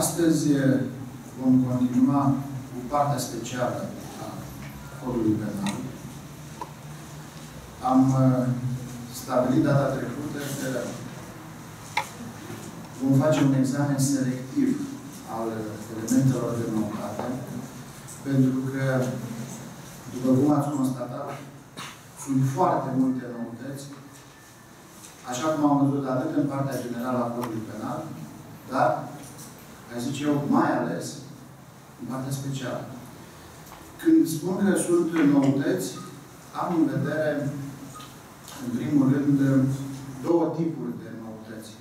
Astăzi vom continua cu partea specială a Codului Penal. Am stabilit data trecută că vom face un examen selectiv al elementelor denumărate, pentru că, după cum ați constatat, sunt foarte multe noutăți, așa cum am văzut atât în partea generală a Codului Penal, dar, aș zice eu, mai ales în partea specială. Când spun că sunt noutăți, am în vedere, în primul rând, două tipuri de noutăți.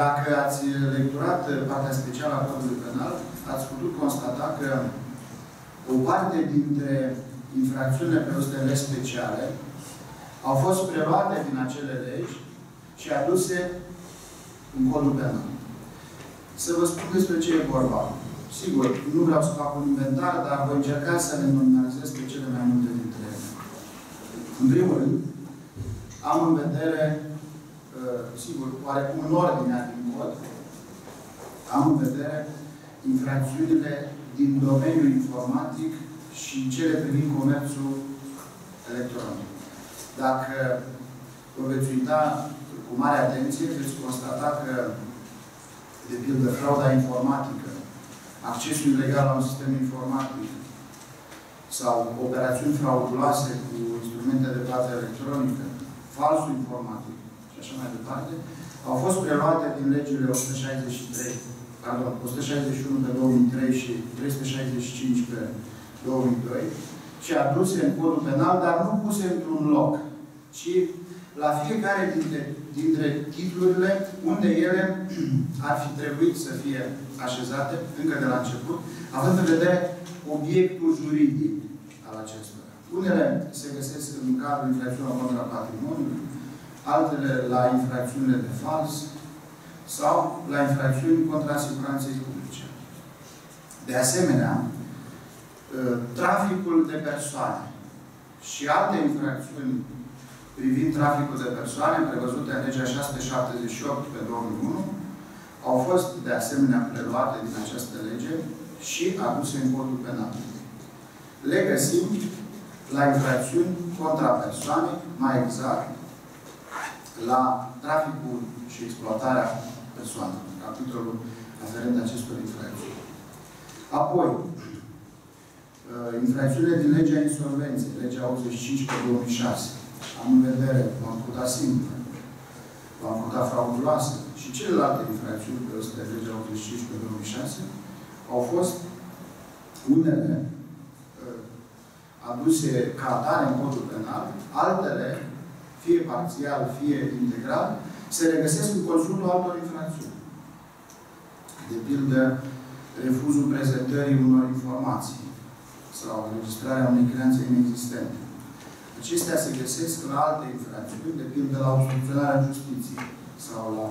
Dacă ați lecturat partea specială a Codului Penal, ați putut constata că o parte dintre infracțiunile prevăzute în legi speciale au fost preluate din acele legi și aduse în Codul Penal. Să vă spun despre ce e vorba. Sigur, nu vreau să fac un inventar, dar voi încerca să le nominalizez pe cele mai multe dintre ele. În primul rând, am în vedere, sigur, oarecum în ordinea din cod, am în vedere infracțiunile din domeniul informatic și cele privind comerțul electronic. Dacă vă veți uita cu mare atenție, veți constata că, de pildă, frauda informatică, accesul ilegal la un sistem informatic sau operațiuni frauduloase cu instrumente de plată electronică, falsul informatic și așa mai departe, au fost preluate din legile 161 pe 2003 și 365 pe 2002 și aduse în Codul Penal, dar nu puse într-un loc, ci la fiecare dintre titlurile unde ele ar fi trebuit să fie așezate încă de la început, având în vedere obiectul juridic al acestora. Unele se găsesc în cadrul infracțiunilor contra patrimoniului, altele la infracțiunile de fals sau la infracțiuni contra siguranței publice. De asemenea, traficul de persoane și alte infracțiuni privind traficul de persoane, prevăzute în legea 678 pe 2001, au fost, de asemenea, preluate din această lege și aduse în Codul Penal. Le găsim la infracțiuni contra persoane, mai exact, la traficul și exploatarea persoanelor, capitolul aferent acestor infracțiuni. Apoi, infracțiunile din legea insolvenței, legea 85 pe 2006, am în vedere bancuta simplă, bancuta frauduloasă și celelalte infracțiuni prevăzute de legea 85 pe 2006, au fost unele aduse ca atare în Codul Penal, altele, fie parțial, fie integral, se regăsesc în consultul altor infracțiuni. De pildă, refuzul prezentării unor informații sau înregistrarea unei creanțe inexistente. Acestea se găsesc la alte infracțiuni, de pildă la obstrucționarea justiției sau la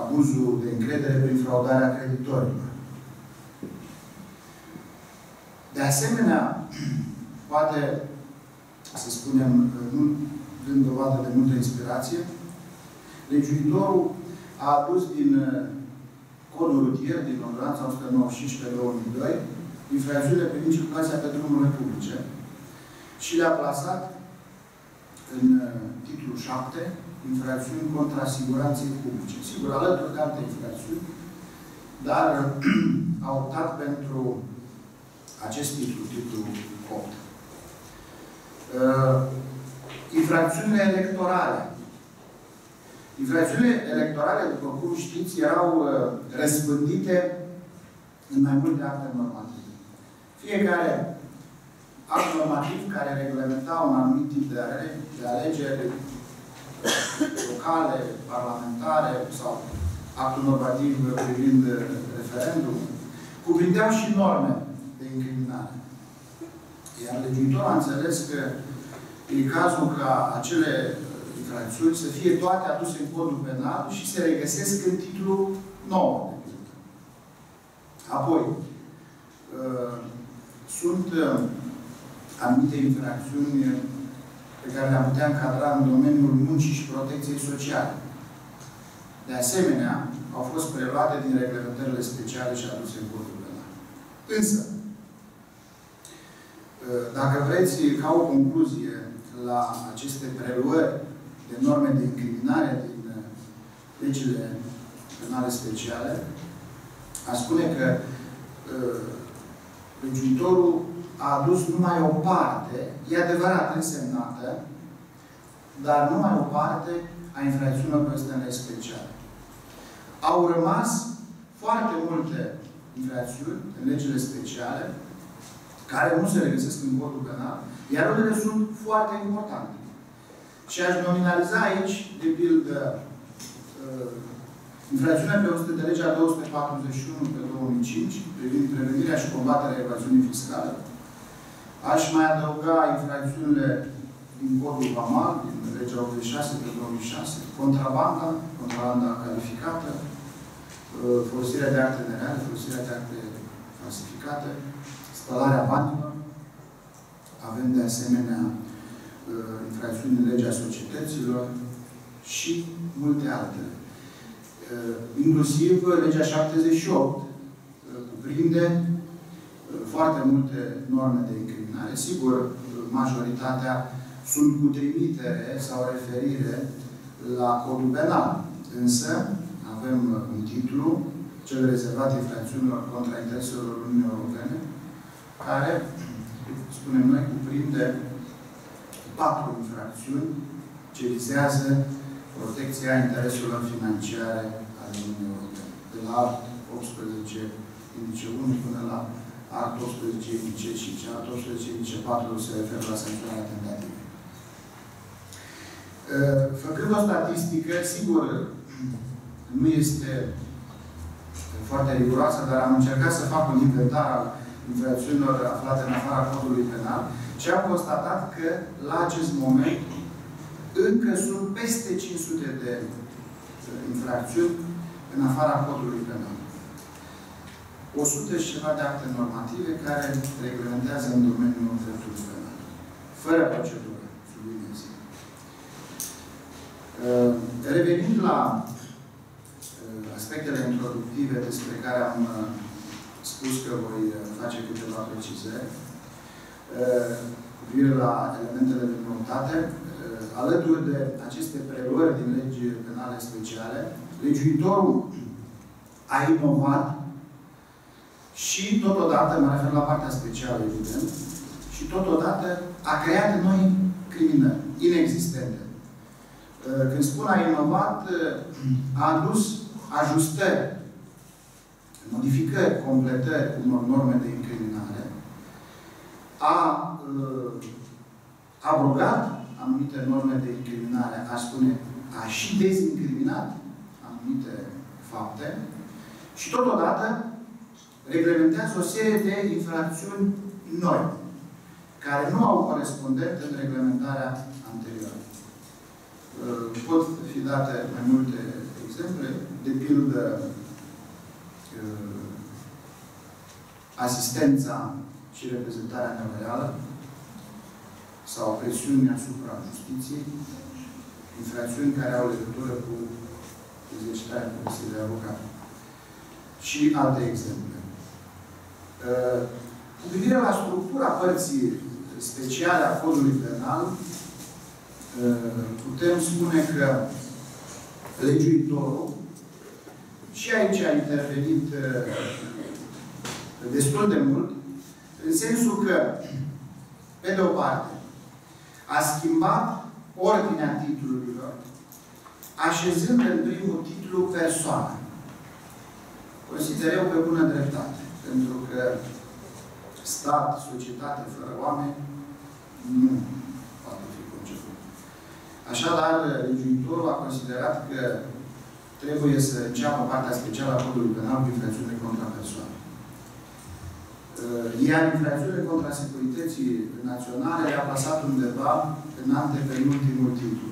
abuzul de încredere prin fraudarea creditorilor. De asemenea, poate, să spunem, dând dovadă de multă inspirație, legiuitorul a adus din Codul Rutier, din Ordonanța 195 pe 2002, infracțiunile privind circulația pe drumurile publice și le-a plasat în titlul 7, infracțiuni contra siguranței publice. Sigur, alături de alte infracțiuni, dar a optat pentru acest titlu, titlul 8. Infracțiunile electorale. Infracțiunile electorale, după cum știți, erau răspândite în mai multe acte normative. Fiecare act normativ care reglementa un anumit tip de alegeri locale, parlamentare sau actul normativ privind referendum, cuprindeau și norme de incriminare. Iar legiuitorul a înțeles că e cazul ca acele infracțiuni să fie toate aduse în Codul Penal și se regăsesc în titlul 9. Apoi, sunt anumite infracțiuni pe care le-am putea încadra în domeniul muncii și protecției sociale. De asemenea, au fost preluate din reglementările speciale și aduse în codul penal. Însă, dacă vreți, ca o concluzie la aceste preluări de norme de incriminare din legile penale speciale, aș spune că legiuitorul a adus numai o parte, e adevărat însemnată, dar numai o parte a infracțiunilor penale speciale. Au rămas foarte multe infracțiuni în legile speciale, care nu se regăsesc în codul penal, iar unele sunt foarte importante. Și aș nominaliza aici, de pildă, infracțiunea prevăzută de legea 241 pe 2005, privind prevenirea și combaterea evaziunii fiscale. Aș mai adăuga infracțiunile din codul vamal, din legea 86 pe 2006, contrabanda, calificată, folosirea de acte nereale, folosirea de acte falsificate, spălarea banilor. Avem de asemenea infracțiuni în legea societăților și multe altele. Inclusiv legea 78 cuprinde foarte multe norme de incriminare. Sigur, majoritatea sunt cu trimitere sau referire la codul penal. Însă, avem un titlu, cel rezervat infracțiunilor contra intereselor Uniunii Europene, care, spunem noi, cuprinde 4 infracțiuni ce vizează protecția intereselor financiare ale Uniunii Europene. De la art. 18 indice 1 până la art. 18 indice 5. Art. 18 indice 4 se referă la sancționarea tentativă. Făcând o statistică, sigur, nu este foarte riguroasă, dar am încercat să fac un inventar al infracțiunilor aflate în afara codului penal și am constatat că, la acest moment, încă sunt peste 500 de infracțiuni în afara codului penal. 100 și ceva de acte normative care reglementează în domeniul dreptului penal. Fără procedură, subliniez. Revenind la aspectele introductive despre care am spus că voi face câteva precizări, cu privire la elementele de noutate, alături de aceste preluări din legi penale speciale, legiuitorul a inovat și, totodată, mă refer la partea specială, evident, și, totodată, a creat noi criminări inexistente. Când spun a inovat, a adus ajustări, modificări, completări unor norme de incriminare, a abrogat anumite norme de incriminare, aș spune, a și dezincriminat anumite fapte și, totodată, reglementează o serie de infracțiuni noi, care nu au corespondent în reglementarea anterioară. Pot fi date mai multe exemple, de pildă asistența și reprezentarea neloială, sau presiuni asupra justiției, infracțiuni care au legătură cu exercitarea profesiei de avocat. Și alte exemple. Cu privire la structura părții speciale a codului penal, putem spune că legiuitorul, și aici a intervenit destul de mult, în sensul că, pe de o parte, a schimbat ordinea titlurilor, așezând în primul titlu persoana. Consider eu pe bună dreptate, pentru că stat, societate fără oameni nu poate fi conceput. Așadar, legiuitorul a considerat că trebuie să înceapă partea specială a codului penal cu infracțiunile contra persoane. Iar infracțiunile contra securității naționale le-a plasat undeva în antepenultimul titlu.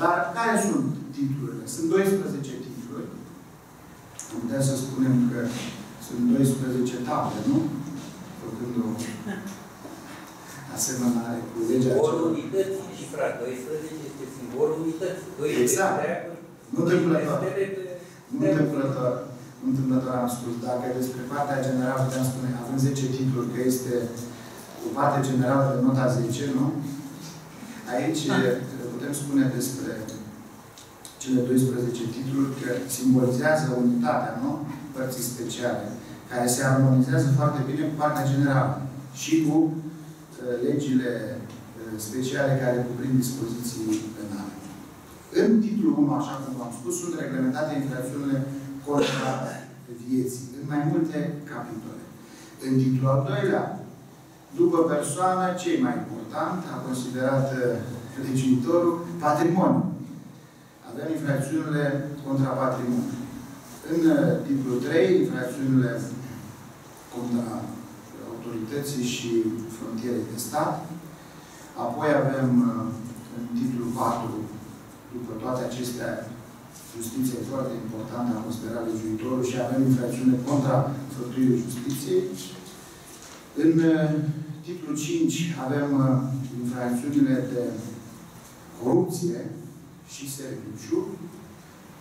Dar care sunt titlurile? Sunt 12 titluri. Am putea să spunem că sunt 12 table, nu? Făcând o asemănare cu legea aceea. Simbolul unității, și frate, 12 este simbolul unității. Exact. Nu întâmplător. Nu întâmplător am spus. Dacă despre partea generală putem spune, având 10 titluri, că este o parte generală de nota 10, nu? Aici putem spune despre cele 12 titluri că simbolizează unitatea, nu? Părții speciale, care se armonizează foarte bine cu partea generală și cu legile speciale care cuprind dispoziții penale. În titlul 1, așa cum v-am spus, sunt reglementate infracțiunile contra vieții, în mai multe capitole. În titlul al doilea, după persoană, cei mai important, a considerat legiuitorul, patrimoniu. Avem infracțiunile contra patrimoniu. În titlul 3, infracțiunile contra autorității și frontierei de stat. Apoi avem în titlul 4, după toate acestea, justiția e foarte importantă, a considerat legiuitorul, și avem infracțiune contra făptuirii justiției. În titlul 5 avem infracțiunile de corupție și serviciu.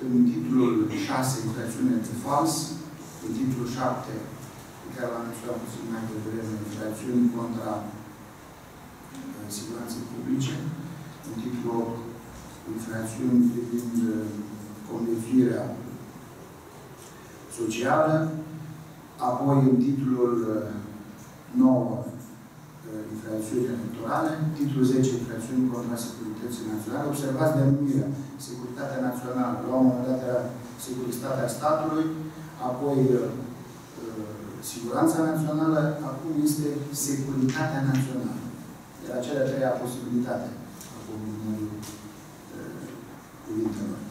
În titlul 6, infracțiune de fals. În titlul 7, pe care l-am menționat puțin mai devreme, infracțiuni contra siguranței publice. În titlul 8, infracțiuni privind conviețuirea socială. Apoi, în titlul 9, infracțiuni electorale, titlul 10, infracțiuni contra securității naționale. Observați denumirea securitatea națională, la un moment dat era securitatea statului, apoi siguranța națională, acum este securitatea națională. Era cea de-a treia posibilitate a combinării cuvintelor.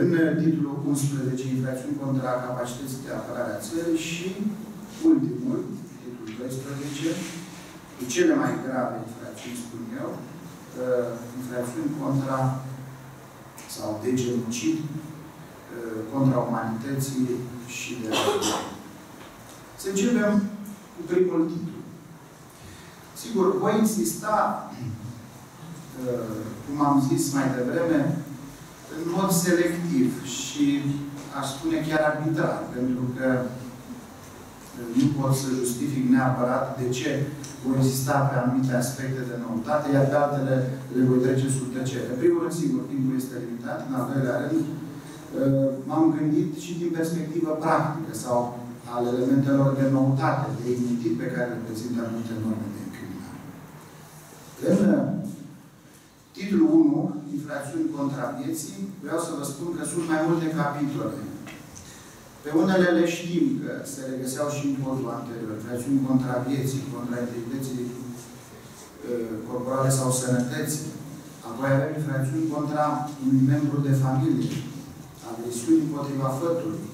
În titlul 11, infracțiuni contra capacității de apărare a țării și ultimul, titlul 12, cele mai grave infracțiuni, spun eu, infracțiuni contra sau de genocid, contra umanității și de rău. Să începem cu primul titlu. Sigur, voi insista, cum am zis mai devreme, în mod selectiv și aș spune chiar arbitrar, pentru că nu pot să justific neapărat de ce voi insista pe anumite aspecte de noutate, iar pe altele le voi trece sub tăcere. În primul rând, sigur, timpul este limitat. În al doilea rând, m-am gândit și din perspectivă practică sau al elementelor de noutate, de inutil pe care le prezintă anumite norme de incriminare. În titlul 1, infracțiuni contra vieții, vreau să vă spun că sunt mai multe capitole. Pe unele le știm că se regăseau și în codul anterior. Infracțiuni contra vieții, contra integrității corporale sau sănătății. Apoi avem infracțiuni contra unui membru de familie. Agresiuni împotriva fătului.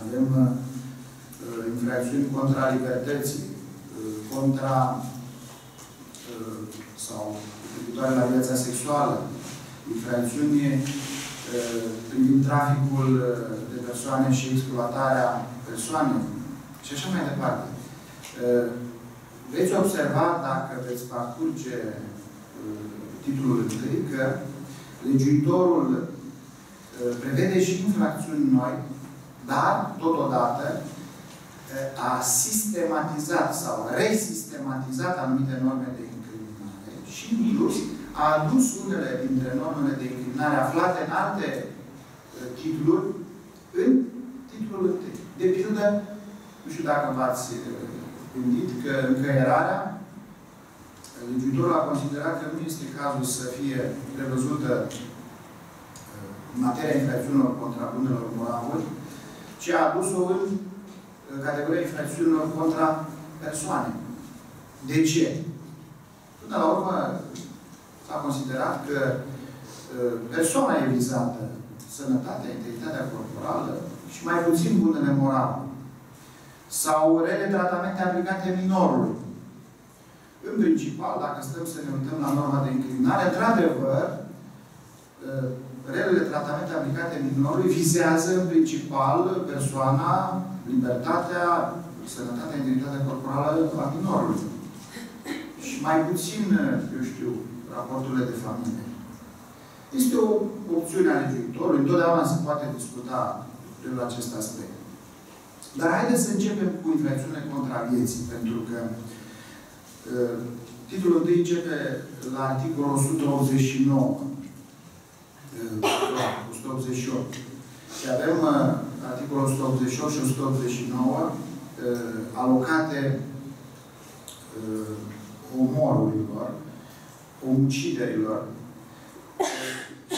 Avem infracțiuni contra libertății, contra sau privitoare la viața sexuală, infracțiuni privind traficul de persoane și exploatarea persoanei și așa mai departe. Veți observa, dacă veți parcurge titlul 1, că legiuitorul prevede și infracțiuni noi, dar, totodată, a sistematizat sau resistematizat anumite norme de incriminare și, în plus, a adus unele dintre normele de incriminare aflate în alte titluri în titlul 1. De pildă, nu știu dacă v-ați gândit că încăierarea, legiuitorul a considerat că nu este cazul să fie prevăzută în materia infracțiunilor contra bunelor moravuri, ci a adus-o în categoria infracțiunilor contra persoane. De ce? Până la urmă, s-a considerat că persoana e vizată, sănătatea, integritatea corporală și mai puțin bunele morale. Sau rele tratamente aplicate minorului. În principal, dacă stăm să ne uităm la norma de incriminare, într-adevăr, relele tratamente aplicate minorului vizează în principal persoana, libertatea, sănătatea, integritatea corporală a minorului. Și mai puțin, eu știu, raporturile de familie. Este o opțiune ale viitorului. Întotdeauna se poate discuta prin acest aspect. Dar haideți să începem cu infracțiunile contra vieții, pentru că titlul 1 începe la articolul 189. 188. Și avem articolul 188 și 189 alocate omorurilor, omuciderilor.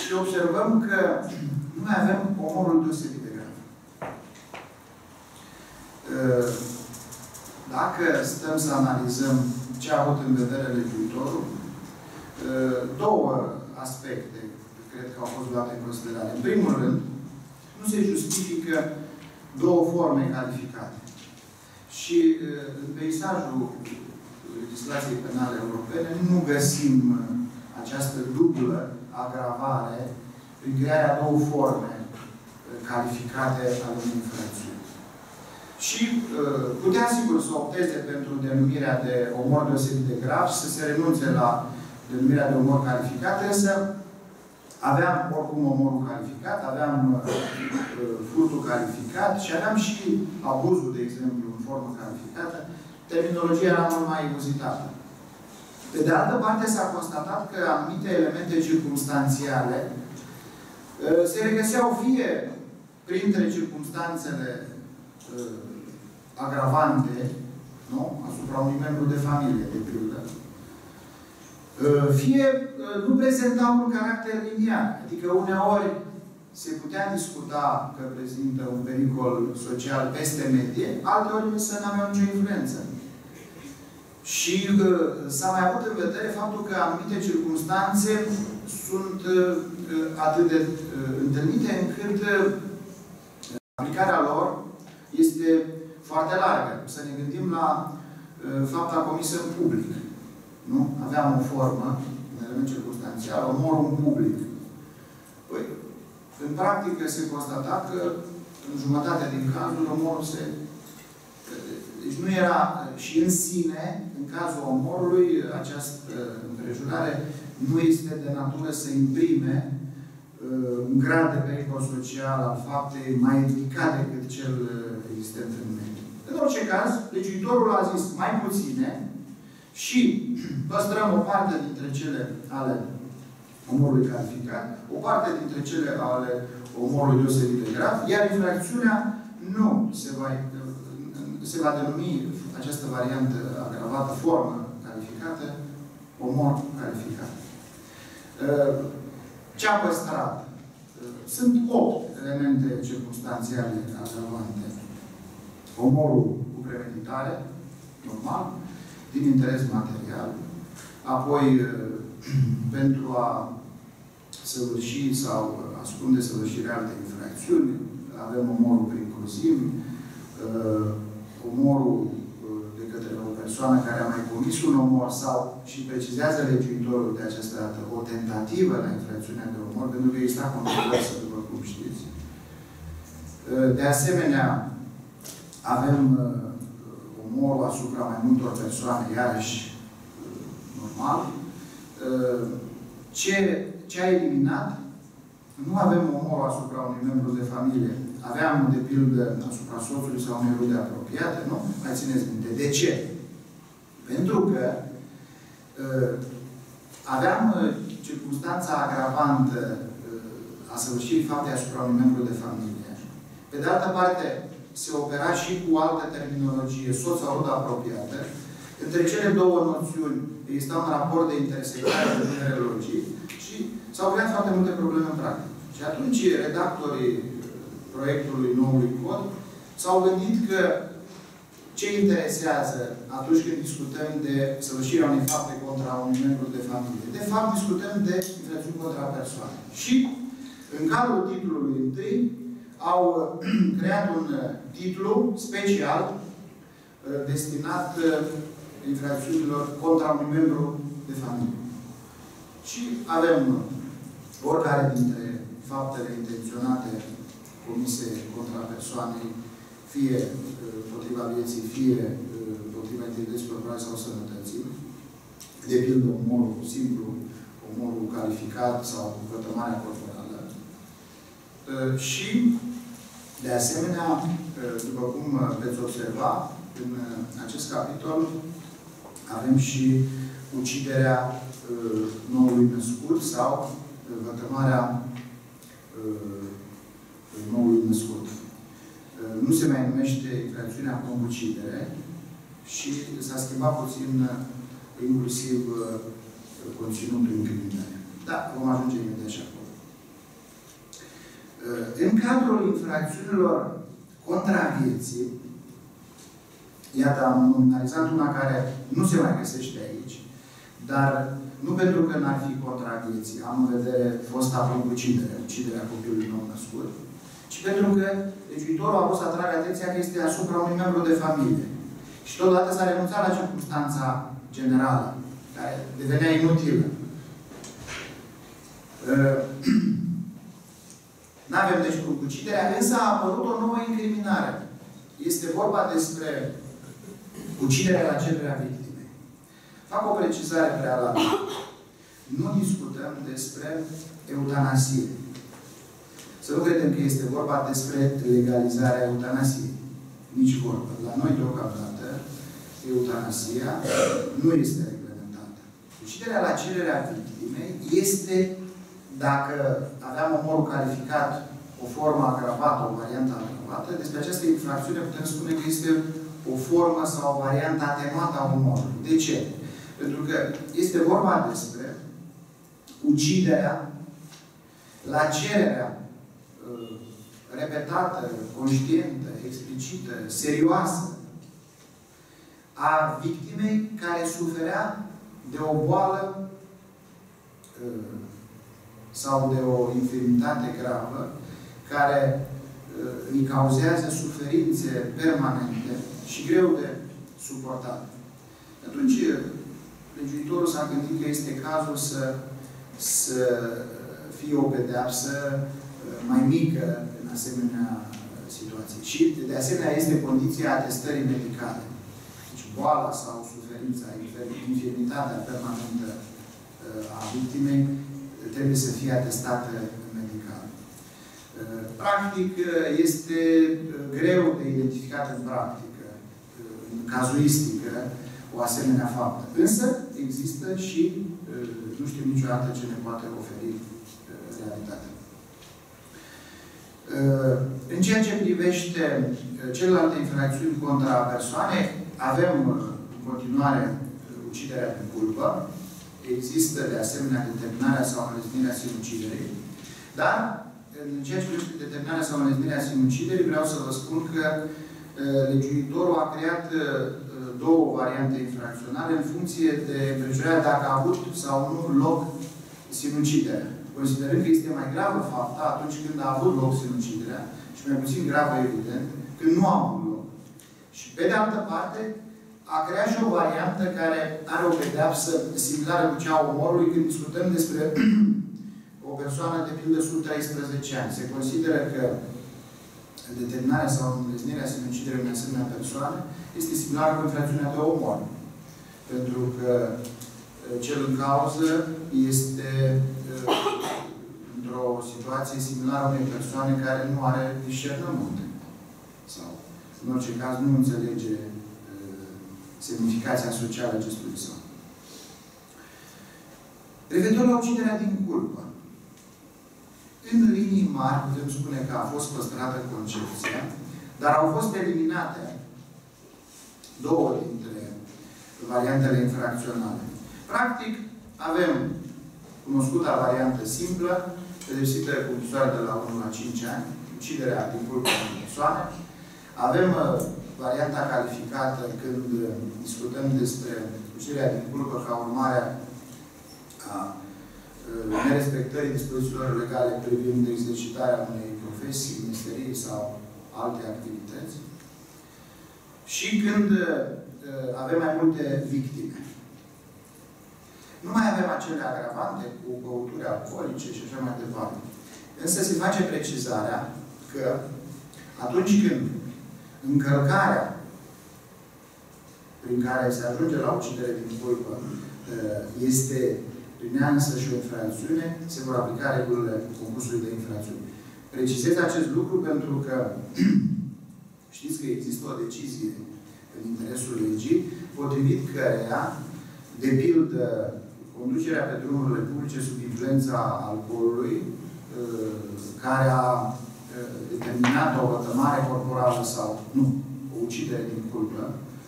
Și observăm că nu mai avem omorul deosebit de grav. Dacă stăm să analizăm ce a avut în vedere legiuitorul, două aspecte cred că au fost luate în considerare. În primul rând, nu se justifică două forme calificate. Și în peisajul legislației penale europene nu găsim această dublă agravare prin crearea două forme calificate ale unei infracțiuni. Și putea, sigur, să opteze pentru denumirea de omor deosebit de grav și să se renunțe la denumirea de omor calificat, însă aveam oricum omorul calificat, aveam furtul calificat și aveam și abuzul, de exemplu, în formă calificată. Terminologia era mult mai uzitată. Pe de altă parte, s-a constatat că anumite elemente circumstanțiale se regăseau fie printre circumstanțele agravante, nu? Asupra unui membru de familie, de pildă, fie nu prezentau un caracter liniar. Adică uneori se putea discuta că prezintă un pericol social peste medie, alteori însă n-aveau nicio influență. Și s-a mai avut în vedere faptul că anumite circunstanțe sunt atât de întâlnite încât aplicarea lor este foarte largă. Să ne gândim la fapta comisă în public. Nu? Aveam o formă, un element circunstanțial, omorul în public. Păi, în practică se constata că în jumătate din cazul omorul se... Deci nu era și în sine, în cazul omorului, această împrejurare nu este de natură să imprime un grad de pericol social al faptei mai ridicat decât cel existent în mediu. În orice caz, legiuitorul a zis mai puține și păstrăm o parte dintre cele ale omorului calificat, o parte dintre cele ale omorului deosebit de grav, iar infracțiunea nu se va denumi această variantă agravată, formă calificată, omor calificat. Ce a păstrat? Sunt 8 elemente circumstanțiale agravante. Omorul cu premeditare, normal, din interes material, apoi pentru a săvârși sau ascunde săvârșirea alte infracțiuni, avem omorul prin cruzim, omorul de către o persoană care a mai comis un omor sau, și precizează legiuitorul de această dată, o tentativă la infracțiunea de omor, pentru că exista controversă, după cum știți. De asemenea, avem omorul asupra mai multor persoane, iarăși normal. Ce a eliminat? Nu avem omorul asupra unui membru de familie. Aveam, de pildă, asupra soțului sau unei rude apropiate, nu? Mai țineți minte. De ce? Pentru că aveam circunstanța agravantă a săvârșirii faptei asupra unui membru de familie. Pe de altă parte, se opera și cu altă terminologie, soț sau rudă apropiată. Între cele două noțiuni exista un raport de intersectare în numerologii și s-au creat foarte multe probleme în practică. Și atunci redactorii proiectului noului cod s-au gândit că ce interesează atunci când discutăm de săvârșirea unei fapte contra unui membru de familie? De fapt, discutăm de infracțiuni contra persoane. Și în cadrul titlului 1 au creat un titlu special destinat infracțiunilor contra unui membru de familie. Și avem oricare dintre faptele intenționate comise contra persoanei, fie împotriva vieții, fie împotriva integrității corporale sau sănătății, de pildă omorul simplu, omorul care calificat sau cu vătămarea corporală. Și, de asemenea, după cum veți observa, în acest capitol avem și uciderea noului născut sau vătămarea noului născut. Nu se mai numește infracțiunea conducidere și s-a schimbat puțin inclusiv conținutul incriminare. Da, vom ajunge imediat și acolo. În cadrul infracțiunilor contra vieții, iată, am nominalizat una care nu se mai găsește aici, dar nu pentru că n-ar fi contra vieții, am în vedere fosta ucidere, uciderea copilului nou născut, ci pentru că legiuitorul a vrut să atragă atenția că este asupra unui membru de familie. Și totodată s-a renunțat la circunstanța generală, care devenea inutilă. N-avem deci cu uciderea, însă a apărut o nouă incriminare. Este vorba despre uciderea la cererea victimei. Fac o precizare prealabilă. Nu discutăm despre eutanasie. Să nu credem că este vorba despre legalizarea eutanasiei. Nici vorbă. La noi, deocamdată, eutanasia nu este reglementată. Uciderea la cererea victimei este, dacă aveam omorul calificat, o formă agravată, o variantă agravată, despre această infracțiune putem spune că este o formă sau o variantă atenuată a omorului. De ce? Pentru că este vorba despre uciderea la cererea repetată, conștientă, explicită, serioasă a victimei care suferea de o boală sau de o infirmitate gravă care îi cauzează suferințe permanente și greu de suportat. Atunci, legiuitorul s-a gândit că este cazul să fie o pedeapsă mai mică în asemenea situație. Și, de asemenea, este condiția atestării medicale. Deci, boala sau suferința, infirmitatea permanentă a victimei trebuie să fie atestată medical. Practic, este greu de identificat în practică, în cazuistică, o asemenea faptă. Însă, există și nu știu niciodată ce ne poate oferi realitatea. În ceea ce privește celelalte infracțiuni contra persoane, avem în continuare uciderea prin culpă. Există, de asemenea, determinarea sau înlesnirea sinuciderii. Dar, în ceea ce privește determinarea sau înlesnirea sinuciderii, vreau să vă spun că legiuitorul a creat două variante infracționale în funcție de împrejurarea dacă a avut sau nu loc sinuciderea. Considerând că este mai gravă fapta atunci când a avut loc sinuciderea și mai puțin gravă, evident, când nu a avut loc. Și pe de altă parte, a creat și o variantă care are o pedeapsă similară cu cea a omorului când discutăm despre o persoană de pildă sub 13 ani. Se consideră că determinarea sau înlesnirea sinuciderii unei asemenea persoane este similară cu infracțiunea de omor. Pentru că cel în cauză este într-o situație similară unei persoane care nu are discernământ. Sau, în orice caz, nu înțelege semnificația socială acestui său. Referitor la uciderea din culpă. În linii mari, putem spune că a fost păstrată concepția, dar au fost eliminate două dintre variantele infracționale. Practic, avem cunoscuta variantă simplă, pedepsită cu închisoare de la 1 la 5 ani, uciderea din culpă a unei persoane. Avem varianta calificată când discutăm despre uciderea din culpă ca urmare a nerespectării dispozițiilor legale privind exercitarea unei profesii, meserii sau alte activități. Și când avem mai multe victime. Nu mai avem acele agravante cu băuturi alcoolice și așa mai departe. Însă se face precizarea că atunci când încălcarea prin care se ajunge la ucidere din culpă este primeansă și o infracțiune, se vor aplica regulile concursului de infracțiuni. Precizez acest lucru pentru că știți că există o decizie în interesul legii, potrivit căreia, de pildă, conducerea pe drumurile publice sub influența alcoolului, care a determinat o vătămare corporală sau nu, o ucidere din culpă,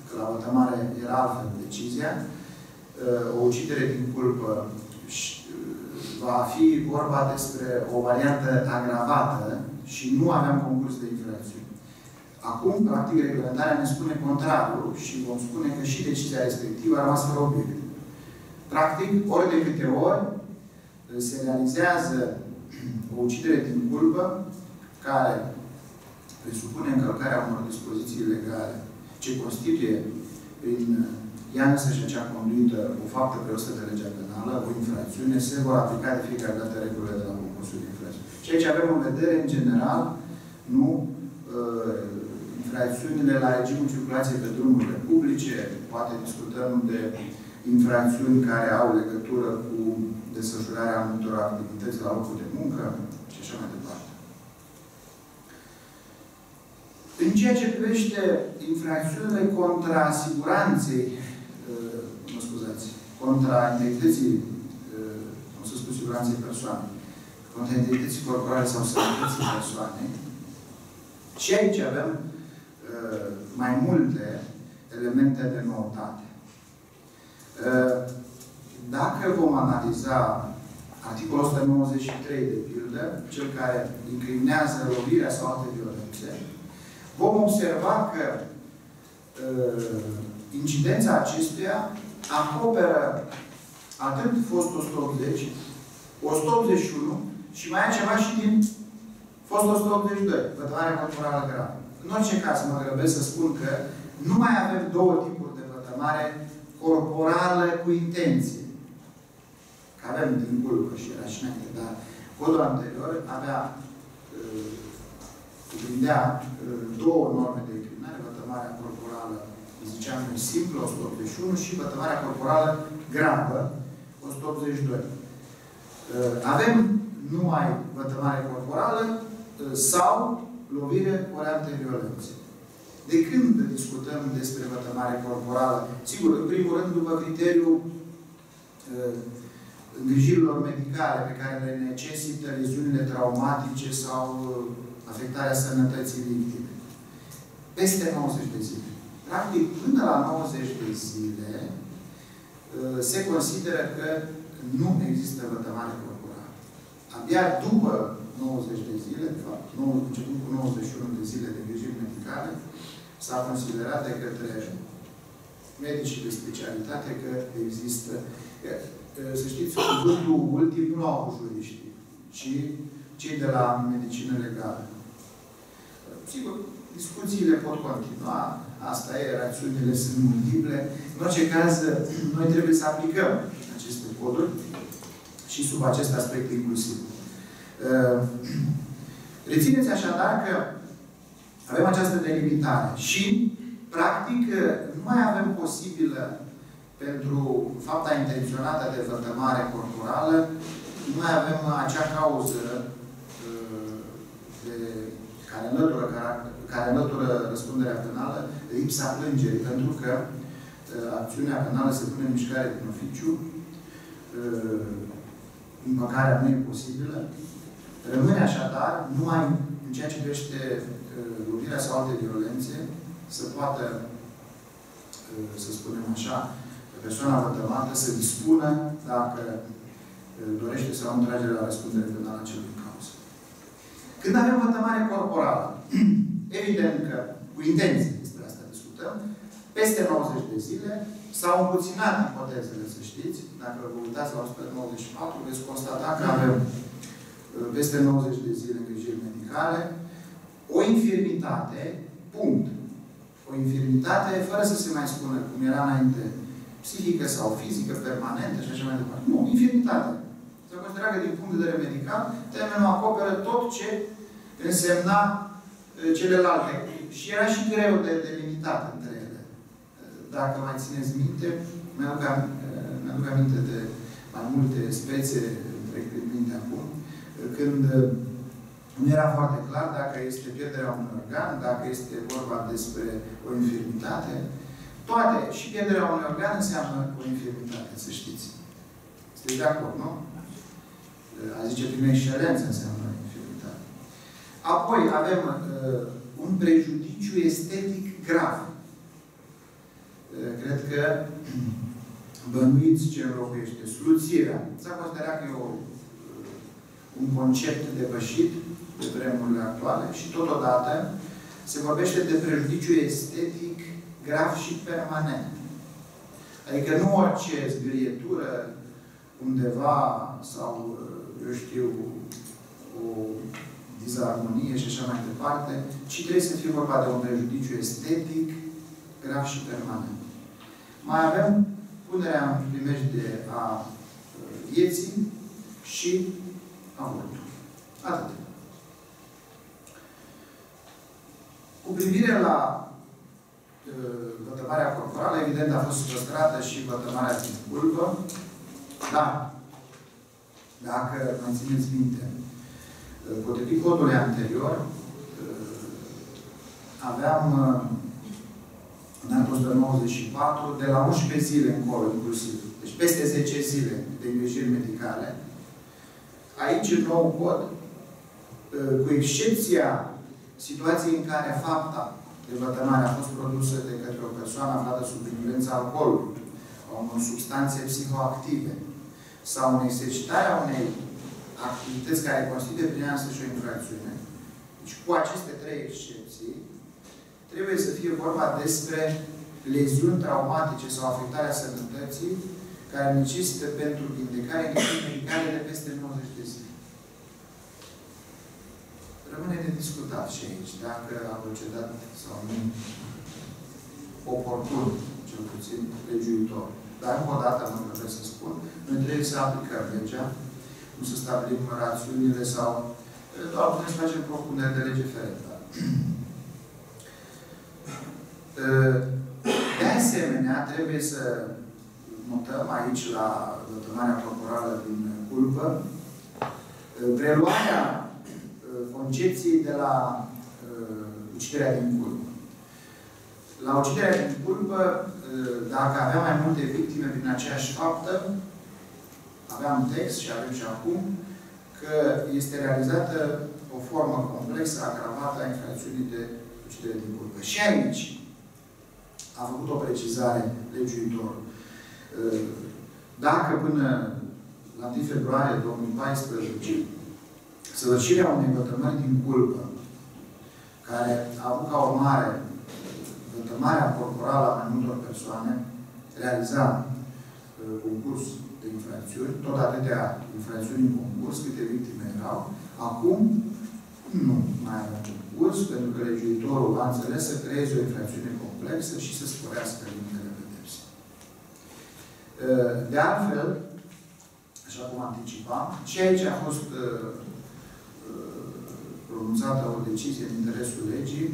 că la vătămare era altfel decizia, o ucidere din culpă va fi vorba despre o variantă agravată și nu aveam concurs de infracțiune. Acum, practic, reglementarea ne spune contrarul și vom spune că și decizia respectivă a rămas fără obiect. Practic, ori de câte ori se realizează o ucidere din culpă care presupune încălcarea unor dispoziții legale ce constituie prin ea însăși și acea conduită o faptă prevăzută de legea penală, o infracțiune, se vor aplica de fiecare dată regulile de la concursul de infracțiune. Și aici avem în vedere, în general, nu infracțiunile la regimul circulației pe drumurile publice, poate discutăm de infracțiuni care au legătură cu desfășurarea multor activități la locul de muncă și așa mai departe. În ceea ce privește infracțiunile contra siguranței, mă scuzați, contra integrității, o să spun siguranței persoane, contra integrității corporale sau sănătății persoane, și aici avem mai multe elemente de noutate. Dacă vom analiza articolul 193, de pildă, cel care incriminează lovirea sau alte violențe, vom observa că incidența acestuia acoperă atât fostul 180, 181 și mai e ceva și din fostul 182, vătămarea corporală gravă. În orice caz, mă grăbesc să spun că nu mai avem două tipuri de vătămare corporală cu intenție. Că avem din culpă și era și înainte, dar codul anterior avea cuprindea două norme de incriminare, vătămarea corporală, ziceam noi, simplă, 181, și vătămarea corporală gravă, 182. Avem numai vătămare corporală sau lovire ori alte violențe. De când discutăm despre vătămare corporală? Sigur, în primul rând, după criteriul îngrijirilor medicale pe care le necesită leziunile traumatice sau afectarea sănătății victime. Peste 90 de zile. Practic, până la 90 de zile se consideră că nu există vătămare corporală. Abia după 90 de zile, de fapt, începând cu 91 de zile de îngrijiri medicale, s-a considerat de către medicii de specialitate că există. Să știți, cuvântul ultim nu au juriștii, ci cei de la medicină legală. Sigur, discuțiile pot continua, asta e, rațiunile sunt multiple. În orice caz, noi trebuie să aplicăm aceste coduri și sub acest aspect inclusiv. Rețineți așadar că avem această delimitare și, practic, nu mai avem posibilă pentru fapta intenționată de vătămare corporală, nu mai avem acea cauză care înlătură răspunderea penală, lipsa plângerii, pentru că acțiunea penală se pune în mișcare din oficiu, împăcarea nu e posibilă. Rămâne așadar, numai în ceea ce privește lovirea sau alte violențe, să poată, să spunem așa, persoana vătămată să dispună dacă dorește să o întrage la răspundere penală a celui în cauză. Când avem vătămare corporală, evident că, cu intenție, despre asta discutăm, peste 90 de zile s-au împuținat ipotezele, să știți. Dacă vă uitați la 194, veți constata că avem peste 90 de zile îngrijiri medicale, o infirmitate, punct. O infirmitate, fără să se mai spună cum era înainte, psihică sau fizică, permanentă și așa mai departe. Nu, infirmitate. Se considera că, din punct de vedere medical, termenul acoperă tot ce însemna celelalte. Și era și greu de delimitat între ele. Dacă mai țineți minte, mi-aduc aminte de la multe spețe, trec prin minte acum, când nu era foarte clar dacă este pierderea unui organ, dacă este vorba despre o infirmitate. Toate, și pierderea unui organ înseamnă o infirmitate, să știți. Sunteți de acord, nu? A zice prin excelență înseamnă infirmitate. Apoi avem un prejudiciu estetic grav. Cred că bănuiți ce înlocuiește. Sluțirea. S-a considerat că e un concept depășit de vremurile actuale și totodată se vorbește de prejudiciu estetic grav și permanent. Adică nu orice zgârietură undeva sau, eu știu, o disarmonie și așa mai departe, ci trebuie să fie vorba de un prejudiciu estetic grav și permanent. Mai avem punerea în primejde a vieții și avortul. Atât. Cu privire la vătămarea corporală, evident, a fost păstrată și vătămarea din pulpă, dar, dacă mă țineți minte, potrivit codului anterior, aveam în anul 1994, de la 11 zile încolo, inclusiv, deci peste 10 zile de îngrijiri medicale, aici, în nou cod, cu excepția situației în care fapta de vătămare a fost produsă de către o persoană aflată sub influența alcoolului, a unor substanțe psihoactive, sau în exercitarea unei activități care constituie prin ea însăși o infracțiune. Deci, cu aceste trei excepții, trebuie să fie vorba despre leziuni traumatice sau afectarea sănătății care necesită pentru vindecare medicale de peste 90 de zile. Rămâne de discutat și aici, dacă a procedat sau nu oportun, cel puțin legiuitor. Dar încă o dată, nu trebuie să spun, noi trebuie să aplicăm legea, nu să stabilim rațiunile sau... doar putem să facem propuneri de lege ferictă. De asemenea, trebuie să notăm aici la vătămarea corporală din culpă, preluarea concepției de la uciderea din culpă. La uciderea din culpă, dacă aveam mai multe victime prin aceeași faptă, aveam text și avem și acum, că este realizată o formă complexă, agravată a infracțiunii de ucidere din culpă. Și aici a făcut o precizare legiuitorul. Dacă până la 1 februarie 2014 săvârșirea unei vătămări din culpă, care a avut ca urmare vătămarea corporală a mai multor persoane, realiza concurs de infracțiuni, tot atâtea infracțiuni în concurs, câte victime erau, acum nu mai avea concurs, pentru că legiuitorul a înțeles să creeze o infracțiune complexă și să sporească limitele pedepsei. De altfel, așa cum anticipam, și aici a fost pronunțată o decizie în interesul legii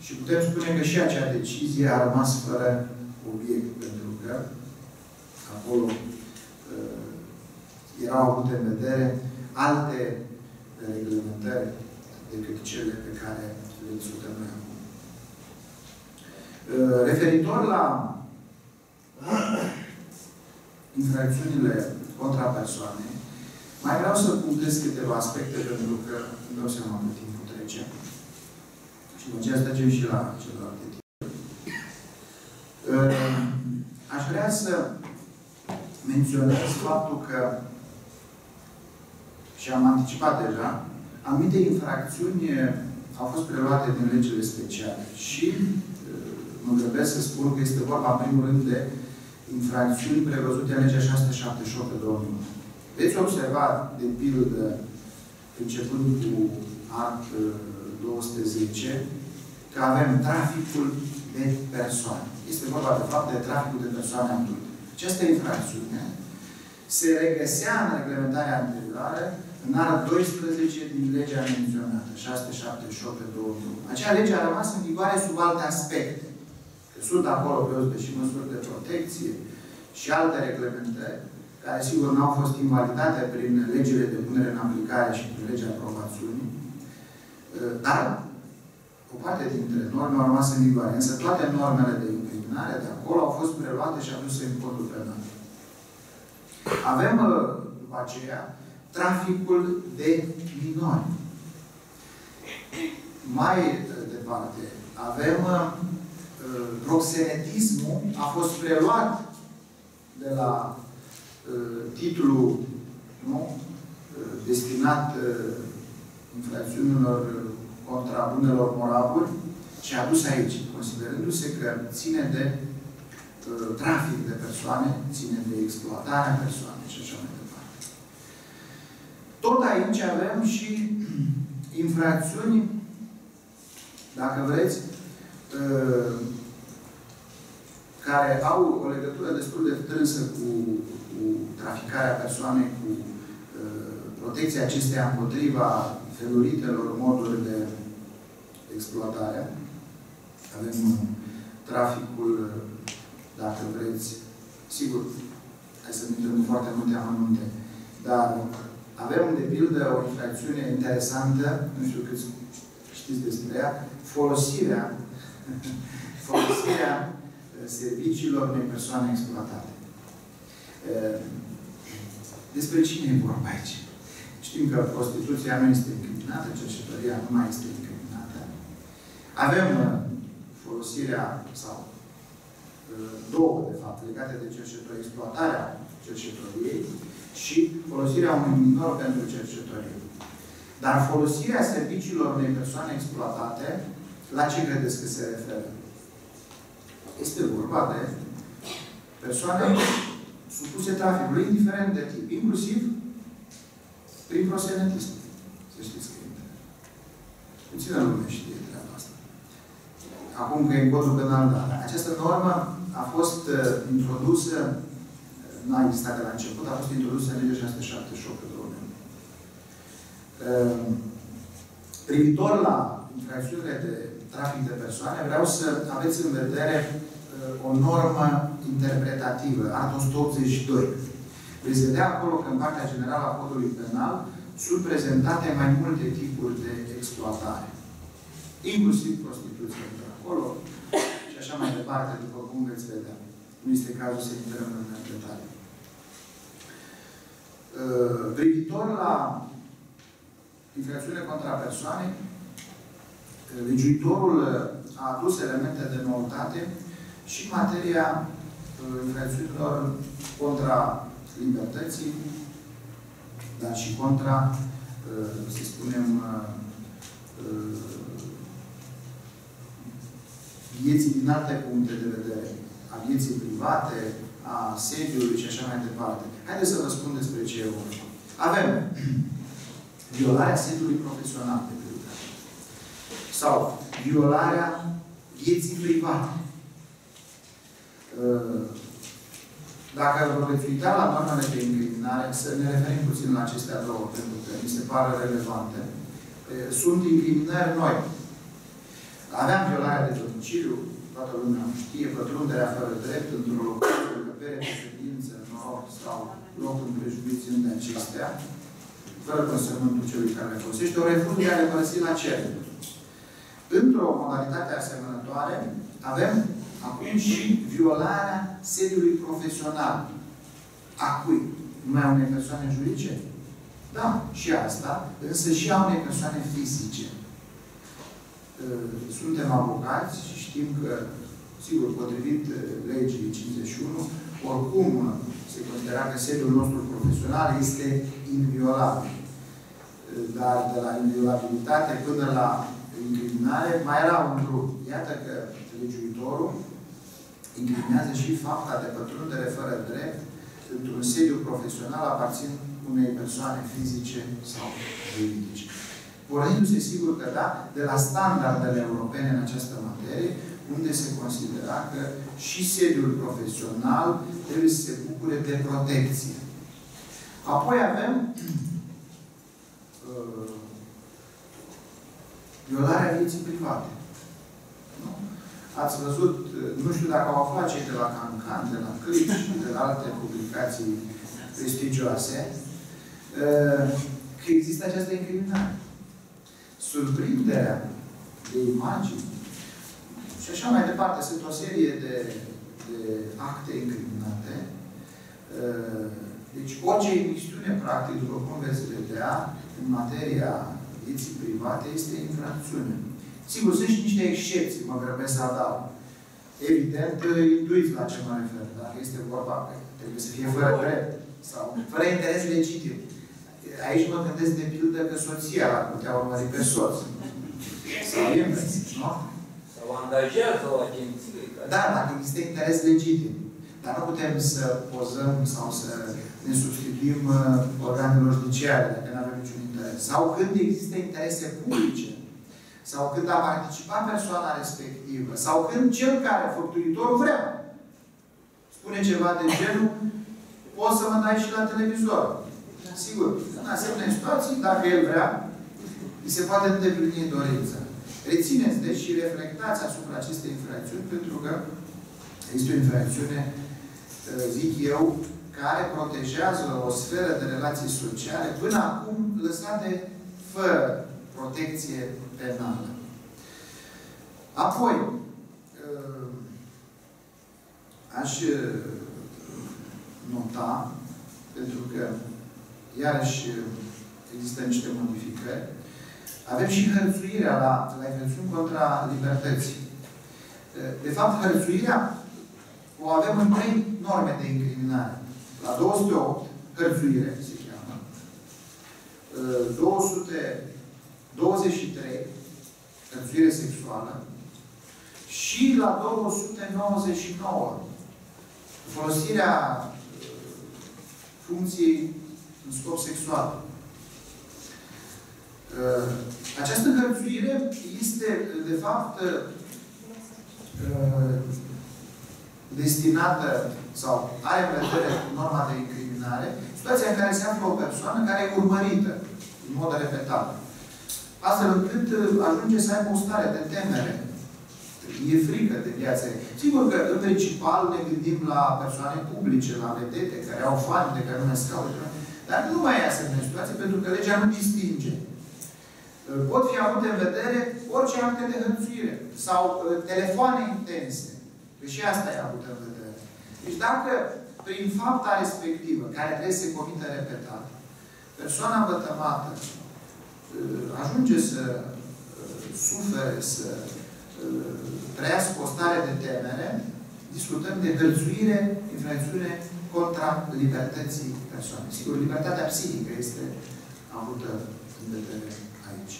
și putem spune că și acea decizie a rămas fără obiect, pentru că acolo erau avute în vedere alte reglementări decât cele pe care le discutăm noi acum. Referitor la infracțiunile contra persoanei, mai vreau să punctez câteva aspecte, pentru că îmi dau seama că timpul trece. Și după aceea trecem și la celelalte tipuri. Aș vrea să menționez faptul că, și am anticipat deja, anumite infracțiuni au fost preluate din legile speciale. Și mă grăbesc să spun că este vorba, în primul rând, de infracțiuni prevăzute în legea 678 pe 2001. Veți observa, de pildă, începând cu act 210, că avem traficul de persoane. Este vorba, de fapt, de traficul de persoane adulte. Această infracțiune se regăsea în reglementarea anterioară, în art 12 din legea menționată, 678 pe 2001. Acea lege a rămas în vigoare sub alte aspecte. Sunt acolo preoți și măsuri de protecție și alte reglementări, care sigur nu au fost invalidate prin legile de punere în aplicare și prin legea aprobațiunii, dar o parte dintre norme au rămas în vigoare. Însă toate normele de incriminare de acolo au fost preluate și aduse în codul penal. Avem, după aceea, traficul de minori. Mai departe, avem proxenetismul, a fost preluat de la titlul destinat infracțiunilor contra bunelor moraluri și adus aici, considerându-se că ține de trafic de persoane, ține de exploatarea persoanei și așa mai departe. Tot aici avem și infracțiuni, dacă vreți, care au o legătură destul de strânsă cu traficarea persoanei, cu protecția acesteia împotriva feluritelor moduri de exploatare. Avem traficul, dacă vreți, sigur, hai să nu intrăm în foarte multe amănunte, dar avem, de pildă, o infracțiune interesantă, nu știu câți știți despre ea, folosirea serviciilor unei persoane exploatate. Despre cine e vorba aici? Știm că prostituția nu este incriminată, cercetăria nu mai este incriminată. Avem folosirea, sau două, de fapt, legate de cercetări, exploatarea cercetăriei și folosirea unui minor pentru cercetărie. Dar folosirea serviciilor unei persoane exploatate, la ce credeți că se referă? Este vorba de persoane supuse traficului, indiferent de tip, inclusiv prin proxenetism. Să știți că e. Puțină lume știe treaba asta. Acum că e în codul penal, dar această normă a fost introdusă, nu a existat de la început, a fost introdusă în legea 678 pe 2000. Privitor la infracțiunile de trafic de persoane, vreau să aveți în vedere o normă interpretativă, a 182. Veți vedea acolo că în partea generală a codului penal sunt prezentate mai multe tipuri de exploatare. Inclusiv prostituție de acolo și așa mai departe, după cum veți vedea. Nu este cazul să intrăm în detalii. Privitor la infracțiunile contra persoane, legiuitorul a adus elemente de noutate și în materia infracțiunilor contra libertății, dar și contra, să spunem, vieții din alte puncte de vedere, a vieții private, a sediului și așa mai departe. Haideți să vă spun despre ce e vorba. Avem violarea sediului profesional, sau violarea vieții private. Dacă vă veți uita la normele de incriminare, să ne referim puțin la acestea două, pentru că mi se pare relevante. Sunt incriminări noi. Aveam violarea de domiciliu, toată lumea știe, pătrunderea fără drept într-o locație, încăpere, reședință, nor sau loc împrejudiți de acestea, fără consământul celui care le folosește, o refuzare de a părăsi la cerere. Într-o modalitate asemănătoare, avem acum și violarea sediului profesional. A cui? Numai a unei persoane juridice? Da, și asta, însă și a unei persoane fizice. Suntem avocați și știm că, sigur, potrivit legii 51, oricum se considera că sediul nostru profesional este inviolabil. Dar de la inviolabilitate până la incriminare, mai era un trup. Iată că legiuitorul incriminează și fapta de pătrundere fără drept într-un sediu profesional aparțin unei persoane fizice sau juridice. Pornindu-se, sigur că da, de la standardele europene în această materie, unde se considera că și sediul profesional trebuie să se bucure de protecție. Apoi avem violarea vieții private. Nu? Ați văzut, nu știu dacă au aflat cei de la Cancan, de la Clip și de la alte publicații prestigioase, că există această incriminare. Surprinderea de imagini și așa mai departe. Sunt o serie de acte incriminate. Deci, orice emisiune, practic, după cum veți vedea, în materia vieții private, este infracțiune. Sigur, sunt și niște excepții, mă grăbesc să adaug. Evident, intuiți la ce mă refer, dar este vorba că trebuie să fie fără drept sau fără interes legitim. Aici mă gândesc, de pildă, că soția ar putea urmări pe soț. Sau invers, nu? Sau angajează o agenție. Da, dacă există interes legitim. Dar nu putem să pozăm sau să ne substituim organelor judiciare, dacă nu avem niciun interes. Sau când există interese publice, sau când a participat persoana respectivă, sau când cel care, făptuitorul, vrea. Spune ceva de genul, poți să mă dai și la televizor. Sigur, în asemenea situații, dacă el vrea, îi se poate îndeplini dorința. Rețineți, deci, și reflectați asupra acestei infracțiuni, pentru că este o infracțiune, zic eu, care protejează o sferă de relații sociale, până acum lăsate fără protecție penală. Apoi, aș nota, pentru că iarăși există niște modificări. Avem și hărțuirea la infracțiuni contra libertății. De fapt, hărțuirea o avem în trei norme de incriminare. La 208, hărțuire se cheamă. 223, hărțuire sexuală. Și la 299, folosirea funcției în scop sexual. Această hărțuire este, de fapt, destinată sau are în vedere norma de incriminare, situația în care se află o persoană care e urmărită în mod repetat. Astfel încât ajunge să aibă o stare de temere. E frică de viață. Sigur că, în principal, ne gândim la persoane publice, la vedete, care au fani, de care nu ne scaută. Dar nu mai e asemenea situație, pentru că legea nu distinge. Pot fi avute în vedere orice acte de hărțuire sau telefoane intense. Deci și asta e avută în vedere. Deci dacă, prin fapta respectivă, care trebuie să se comită repetat, persoana vătămată ajunge să sufere, să trăiască o stare de temere, discutăm de hărțuire, infracțiune contra libertății persoanei. Sigur, libertatea psihică este avută în vedere aici.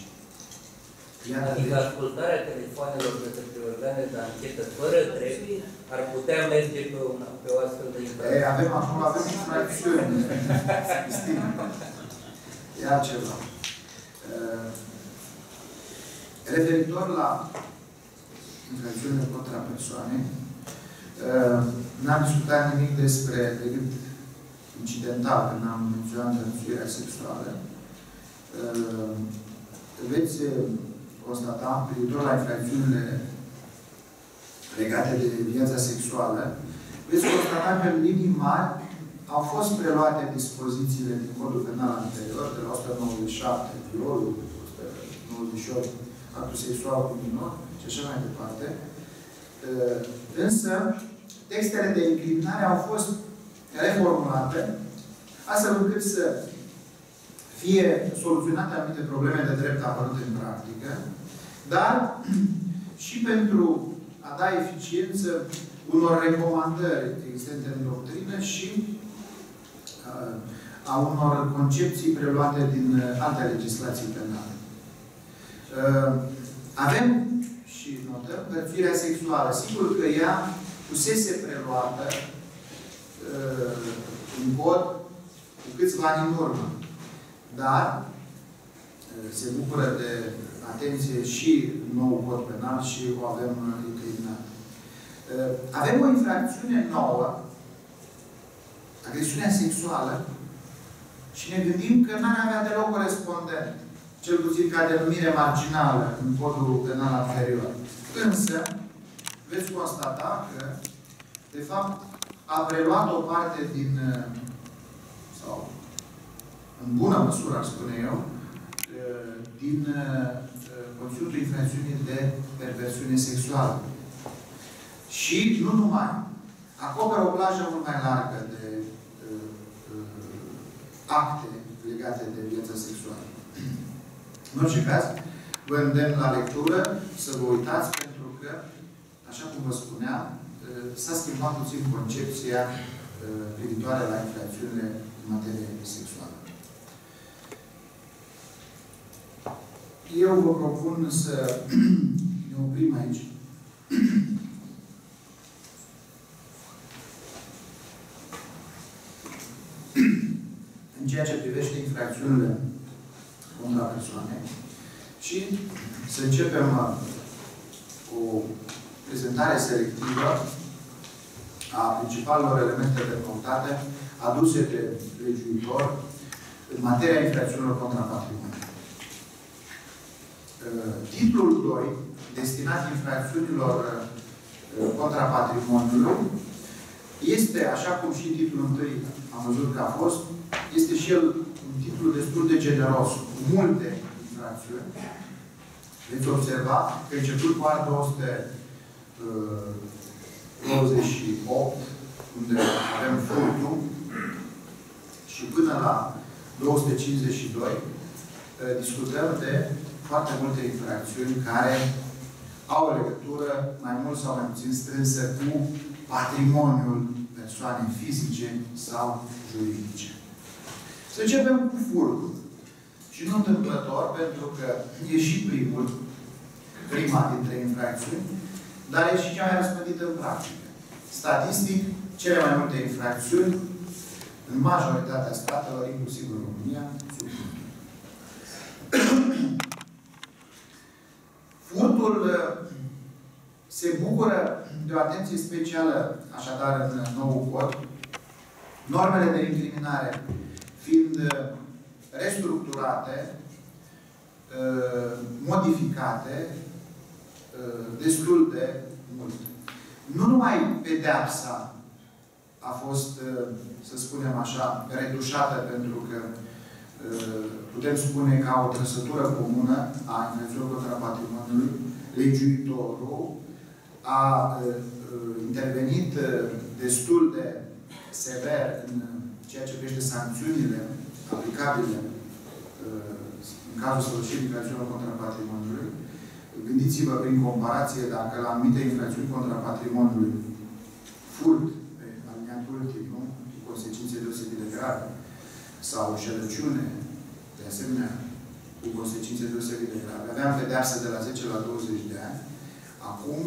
Adică ascultarea telefoanelor de către organe de anchetă fără drept ar putea merge pe o astfel de infracțiune. Avem acolo, avem infracțiuni. E altceva. Referitor la infracțiunile contra persoanei, n-am discutat nimic despre delict incidental, când am menționat hărțuirea sexuală. Veți constata, privitor la infracțiunile legate de viața sexuală, veți constata că în linii mari au fost preluate dispozițiile din codul penal anterior, de la 197, violul, 198, actul sexual cu minor și așa mai departe. Însă, textele de incriminare au fost reformulate, astfel încât să fie soluționate anumite probleme de drept apărute în practică, dar și pentru a da eficiență unor recomandări existente în doctrină și a unor concepții preluate din alte legislații penale. Avem și notăm hărțuirea sexuală. Sigur că ea fusese preluată în cod cu câțiva ani în urmă. Dar se bucură de atenție și nou cod penal și o avem incriminat. Avem o infracțiune nouă, agresiunea sexuală, și ne gândim că n-ar avea deloc corespondent, cel puțin ca denumire marginală în codul penal anterior. Însă, veți constata că, de fapt, a preluat o parte din în bună măsură, aș spune eu, din conținutul infracțiunii de perversiune sexuală. Și, nu numai, acoperă o plajă mult mai largă de acte legate de viața sexuală. În orice caz, vă îndemn la lectură, să vă uitați, pentru că, așa cum vă spuneam, s-a schimbat puțin concepția privitoare la infracțiunile în materie sexuală. Eu vă propun să ne oprim aici. În ceea ce privește infracțiunile contra persoanei și să începem o prezentare selectivă a principalelor elemente de contate aduse de legiuitor în materia infracțiunilor contra patrimoniului. Titlul 2, destinat infracțiunilor contra patrimoniului, este, așa cum și titlul 1 am văzut că a fost, este și el un titlu destul de generos, cu multe infracțiuni. Veți observa că început cu al 228, unde avem furtul, și până la 252, discutăm de foarte multe infracțiuni care au o legătură mai mult sau mai puțin strânsă cu patrimoniul persoanei fizice sau juridice. Să începem cu furtul. Și nu întâmplător, pentru că e și prima dintre infracțiuni, dar e și cea mai răspândită în practică. Statistic, cele mai multe infracțiuni, în majoritatea statelor, inclusiv în România, sunt furtul. Furtul se bucură de o atenție specială, așadar, în noul cod, normele de incriminare fiind restructurate, modificate, destul de mult. Nu numai pedeapsa a fost, să spunem așa, redușată, pentru că putem spune că o trăsătură comună a infracțiunilor contra patrimoniului, legiuitorul a intervenit destul de sever în ceea ce privește sancțiunile aplicabile în cazul săvârșirii infracțiunilor contra patrimoniului. Gândiți-vă, prin comparație, dacă la anumite infracțiuni contra patrimoniului, furt, pe alineatul ultim, nu? Cu consecințe deosebit de grave, sau șelăciune, de asemenea, cu consecințe deosebit de grave. Aveam pedeapsă de la 10 la 20 de ani. Acum,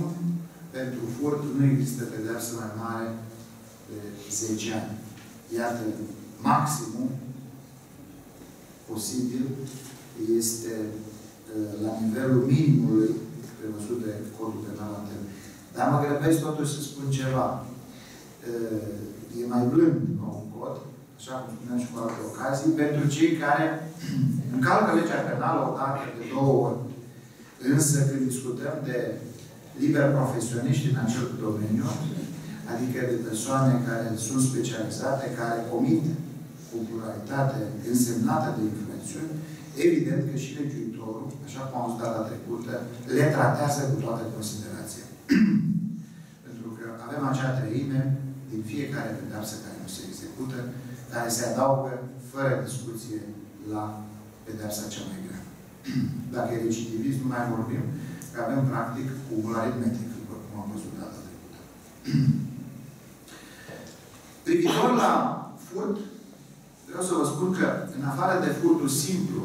pentru furt, nu există pedeapsă mai mare de 10 ani. Iată, maximum posibil este la nivelul minimului prevăzut de codul penal anterior. Dar mă grăbesc totuși să spun ceva. E mai blând noul cod, așa cum spuneam și cu alte ocazii, pentru cei care încalcă legea penală o dată, de două ori. Însă când discutăm de liberi profesioniști în acel domeniu, adică de persoane care sunt specializate, care comit cu pluralitate însemnată de infracțiuni, evident că și legiuitorul, așa cum am zis data trecută, le tratează cu toată considerația. Pentru că avem acea treime din fiecare pedeapsă care nu se execută, care se adaugă fără discuție la pedeapsa cea mai grea. Dacă e recidivist, nu mai vorbim, că avem practic cumul aritmetic, după cum am văzut data trecută. Privitor la furt, vreau să vă spun că, în afară de furtul simplu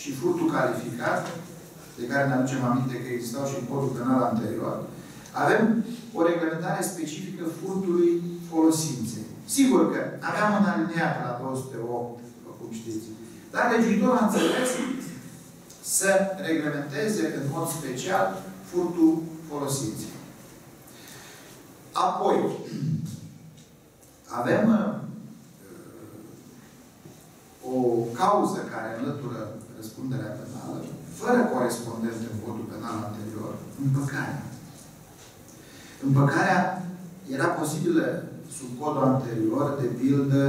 și furtul calificat, de care ne aducem aminte că existau și în codul penal anterior, avem o reglementare specifică furtului folosinței. Sigur că aveam un alineat la 208, după cum știți, dar legiuitorul a înțeles să reglementeze în mod special furtul folosinței. Apoi, avem o cauză care înlătură răspunderea penală, fără corespondență în codul penal anterior, împăcarea. Împăcarea era posibilă sub codul anterior, de pildă,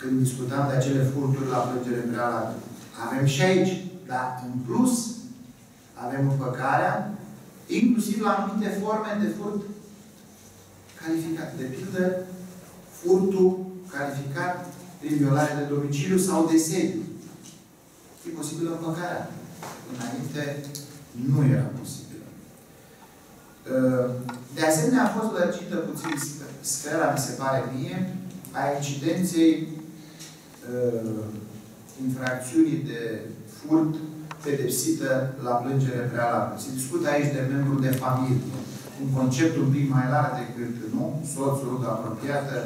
când discutam de acele furturi la plângere în prealabil. Avem și aici, dar în plus avem împăcarea, inclusiv la anumite forme de furt calificat. De pildă, furtul calificat prin violare de domiciliu sau de sediu. E posibilă împăcarea. Înainte nu era posibilă. De asemenea, a fost lărgită puțin sfera, mi se pare mie, a incidenței infracțiunii de furt pedepsită la plângere prealabilă. Se discută aici de membru de familie. Un concept un pic mai larg decât nu, soțul, rugă apropiată,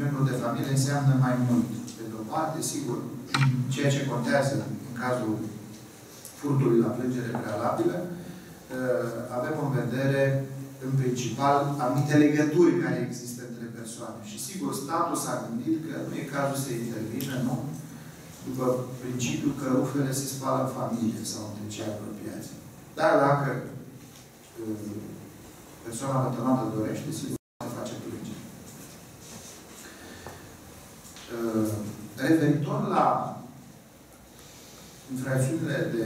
membru de familie înseamnă mai mult. Pe de o parte, sigur, ceea ce contează în cazul furtului la plângere prealabilă, avem în vedere, în principal, anumite legături care există între persoane. Și sigur, statul s-a gândit că nu e cazul să intervină, nu? După principiul că rufele se spală în familie sau între cei apropiați. Dar dacă persoana vătănată dorește, sigur, poate face plângere. Referitor la infracțiunile de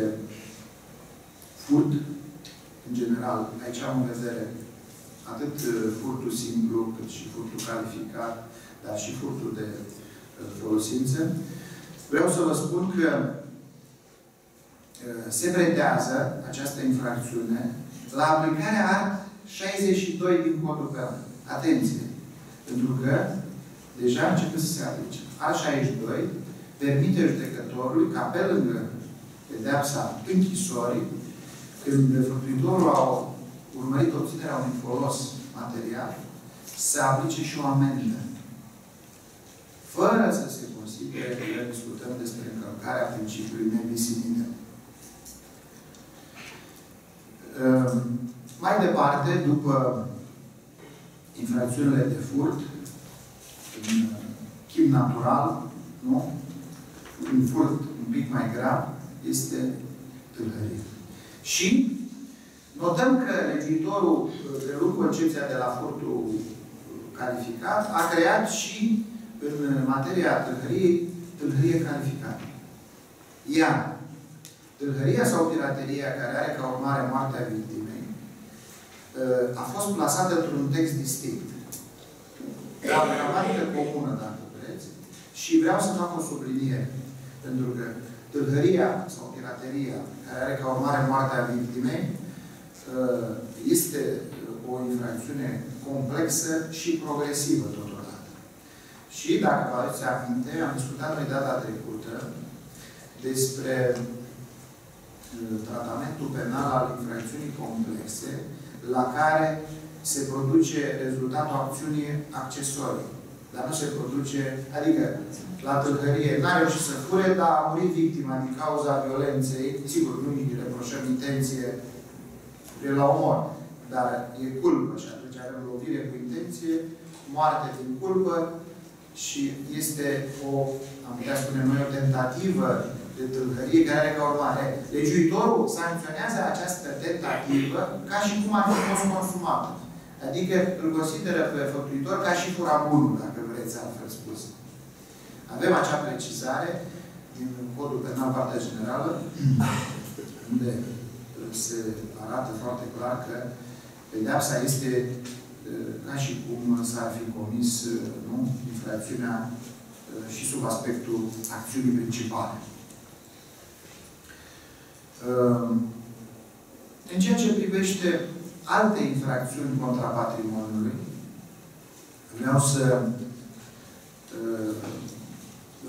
furt, în general, aici am în vedere atât furtul simplu, cât și furtul calificat, dar și furtul de folosință. Vreau să vă spun că se pretează această infracțiune la aplicarea art. 62 din Codul Penal. Atenție! Pentru că deja începe să se aplice. Art. 62 permite judecătorului ca pe lângă pedeapsa închisorii, când făptuitorul a urmărit obținerea unui folos material, să aplice și o amendă. Fără să se considere că discutăm despre încălcarea principiului nevisimilor. Mai departe, după infracțiunile de furt, în chip natural, nu? Un furt un pic mai grav, este tâlhărit. Și notăm că legiuitorul, preluând concepția de la furtul calificat, a creat și, în materia tâlhăriei, tâlhărie calificată. Iar tâlhăria sau pirateria, care are ca urmare moartea victimei, a fost plasată într-un text distinct. O gramatică comună, dacă vreți. Și vreau să fac o subliniere. Pentru că tâlhăria sau pirateria, care are ca urmare moartea victimei, este o infracțiune complexă și progresivă, totodată. Și, dacă vă aduceți aminte, am discutat noi data trecută despre tratamentul penal al infracțiunii complexe, la care se produce rezultatul acțiunii accesorii. Dar nu se produce, adică, la tâlhărie, n-a reușit să fure, dar a murit victima din cauza violenței. Sigur, nu îi reproșăm intenție la omor, dar e culpă și atunci are o lovire cu intenție, moarte din culpă și este o, am putea spune noi, o tentativă de tâlhărie care are ca urmare. Legiuitorul sancționează această tentativă ca și cum ar fi fost consumată. Adică îl consideră pe făptuitor ca și furabunul, dacă vreți altfel spus. Avem acea precizare din Codul Penal, partea generală, unde se arată foarte clar că pedeapsa este ca și cum s-ar fi comis, nu? Infracțiunea și sub aspectul acțiunii principale. În ceea ce privește alte infracțiuni contra patrimoniului, vreau să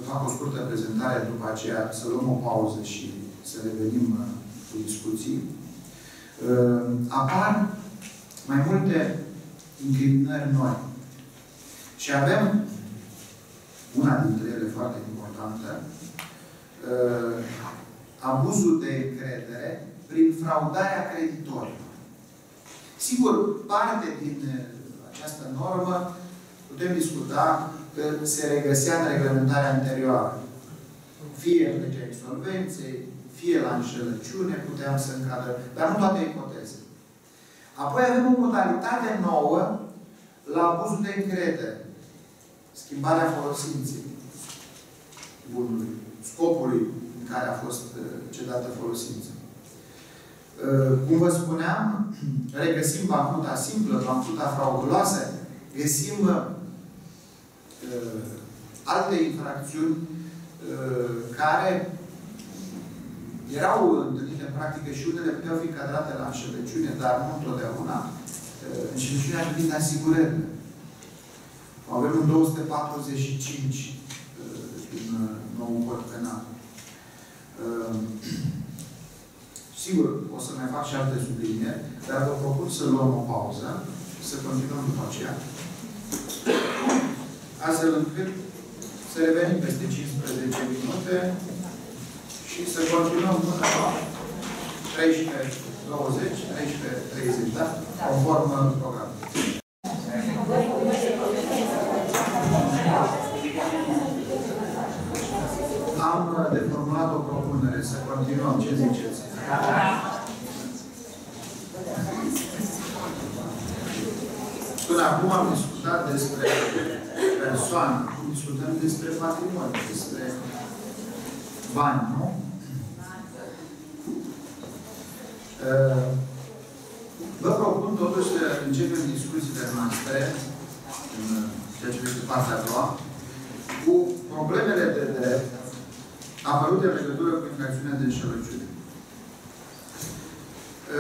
fac o scurtă prezentare, după aceea să luăm o pauză și să revenim cu discuții. Apar mai multe incriminări noi. Și avem una dintre ele foarte importantă, abuzul de încredere prin fraudarea creditorilor. Sigur, parte din această normă putem discuta că se regăsea în reglementarea anterioară. Fie în legea insolvenței, fie la înșelăciune puteam să încadrăm, dar nu toate ipoteze. Apoi avem o modalitate nouă la abuzul de încredere. Schimbarea folosinței. bunului, scopului în care a fost cedată folosința. Cum vă spuneam, regăsim bancuta simplă, bancuta frauduloasă, găsim alte infracțiuni care erau întâlnite în practică și unele puteau fi cadrate la înșelăciune, dar nu întotdeauna. Înșelăciunea privind asigurările. Avem un 245 din noul cod penal. Sigur, o să mai fac și alte sublinieri, dar vă propun să luăm o pauză, să continuăm după aceea, astfel încât să revenim peste 15 minute și să continuăm până la 13:20, 13:30, da? Conform programului. Am de formulat o propunere. Să continuăm. Ce ziceți? Până acum am discutat despre persoane. Discutăm despre patrimoniu, despre bani, nu? Vă propun totuși să începem discuțiile noastre în ceea ce este partea a doua cu problemele de drept apărute în legătură cu infracțiunea de înșelăciune.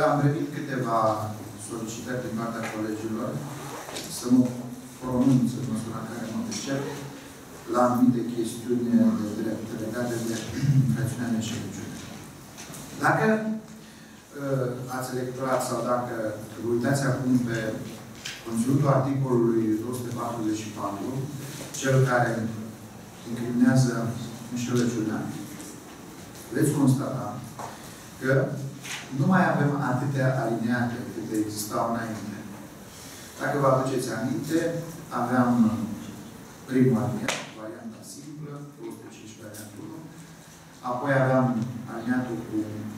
Am primit câteva solicitări din partea colegilor să mă pronunț în măsura care mă pricep la anumite chestiuni de drept legate de infracțiunea de înșelăciune. Dacă ați electorat sau dacă vă uitați acum pe conținutul articolului 244, cel care incriminează înșelăciunea, veți constata că nu mai avem atâtea alineate câte existau înainte. Dacă vă aduceți aminte, aveam primul aliniat, varianta simplă, 215 variantul, apoi aveam aliniatul cu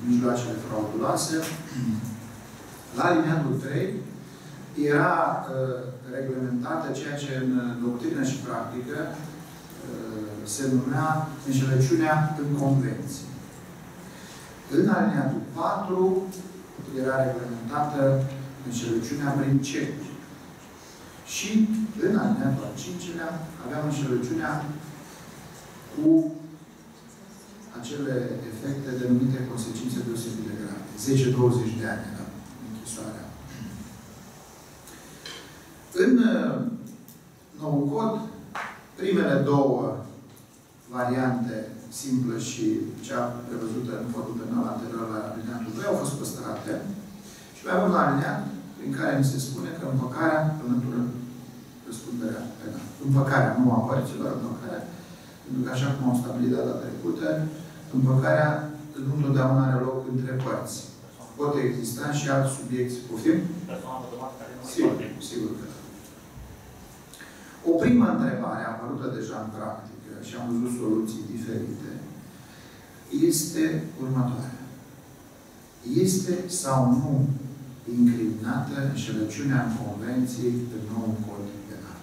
mijloacele frauduloase. La aliniatul 3 era reglementată ceea ce în doctrină și practică se numea înșelăciunea în convenție. În alineatul 4 era reglementată înșelăciunea prin cerc. Și în alineatul al 5-lea aveam înșelăciunea cu acele efecte denumite consecințe deosebit de grave. 10-20 de ani era închisoarea. În noul cod, primele două variante, simplă și cea prevăzută în codul penal anterior la alineatul 2, au fost păstrate și mai avem un alineat prin care ni se spune că împăcarea înlătură răspunderea penală. Împăcarea, nu apare, ci doar împăcarea, pentru că, așa cum am stabilit data trecută, împăcarea nu întotdeauna are loc între părți. Pot exista și alți subiecți. Poftim? Sigur, sigur că. O primă întrebare, apărută deja în practică, și am văzut soluții diferite, este următoarea. Este sau nu incriminată înșelăciunea în convenții în noul cod penal?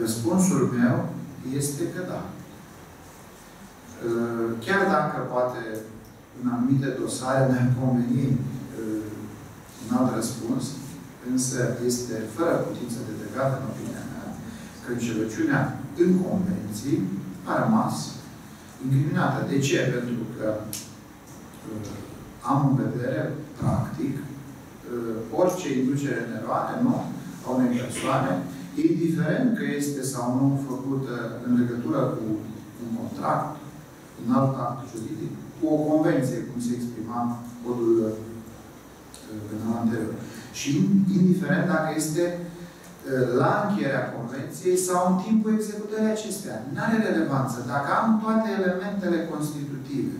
Răspunsul meu este că da. Chiar dacă poate în anumite dosare ne-ar conveni un alt răspuns, însă este fără putință de legat, în opinia mea, că înșelăciunea în convenții a rămas incriminată. De ce? Pentru că am în vedere, practic, orice inducere în eroare, nu, a unei persoane, indiferent că este sau nu făcută în legătură cu un contract, un alt act juridic, cu o convenție, cum se exprima codul penal anterior. Și indiferent dacă este la încheierea convenției sau în timpul executării acestea. Nu are relevanță. Dacă am toate elementele constitutive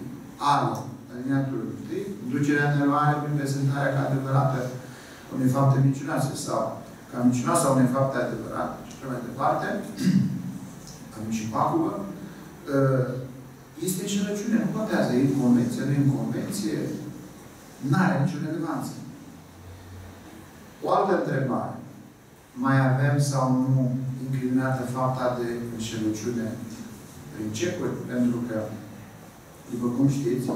ale alineatului 1, inducerea în eroare prin prezentarea ca adevărată unei fapte mincinoase sau ca mincinoasă a unei fapte adevărate și așa mai departe, am și pagubă, este înșelăciune. Nu contează. E în convenție, nu e în convenție. Nu are nicio relevanță. O altă întrebare. Mai avem sau nu incriminată fapta de înșelăciune prin cecuri, pentru că, după cum știți,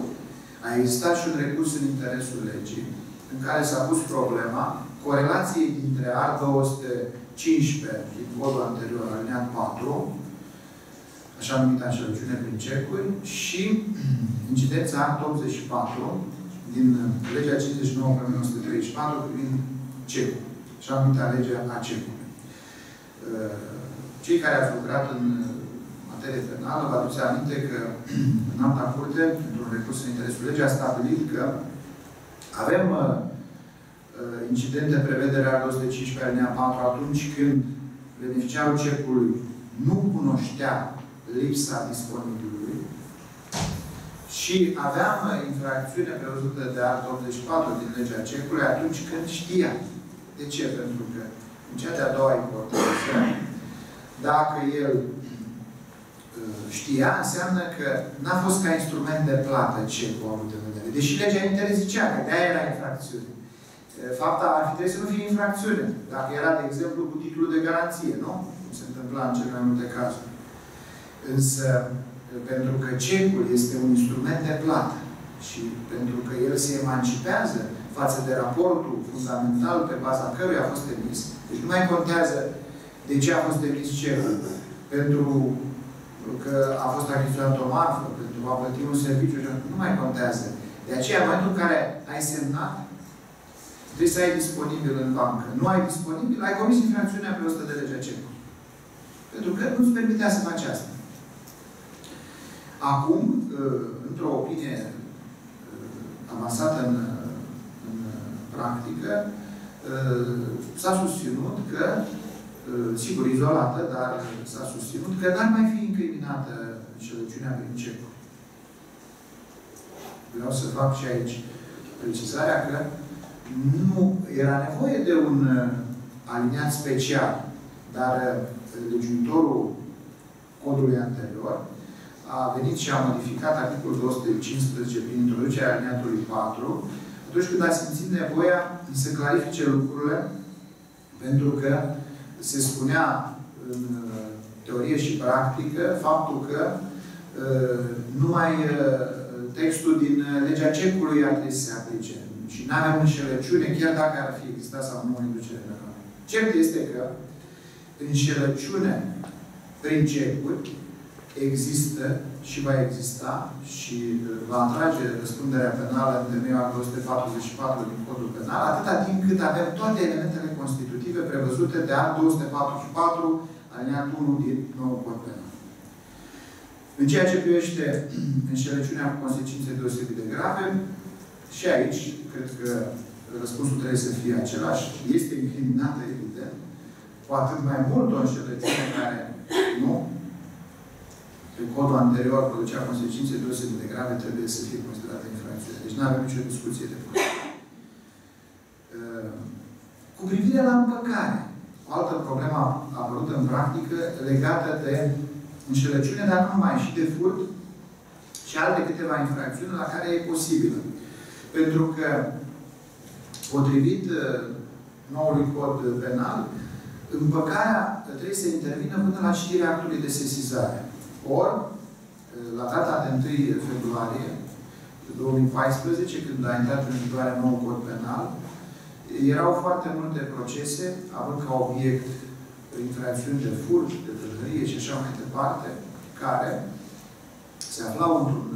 a existat și un recurs în interesul legii, în care s-a pus problema corelației dintre A215 din codul anterior, alineat 4, așa numită înșelăciune prin cecuri, și incidența A84 din legea 59/1934 privind cecuri, așa numită legea A-cecului. Cei care ați lucrat în materie penală vă aduce aminte că în alta curte, într-un recurs în interesul legii, a stabilit că avem incidente prevederea 215 alinea 4 atunci când beneficiarul cecului nu cunoștea lipsa disponibilului și aveam infracțiune prevăzută de artă 84 din legea cecului atunci când știa. De ce? Pentru că în cea de-a doua importanță, dacă el știa, înseamnă că n-a fost ca instrument de plată cecul avut în vedere. Deși legea interzicea, că de-aia era infracțiune. Fapta ar fi trebuit să nu fie infracțiune. Dacă era, de exemplu, cu titlul de garanție, nu? Cum se întâmpla în cele mai multe cazuri. Însă, pentru că cecul este un instrument de plată și pentru că el se emancipează față de raportul fundamental pe baza căruia a fost emis, deci nu mai contează de ce a fost emis cecul. Pentru că a fost achiziționată o marfă, pentru a plăti un serviciu, nu mai contează. De aceea, în momentul în care ai semnat, trebuie să ai disponibil în bancă. Nu ai disponibil, ai comis infracțiunea pe 100 de legea cecului. Pentru că nu-ți permitea să faci asta. Acum, într-o opinie avansată în practică, s-a susținut că, sigur, izolată, dar s-a susținut că n-ar mai fi incriminată înșelăciunea prin cecuri. Vreau să fac și aici precizarea că nu era nevoie de un alineat special, dar legiuitorul codului anterior a venit și a modificat articolul 215 prin introducerea alineatului 4, atunci când a simțit nevoia să clarifice lucrurile, pentru că se spunea în teorie și practică faptul că numai textul din legea cecului ar trebui să se aplice. Și nu avem înșelăciune, chiar dacă ar fi existat sau nu o inducere în eroare. Cert este că înșelăciune prin cecuri există și va exista și va atrage răspunderea penală în temeiul al 244 din Codul Penal, atâta timp cât avem toate elementele constitutive prevăzute de al 244 alineat 1 din noul Cod Penal. În ceea ce privește înșelăciunea cu consecințe deosebit de grave, și aici, cred că răspunsul trebuie să fie același. Este incriminată, evident, cu atât mai mult o înșelăciune care nu, pe codul anterior, producea consecințe deosebit de grave, trebuie să fie considerată infracțiune. Deci nu avem nicio discuție de făcut. Cu privire la împăcare, o altă problemă apărută în practică legată de înșelăciune, dar nu numai, și de furt, și alte câteva infracțiuni la care e posibilă. Pentru că, potrivit noului cod penal, împăcarea trebuie să intervină până la citirea actului de sesizare. Ori, la data de 1 februarie 2014, când a intrat în vigoare noul cod penal, erau foarte multe procese, având ca obiect infracțiuni de furt, de tâlhărie și așa mai departe, care se aflau într-un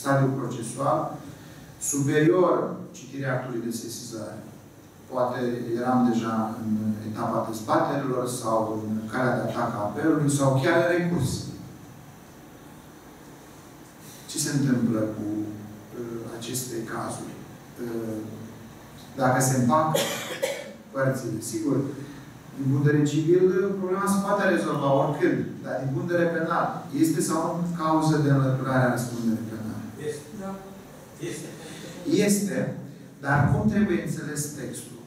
stadiu procesual superior citirea actului de sesizare. Poate eram deja în etapa dezbaterilor sau în calea de atac a apelului sau chiar în recurs. Ce se întâmplă cu aceste cazuri? Dacă se împacă părțile, sigur, din punct de vedere civil, problema se poate rezolva oricând, dar din punct de vedere penal, este sau nu cauză de înlăturare a răspunderii penale? Este. Da. Este. Este, dar cum trebuie înțeles textul?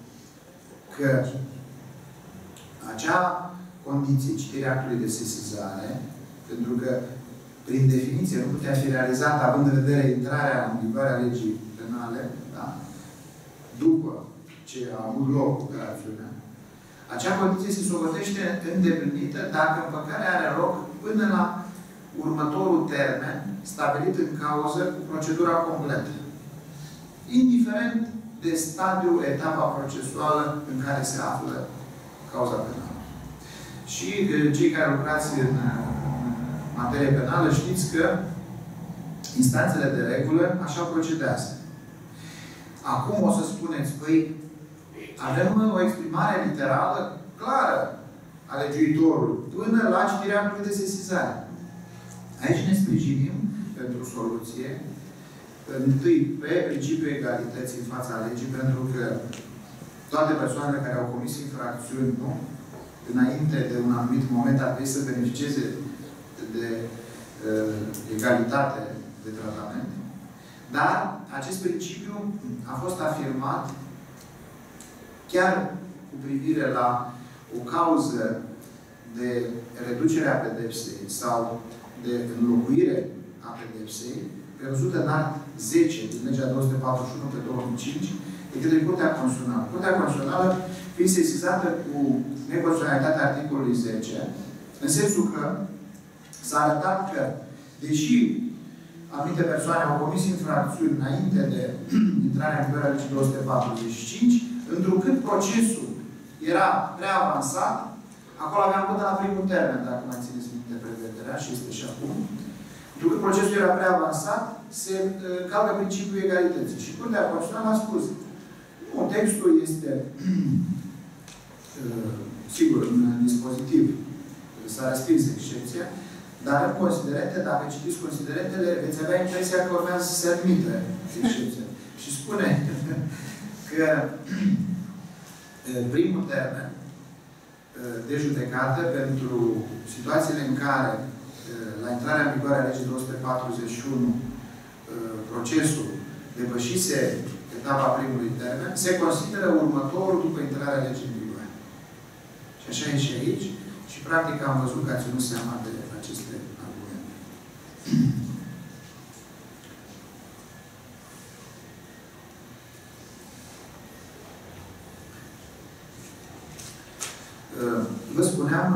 Că acea condiție, citirea actului de sesizare, pentru că, prin definiție, nu putea fi realizată, având în vedere intrarea în vigoare a legii penale, da? După ce a avut loc operațiunea, Acea condiție se socotește îndeplinită dacă împăcarea are loc până la următorul termen stabilit în cauză cu procedura completă, indiferent de stadiul, etapa procesuală în care se află cauza penală. Și cei care lucrați în materie penală știți că instanțele de regulă așa procedează. Acum o să spuneți, păi, avem o exprimare literală clară a legiuitorului până la citirea actului de sesizare. Aici ne sprijinim pentru soluție întâi pe principiul egalității în fața legii, pentru că toate persoanele care au comis infracțiuni, nu? Înainte de un anumit moment ar trebui să beneficieze de egalitate de tratament. Dar acest principiu a fost afirmat chiar cu privire la o cauză de reducere a pedepsei sau de înlocuire a pedepsei, prevăzută în art. 10 din legea 241/2005, de către Curtea Constituțională. Curtea Constituțională fiind sesizată cu neconstituționalitatea articolului 10, în sensul că s-a arătat că, deși anumite persoane au comis infracțiuni înainte de intrarea în vigoare a legii 245, întrucât procesul era prea avansat, acolo aveam până la primul termen, dacă mai țineți minte prevederea, și este și acum, după procesul era prea avansat, se calcă principiul egalității. Și Curtea Constituțională a spus, nu, textul este, sigur, în dispozitiv s-a respins excepția, dar în considerente, dacă citiți considerentele, veți avea impresia că urmează să se admită excepția. Și spune că primul termen de judecată pentru situațiile în care la intrarea în vigoare a legii 241, procesul depășise etapa primului termen, se consideră următorul după intrarea legii în vigoare. Și așa e și aici. Și practic am văzut că a ținut seama de aceste argumente. Vă spuneam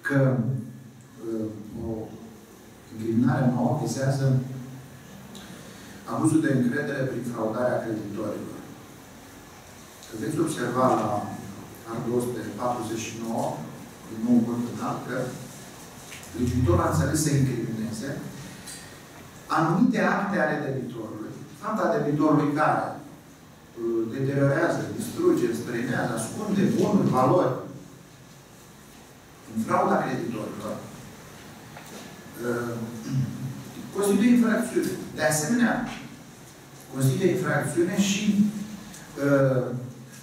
că o incriminare nouă vizează abuzul de încredere prin fraudarea creditorilor. Că veți observa la articolul 249 din nou penal că legiuitorul a înțeles să incrimineze anumite acte ale debitorului, fapta debitorului care deteriorează, distruge, străinează, ascunde bunuri, valori, în frauda creditorilor, constituie infracțiune. De asemenea, constituie infracțiune și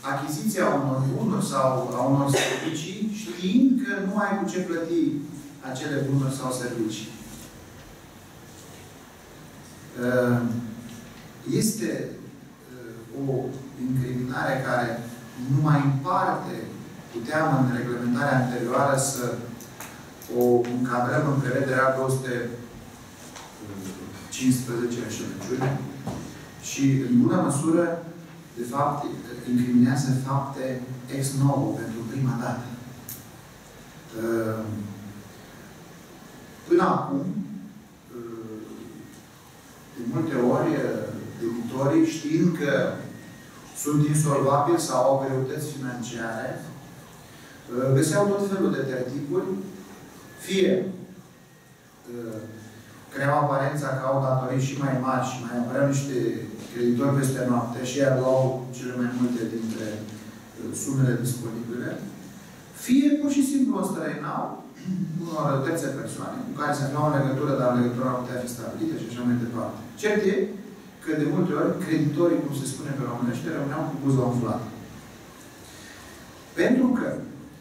achiziția unor bunuri sau a unor servicii, știind că nu ai cu ce plăti acele bunuri sau servicii. Este o incriminare care nu mai împarte. Puteam, în reglementarea anterioară, să o încadrăm în prevederea 215 înșelăciune și, în bună măsură, de fapt, incriminează fapte ex novo, pentru prima dată. Până acum, de multe ori, debitorii, știind că sunt insolvabili sau au greutăți financiare, găseau tot felul de tertipuri, fie creau aparența că au datorii și mai mari și mai aveau niște creditori peste noapte și iar luau cele mai multe dintre sumele disponibile, fie pur și simplu o străinau unor terțe persoane cu care se aflau în legătură, dar legătura ar putea fi stabilită și așa mai departe. Cert e că de multe ori creditorii, cum se spune pe românește, rămâneau cu buza umflată. Pentru că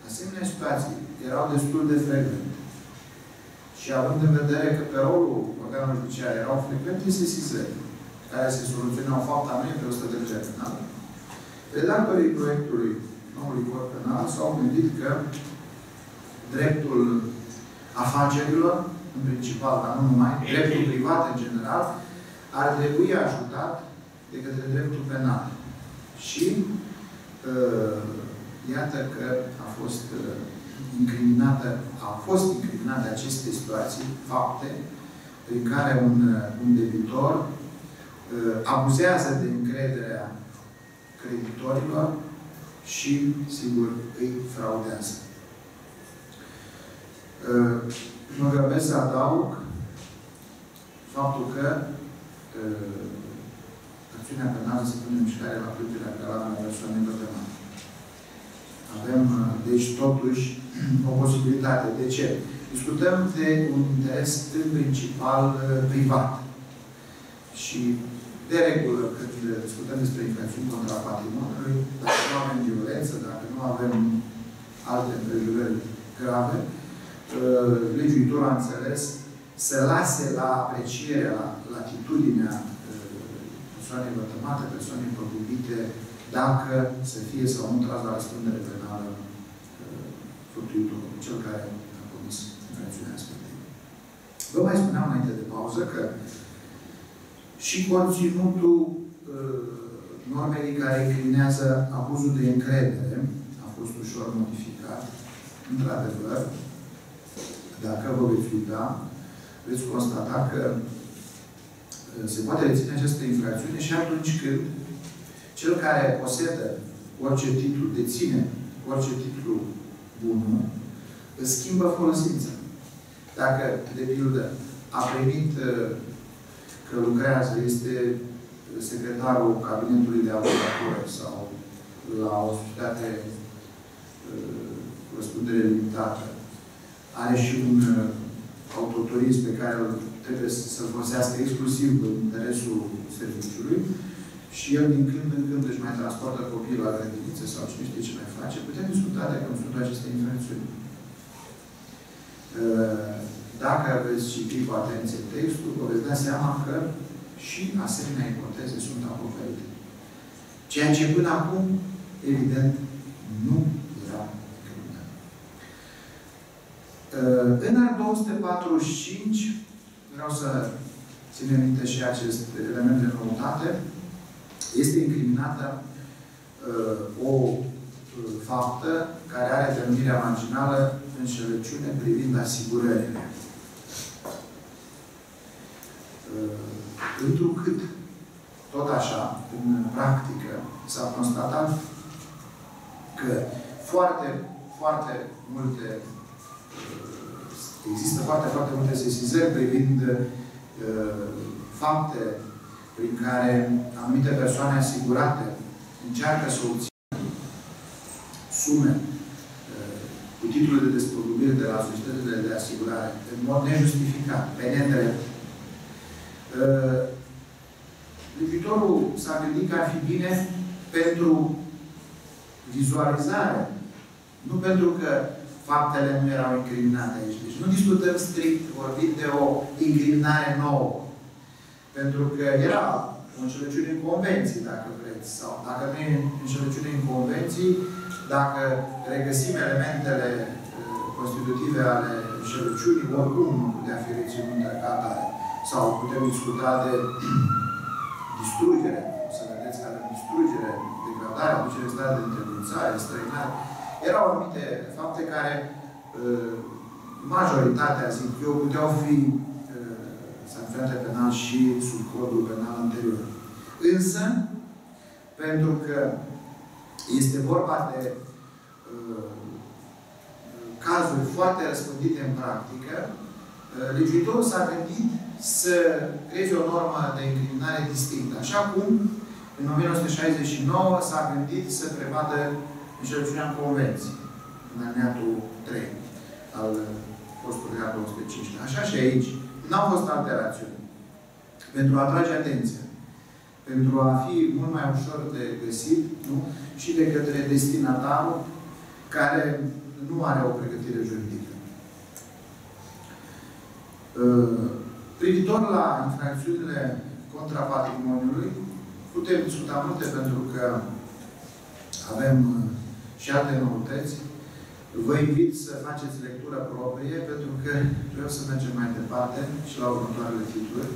asemenea situații erau destul de frecvente. Și având în vedere că pe rolul organului judiciar erau frecvente sesizări, care se soluționau fapta mea pe 100 de legea penală, redactorii proiectului noului cod penal s-au gândit că dreptul afacerilor, în principal, dar nu numai, dreptul privat în general, ar trebui ajutat de către dreptul penal. Și iată că a fost incriminate aceste situații, fapte, prin care un debitor abuzează de încrederea creditorilor și, sigur, îi fraudează. Mă grăbesc să adaug faptul că acțiunea penală se pune în mișcare la plângerea penală a persoanei vătămate. Avem, deci, totuși, o posibilitate. De ce? Discutăm de un interes în principal privat. Și, de regulă, când discutăm despre infracțiuni contra patrimoniului, dacă nu avem violență, dacă nu avem alte împrejurări grave, legiuitorul a înțeles să lase la aprecierea, la latitudinea persoanei vătămate, persoanei păgubite, dacă să fie sau nu tras la răspundere penală făptuitorul, cel care a comis infracțiunea respectivă. Vă mai spuneam înainte de pauză că și conținutul normei care crinează abuzul de încredere a fost ușor modificat. Într-adevăr, dacă vă veți uita, veți constata că se poate reține această infracțiune și atunci când cel care posedă orice titlu, deține orice titlu bun, îți schimbă folosința. Dacă, de pildă, a primit că lucrează, este secretarul cabinetului de avocatură sau la o societate cu răspundere limitată, are și un autoturism pe care trebuie să-l folosească exclusiv în interesul serviciului și el din când în când își mai transportă copiii la grădiniță sau cine știe ce mai face, putem discuta de consultul acestei infracțiuni. Dacă veți citi cu atenție textul, vă veți da seama că și asemenea ipoteze sunt acoperite. Ceea ce până acum, evident, nu era criminal. În anul 245, vreau să ținem minte și acest element de noutate, este incriminată o faptă care are denumirea marginală înșelăciune privind asigurările. Întrucât, tot așa, în practică, s-a constatat că există foarte multe sesizări privind fapte prin care anumite persoane asigurate încearcă să obțină sume cu titlurile de despăgubire de la societățile de asigurare, în mod nejustificat, pe nedrept. Legiuitorul s-a gândit că ar fi bine pentru vizualizare, nu pentru că faptele nu erau incriminate aici. Deci nu discutăm strict, vorbim de o incriminare nouă. Pentru că era o înșelăciune în convenții, dacă vreți, sau dacă nu e înșelăciune în convenții, dacă regăsim elementele constitutive ale înșelăciunii, oricum nu putea fi reținută ca atare. Sau putem discuta de distrugere, o să vedeți că avem distrugere, degradare, aducere în stare de întrebuințare, străinare. Erau anumite fapte care, majoritatea, zic eu, puteau fi sancționate penal și sub codul penal anterior. Însă, pentru că este vorba de cazuri foarte răspândite în practică, legiuitorul s-a gândit să creeze o normă de incriminare distinctă. Așa cum, în 1969, s-a gândit să prevadă înșelăciunea în convenții, în alineatul 3 al postului al 215. Așa și aici. N-au fost alterațiuni. Pentru a atrage atenția. Pentru a fi mult mai ușor de găsit, nu? Și de către destinatarul care nu are o pregătire juridică. Privitor la infracțiunile contra patrimoniului, putem discuta multe pentru că avem și alte noutăți. Vă invit să faceți lectură proprie, pentru că vreau să mergem mai departe și la următoarele titluri.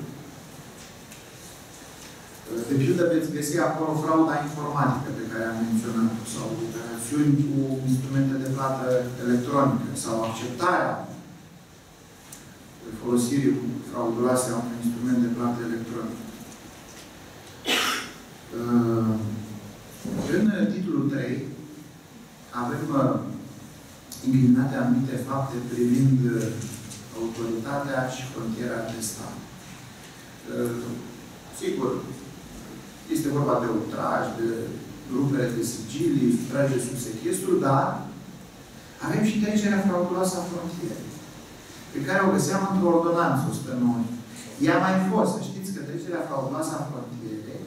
De pildă veți găsi acolo frauda informatică pe care am menționat-o, sau operațiuni cu instrumente de plată electronică, sau acceptarea folosirii frauduloase a unui instrument de plată electronică. În titlul 3 avem indignate anumite fapte privind autoritatea și frontiera de stat. Sigur, este vorba de outraj, de rupere de sigilii, trage sub sechestru, dar avem și trecerea frauduloasă a frontierei, pe care o găseam într-o ordonanță 109. Ea mai fost, știți că trecerea frauduloasă a frontierei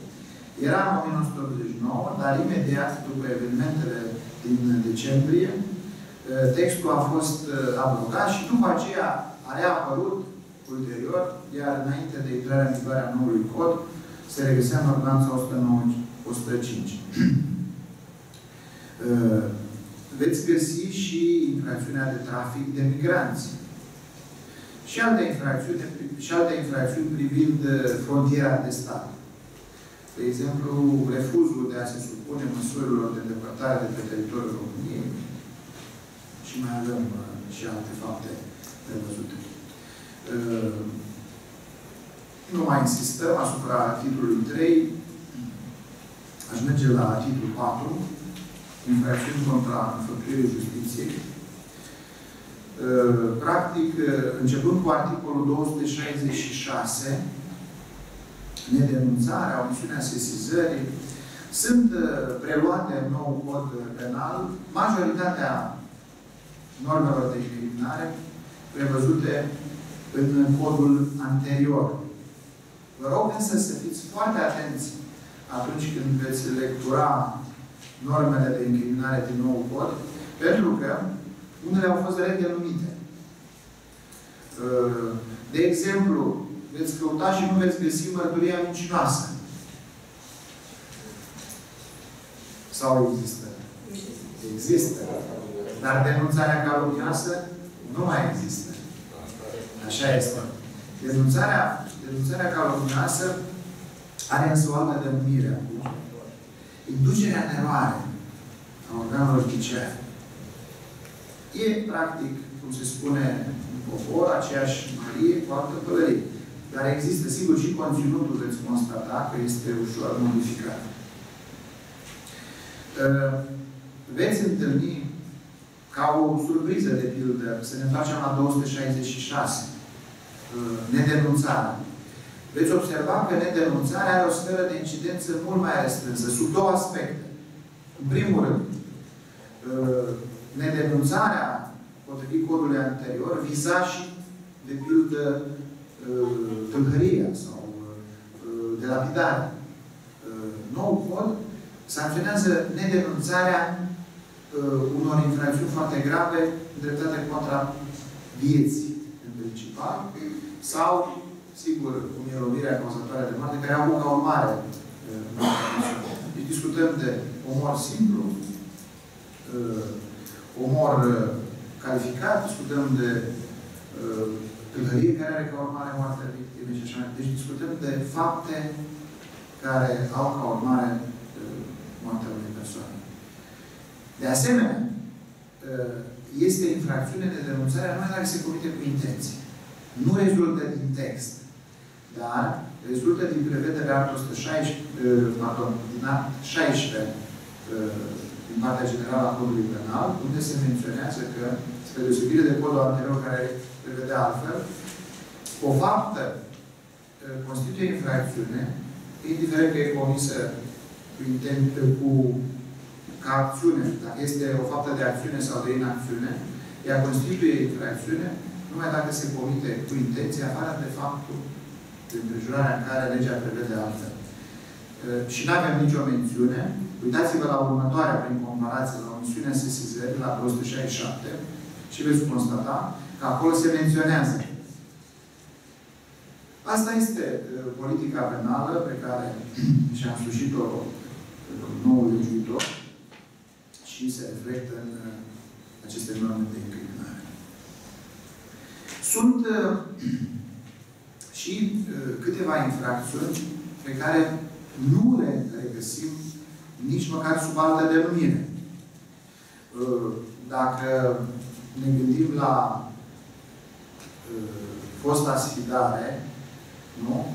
era în 1989, dar imediat după evenimentele din decembrie, textul a fost abrogat și după aceea a reapărut ulterior, iar înainte de intrarea în vigoare a noului cod, se regăsea în ordonanța 105. Veți găsi și infracțiunea de trafic de migranți. Și alte infracțiuni privind frontiera de stat. De exemplu, refuzul de a se supune măsurilor de depărtare de pe teritoriul României. Și mai avem și alte fapte prevăzute. Nu mai insistăm asupra titlului 3. Aș merge la titlul 4. Infracțiuni contra înfăptuirii justiției. Practic, începând cu articolul 266, nedenunțarea, omisiunea sesizării, sunt preluate în nou cod penal majoritatea normelor de incriminare prevăzute în codul anterior. Vă rog însă să fiți foarte atenți atunci când veți lectura normele de incriminare din nou cod, pentru că unele au fost redenumite. De exemplu, veți căuta și nu veți găsi mărturia mincinoasă. Sau există? Există. Dar denunțarea calomnioasă nu mai există. Așa este. Denunțarea calomnioasă are însă o altă denumire. Inducerea în eroare a organelor judiciare. E, practic, cum se spune în popor, aceeași mărie cu altă pălărie. Dar există, sigur, și conținutul, veți constata că este ușor modificat. Veți întâlni, ca o surpriză, de pildă, să ne întoarcem la 266, nedenunțarea. Veți observa că nedenunțarea are o sferă de incidență mult mai restrânsă, sub două aspecte. În primul rând, nedenunțarea, potrivit codului anterior, viza și, de pildă, tâlhăria sau delapidarea. Nou cod sancționează nedenunțarea unor infracțiuni foarte grave îndreptate contra vieții, în principal, sau, sigur, cum e lovirea cauzatoare de moarte, care au ca urmare. Deci discutăm de omor simplu, omor calificat, discutăm de tâlhărie care are ca urmare moartea victimei și așa mai. Deci discutăm de fapte care au ca urmare moartea unei persoane. De asemenea, este infracțiune de denunțare numai dacă se comite cu intenție. Nu rezultă din text, dar rezultă din prevederea din 16 din partea generală a codului penal, unde se menționează că, spre deosebire de codul anterior care prevedea altfel, o faptă constituie infracțiune, indiferent că e comisă cu intent, ca acțiune, dacă este o faptă de acțiune sau de inacțiune, ea constituie infracțiune numai dacă se comite cu intenție, afară de faptul de împrejurarea în care legea prevede altfel. Și nu avem nicio mențiune. Uitați-vă la următoarea, prin comparație, la omisiunea sesizării, la 267, și veți constata că acolo se menționează. Asta este politica penală pe care și-a însușit-o noul legiuitor și se reflectă în aceste norme de incriminare. Sunt și câteva infracțiuni pe care nu le regăsim nici măcar sub altă denumire. Dacă ne gândim la fosta sfidare, nu?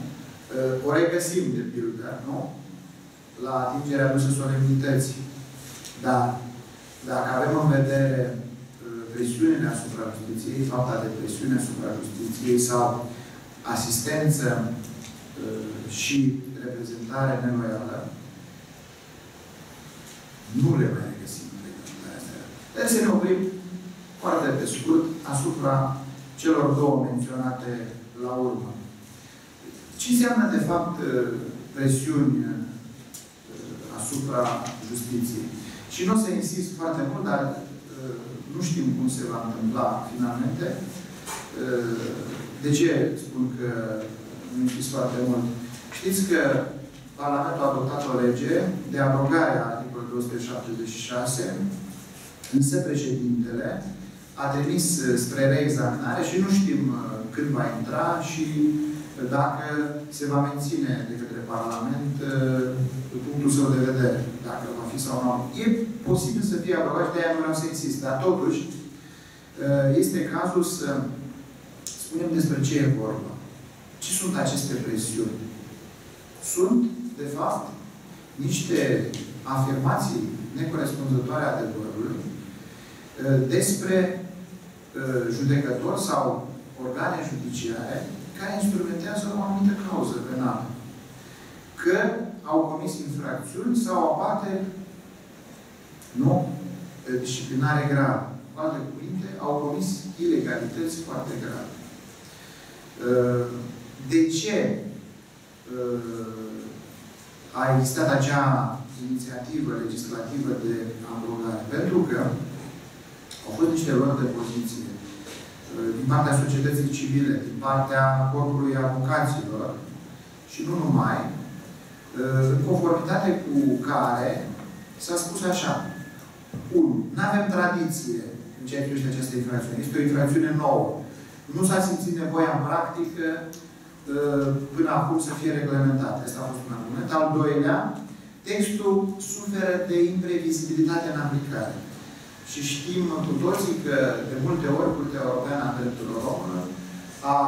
O regăsim, de pildă, nu? La atingerea aduse solemnității. Dar dacă avem în vedere presiunile asupra justiției, fapta de presiune asupra justiției sau asistență și reprezentare neloială, nu le mai regăsim în reprezentarea asta. Dar să ne oprim foarte pe scurt asupra celor două menționate la urmă. Ce înseamnă, de fapt, presiuni asupra justiției? Și nu o să insist foarte mult, dar nu știm cum se va întâmpla finalmente. De ce spun că nu insist foarte mult? Știți că Parlamentul a adoptat o lege de abrogare a articolului 276, însă președintele a trimis spre reexaminare și nu știm când va intra și dacă se va menține de către Parlament punctul său de vedere, dacă va fi sau nu. E posibil să fie abrogat și de-aia nu vreau să insist, dar totuși este cazul să spunem despre ce e vorba. Ce sunt aceste presiuni? Sunt, de fapt, niște afirmații necorespunzătoare a adevărului despre judecători sau organe judiciare care instrumentează o anumită cauză penală. Că au comis infracțiuni sau abateri, nu, disciplinare grave. Cu alte cuvinte, au comis ilegalități foarte grave. De ce a existat acea inițiativă legislativă de abrogare? Pentru că au fost niște luări de poziție din partea societății civile, din partea corpului avocaților și nu numai, în conformitate cu care s-a spus așa. 1. Nu avem tradiție în ceea ce privește această infracțiune. Este o infracțiune nouă. Nu s-a simțit nevoia în practică până acum să fie reglementată. Asta a fost un argument. Al doilea, textul suferă de imprevizibilitate în aplicare. Și știm cu toții că, de multe ori, Curtea Europeană a Drepturilor Omului a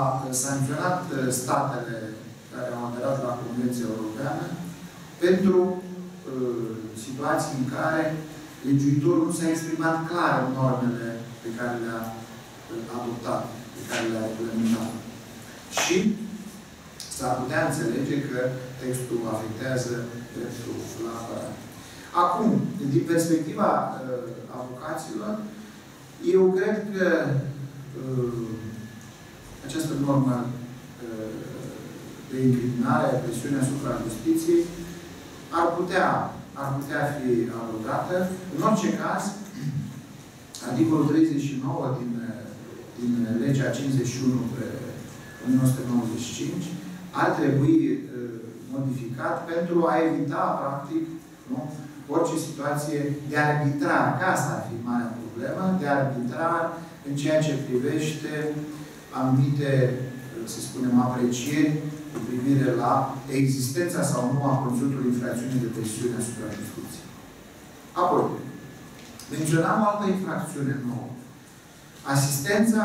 sancționat statele care au aderat la Convenția Europeană pentru situații în care legiuitorul nu s-a exprimat clar în normele pe care le-a adoptat, pe care le-a reglementat. Și s-ar putea înțelege că textul afectează dreptul la apărare. Acum, din perspectiva avocaților, eu cred că această normă de incriminare, de presiune asupra justiției, ar putea fi abrogată. În orice caz, articolul 39 din legea 51/1995 ar trebui modificat pentru a evita, practic, nu? Orice situație de arbitrar, că asta ar fi marea problemă, de arbitrar în ceea ce privește anumite, să spunem, aprecieri cu privire la existența sau nu a conținutului infracțiunii de presiune asupra justiției. Apoi, menționam o altă infracțiune nouă. Asistența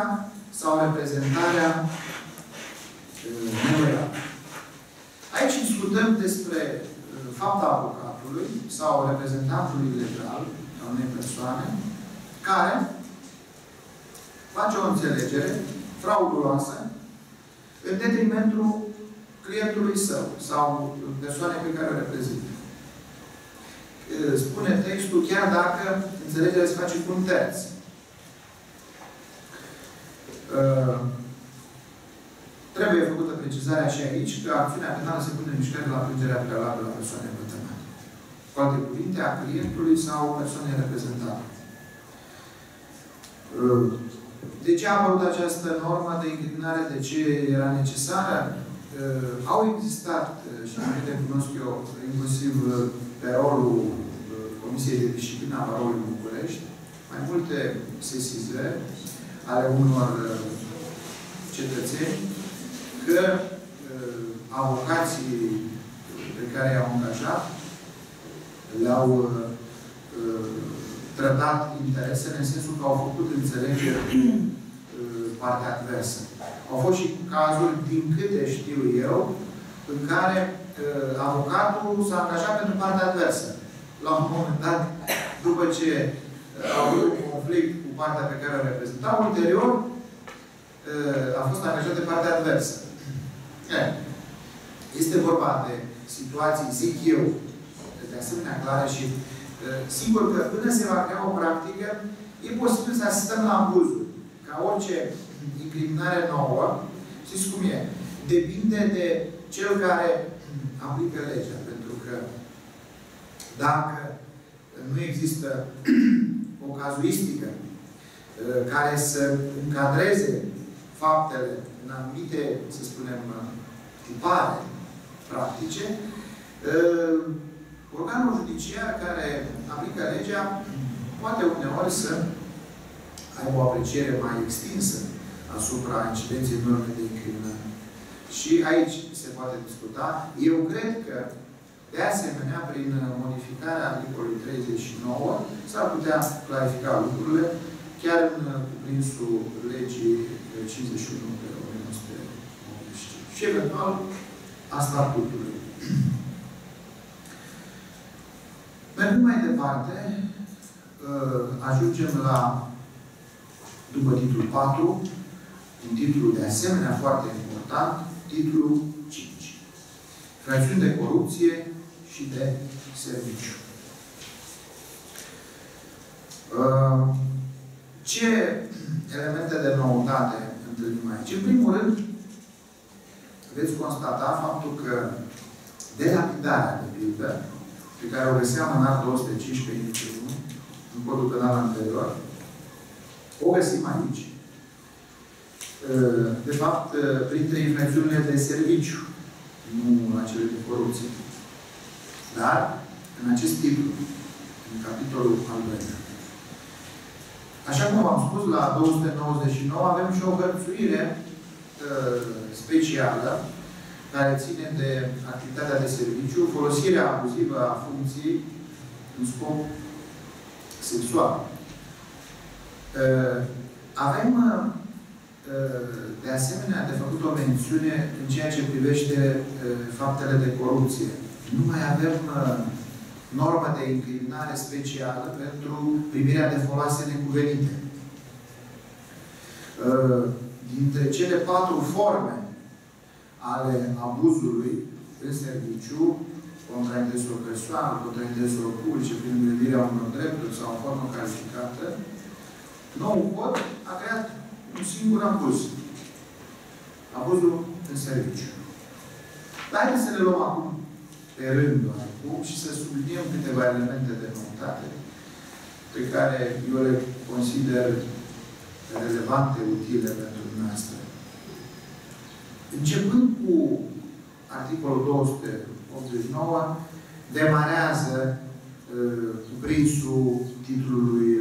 sau reprezentarea neloială. Aici discutăm despre fapta avocatului sau reprezentantului legal a unei persoane care face o înțelegere frauduloasă în detrimentul clientului său sau persoanei pe care o reprezintă. Spune textul, chiar dacă înțelegerea se face cu un terț. Trebuie făcută precizarea și aici că acțiunea penală se pune în mișcare la plângerea prealabilă la persoanei vătămate. Cu alte cuvinte, a clientului sau persoanei reprezentate. De ce a apărut această normă de incriminare? De ce era necesară? Au existat, și înainte cunosc eu, inclusiv pe rolul Comisiei de Disciplină a Baroului București, mai multe sesizări ale unor cetățeni că avocații pe pe care i-au angajat, le-au trădat interesele, în sensul că au făcut înțelegeri partea adversă. Au fost și cazuri, din câte știu eu, în care avocatul s-a angajat pentru partea adversă. La un moment dat, după ce au avut un conflict cu partea pe care o reprezentau, ulterior a fost angajat de partea adversă. Este vorba de situații, zic eu, de asemenea clare și sigur că până se va crea o practică, e posibil să asistăm la abuzuri. Ca orice incriminare nouă, știți cum e? Depinde de cel care aplică legea. Pentru că dacă nu există o cazuistică care să încadreze faptele în anumite, să spunem, tipare practice, organul judiciar care aplică legea poate uneori să aibă o apreciere mai extinsă asupra incidenței norme de incriminare. Și aici se poate discuta. Eu cred că, de asemenea, prin modificarea articolului 39 s-ar putea clarifica lucrurile chiar în cuprinsul legii 51/1985. Și eventual a statutului. Mergând mai departe, ajungem la, după titlul 4, un titlu de asemenea foarte important, titlul 5. Infracțiuni de corupție și de serviciu. Ce elemente de noutate întâlnim aici? În primul rând, veți constata faptul că delapidarea de pildă, pe care o găseam în art. 215-1, în codul penal anterior, o găsim aici. De fapt, printre infracțiunile de serviciu, nu acele de corupție. Dar, în acest titlu, în capitolul al doilea. Așa cum v-am spus, la 299 avem și o hărțuire specială care ține de activitatea de serviciu, folosirea abuzivă a funcției în scop sexual. Avem de asemenea de făcut o mențiune în ceea ce privește faptele de corupție. Nu mai avem normă de incriminare specială pentru primirea de foloase necuvenite. Dintre cele 4 forme ale abuzului în serviciu, contra intereselor persoane, contra intereselor publice, prin îmbrăvirea unor drepturi sau în formă calificată, noul cod a creat un singur abuz. Abuzul în serviciu. Dar haideți să le luăm acum pe rândul acum și să subliniem câteva elemente de noutate pe care eu le consider relevante, utile pentru dumneavoastră. Începând cu articolul 289, demarează cuprinsul titlului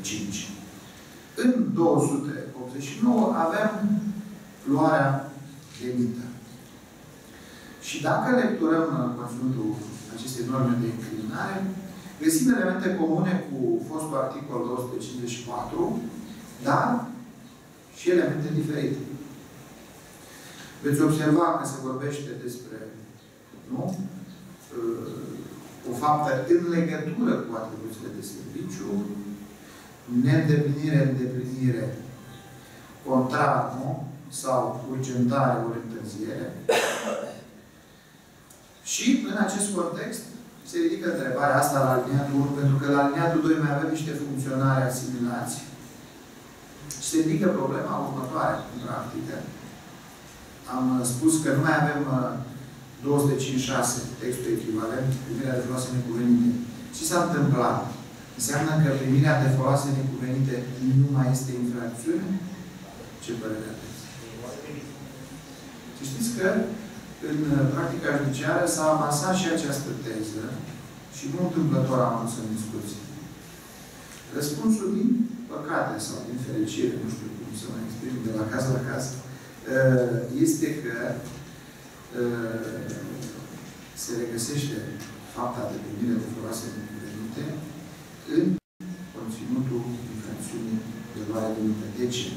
5. În 289 avem luarea de mită. Și dacă lecturăm conținutul acestei norme de incriminare, găsim elemente comune cu fostul articol 254, dar și elemente diferite. Veți observa că se vorbește despre, nu? O faptă în legătură cu atribuțiile de serviciu, neîndeplinire, contrar, nu? Sau urgentare, ori întârziere. Și, în acest context, se ridică întrebarea asta la alineatul 1, pentru că la alineatul 2 mai avem niște funcționari asimilați. Și se ridică problema următoare, în practică. Am spus că nu mai avem 256 textul echivalent, primirea de foloase necuvenite. Ce s-a întâmplat? Înseamnă că primirea de foloase necuvenite nu mai este infracțiune? Ce părere aveți? Și știți că în practica judiciară s-a avansat și această teză și nu întâmplător am adus în discuție. Răspunsul, din păcate sau din fericire, nu știu cum să mă exprim, de la caz la caz, este că se regăsește fapta de gândire de foloase diferite în conținutul infracțiunii de luare de mită. De ce?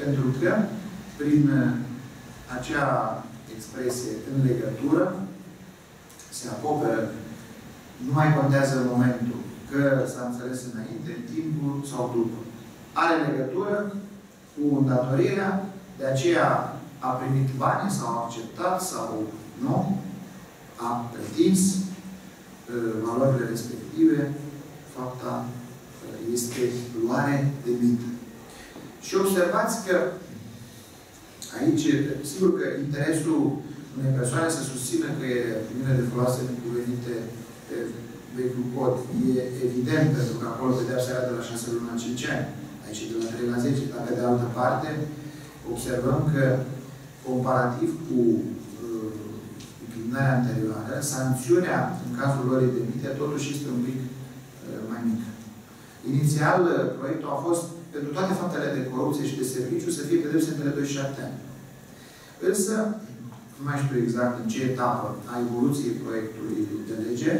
Pentru că prin acea expresie în legătură se acoperă, nu mai contează momentul, că s-a înțeles înainte, timpul sau după. Are legătură cu îndatorirea, de aceea a primit banii sau a acceptat sau nu, a pretins valorile respective, fapta este luare de mită. Și observați că aici, sigur că interesul unei persoane să susțină că e primire de foloase necuvenite pe vechiul cod e evident, pentru că acolo pedeapsa era de la 6 luni la 5 ani, aici de la 3 la 10, dar pe de altă parte observăm că comparativ cu criminarea anterioară, sancțiunea în cazul lor de minte totuși este un pic mai mică. Inițial, proiectul a fost pentru toate faptele de corupție și de serviciu să fie pedepse între 2 și 7 ani. Însă, nu mai știu exact în ce etapă a evoluției proiectului de lege,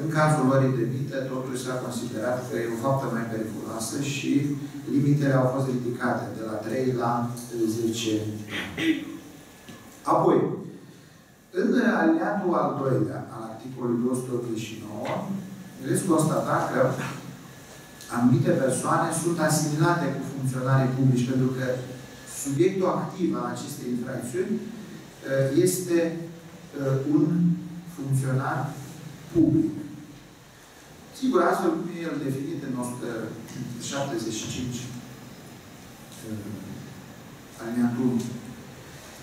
în cazul luării de mită, totuși s-a considerat că e o faptă mai periculoasă și limitele au fost ridicate de la 3 la 10. Apoi, în alineatul al 2-lea al articolului 289, veți constata că anumite persoane sunt asimilate cu funcționarii publici, pentru că subiectul activ al acestei infracțiuni este un funcționar public. Sigur, astfel cum e el definit în 175 alineatul 1.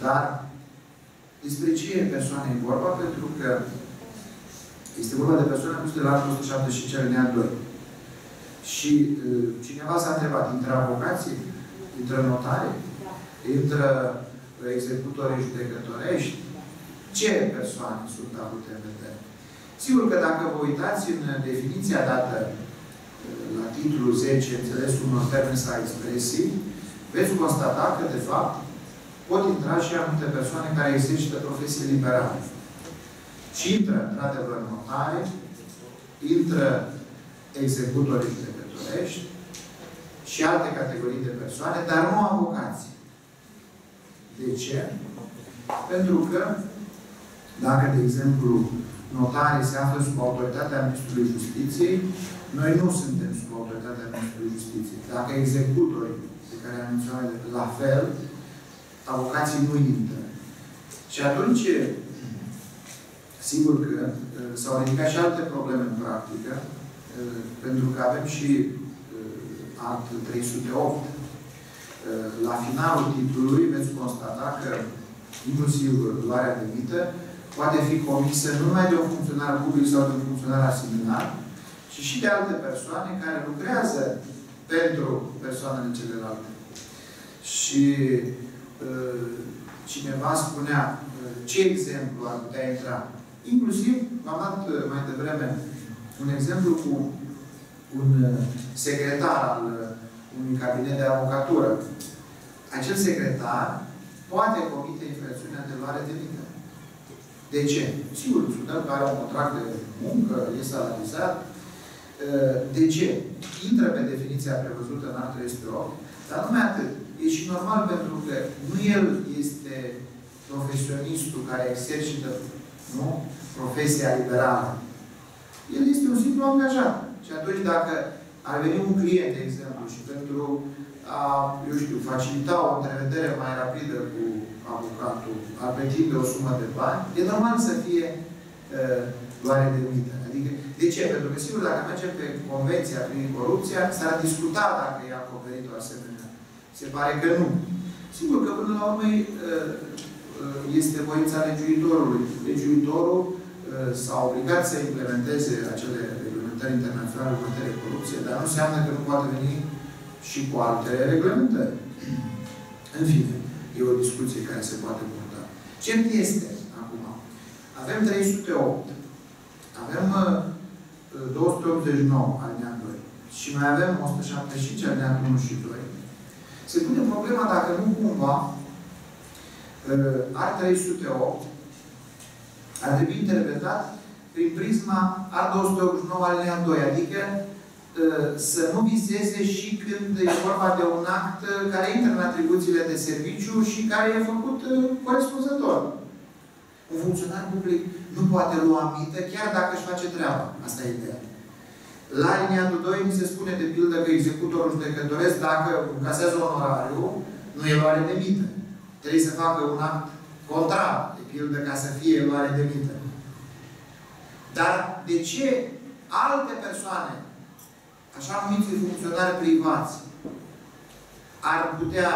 Dar despre ce e persoana e vorba? Pentru că este vorba de persoane puse la 175 alineat 2. Și cineva s-a întrebat, intră avocații? Intră notare? Intră executorii judecătorești? Ce persoane sunt avute în vedere? Sigur că dacă vă uitați în definiția dată la titlul 10, înțelesul unor termeni sau expresii, veți constata că, de fapt, pot intra și anumite persoane care exercită profesie liberală. Și intră, într-adevăr, notare, intră executorii judecătorești și alte categorii de persoane, dar nu avocații. De ce? Pentru că, dacă, de exemplu, notarii se află sub autoritatea Ministrului Justiției, noi nu suntem sub autoritatea Ministrului Justiției. Dacă executorii pe care am menționat la fel, avocații nu intră. Și atunci, sigur că s-au ridicat și alte probleme în practică, pentru că avem și actul 308. La finalul titlului veți constata că inclusiv luarea de mită poate fi comisă nu numai de un funcționar public sau de un funcționar asimilat, ci și de alte persoane care lucrează pentru persoanele celelalte. Și cineva spunea ce exemplu ar putea intra. Inclusiv, v-am dat mai devreme un exemplu cu un secretar al unui cabinet de avocatură. Acel secretar poate comite infracțiunea de luare de mită. De ce? Sigur, un student care are un contract de muncă, e salarizat. De ce? Intră pe definiția prevăzută în art. 308, dar numai atât. E și normal pentru că nu el este profesionistul care exercită, nu? Profesia liberală. El este un simplu angajat. Și atunci dacă ar veni un client, de exemplu, și pentru a, eu știu, facilita o întrevedere mai rapidă cu avocatul, ar pretinde o sumă de bani, e normal să fie luare de mită. Adică, de ce? Pentru că, sigur, dacă mergem pe Convenția privind corupția, s-ar discuta dacă e acoperit o asemenea. Se pare că nu. Sigur că, până la urmă, este voința legiuitorului. Legiuitorul s-a obligat să implementeze acele reglementări internaționale în materie de corupție, dar nu înseamnă că nu poate veni și cu alte reglementări. În fine, e o discuție care se poate purta. Ce este acum? Avem 308, avem 289 alineat 2 și mai avem 175 alineat 1 și 2. Se pune problema dacă nu cumva ar 308 ar trebui interpretat prin prisma al 289 alineatul 2, adică să nu viseze și când e vorba de un act care intră în atribuțiile de serviciu și care e făcut corespunzător. Un funcționar public nu poate lua mită, chiar dacă își face treaba. Asta e ideea. La alineatul 2 mi se spune, de pildă, că executorul judecătoresc, dacă încasează onorariu, nu e luare de mită. Trebuie să facă un act contrar, de pildă, ca să fie luare de mită. Dar de ce alte persoane, așa numiți funcționari privați, ar putea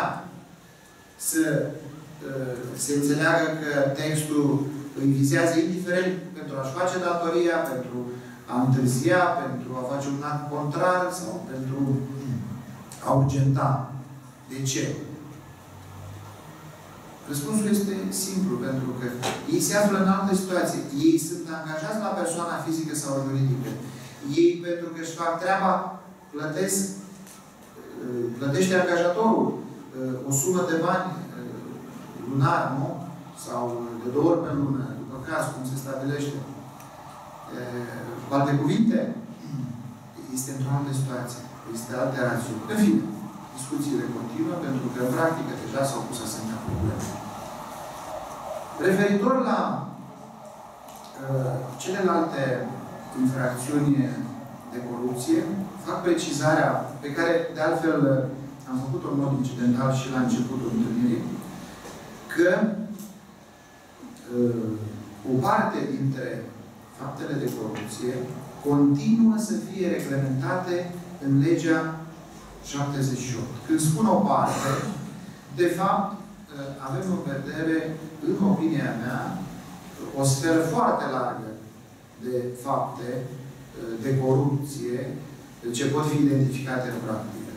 să se înțeleagă că textul îi vizează indiferent pentru a-și face datoria, pentru a întârzia, pentru a face un act contrar sau pentru a urgenta. De ce? Răspunsul este simplu, pentru că ei se află în altă situație. Ei sunt angajați la persoana fizică sau juridică. Ei, pentru că își fac treaba, plătește angajatorul o sumă de bani lunar, nu? Sau de 2 ori pe lună, după caz, cum se stabilește. Cu alte cuvinte, este într-o altă situație. Este alte rațiuni. În fine, discuțiile continuă, pentru că, în practică, deja s-au pus asemenea probleme. Referitor la celelalte infracțiuni de corupție, fac precizarea pe care, de altfel, am făcut-o în mod incidental și la începutul întâlnirii, că o parte dintre faptele de corupție continuă să fie reglementate în legea 78. Când spun o parte, de fapt, avem în vedere, în opinia mea, o sferă foarte largă de fapte de corupție ce pot fi identificate în practică.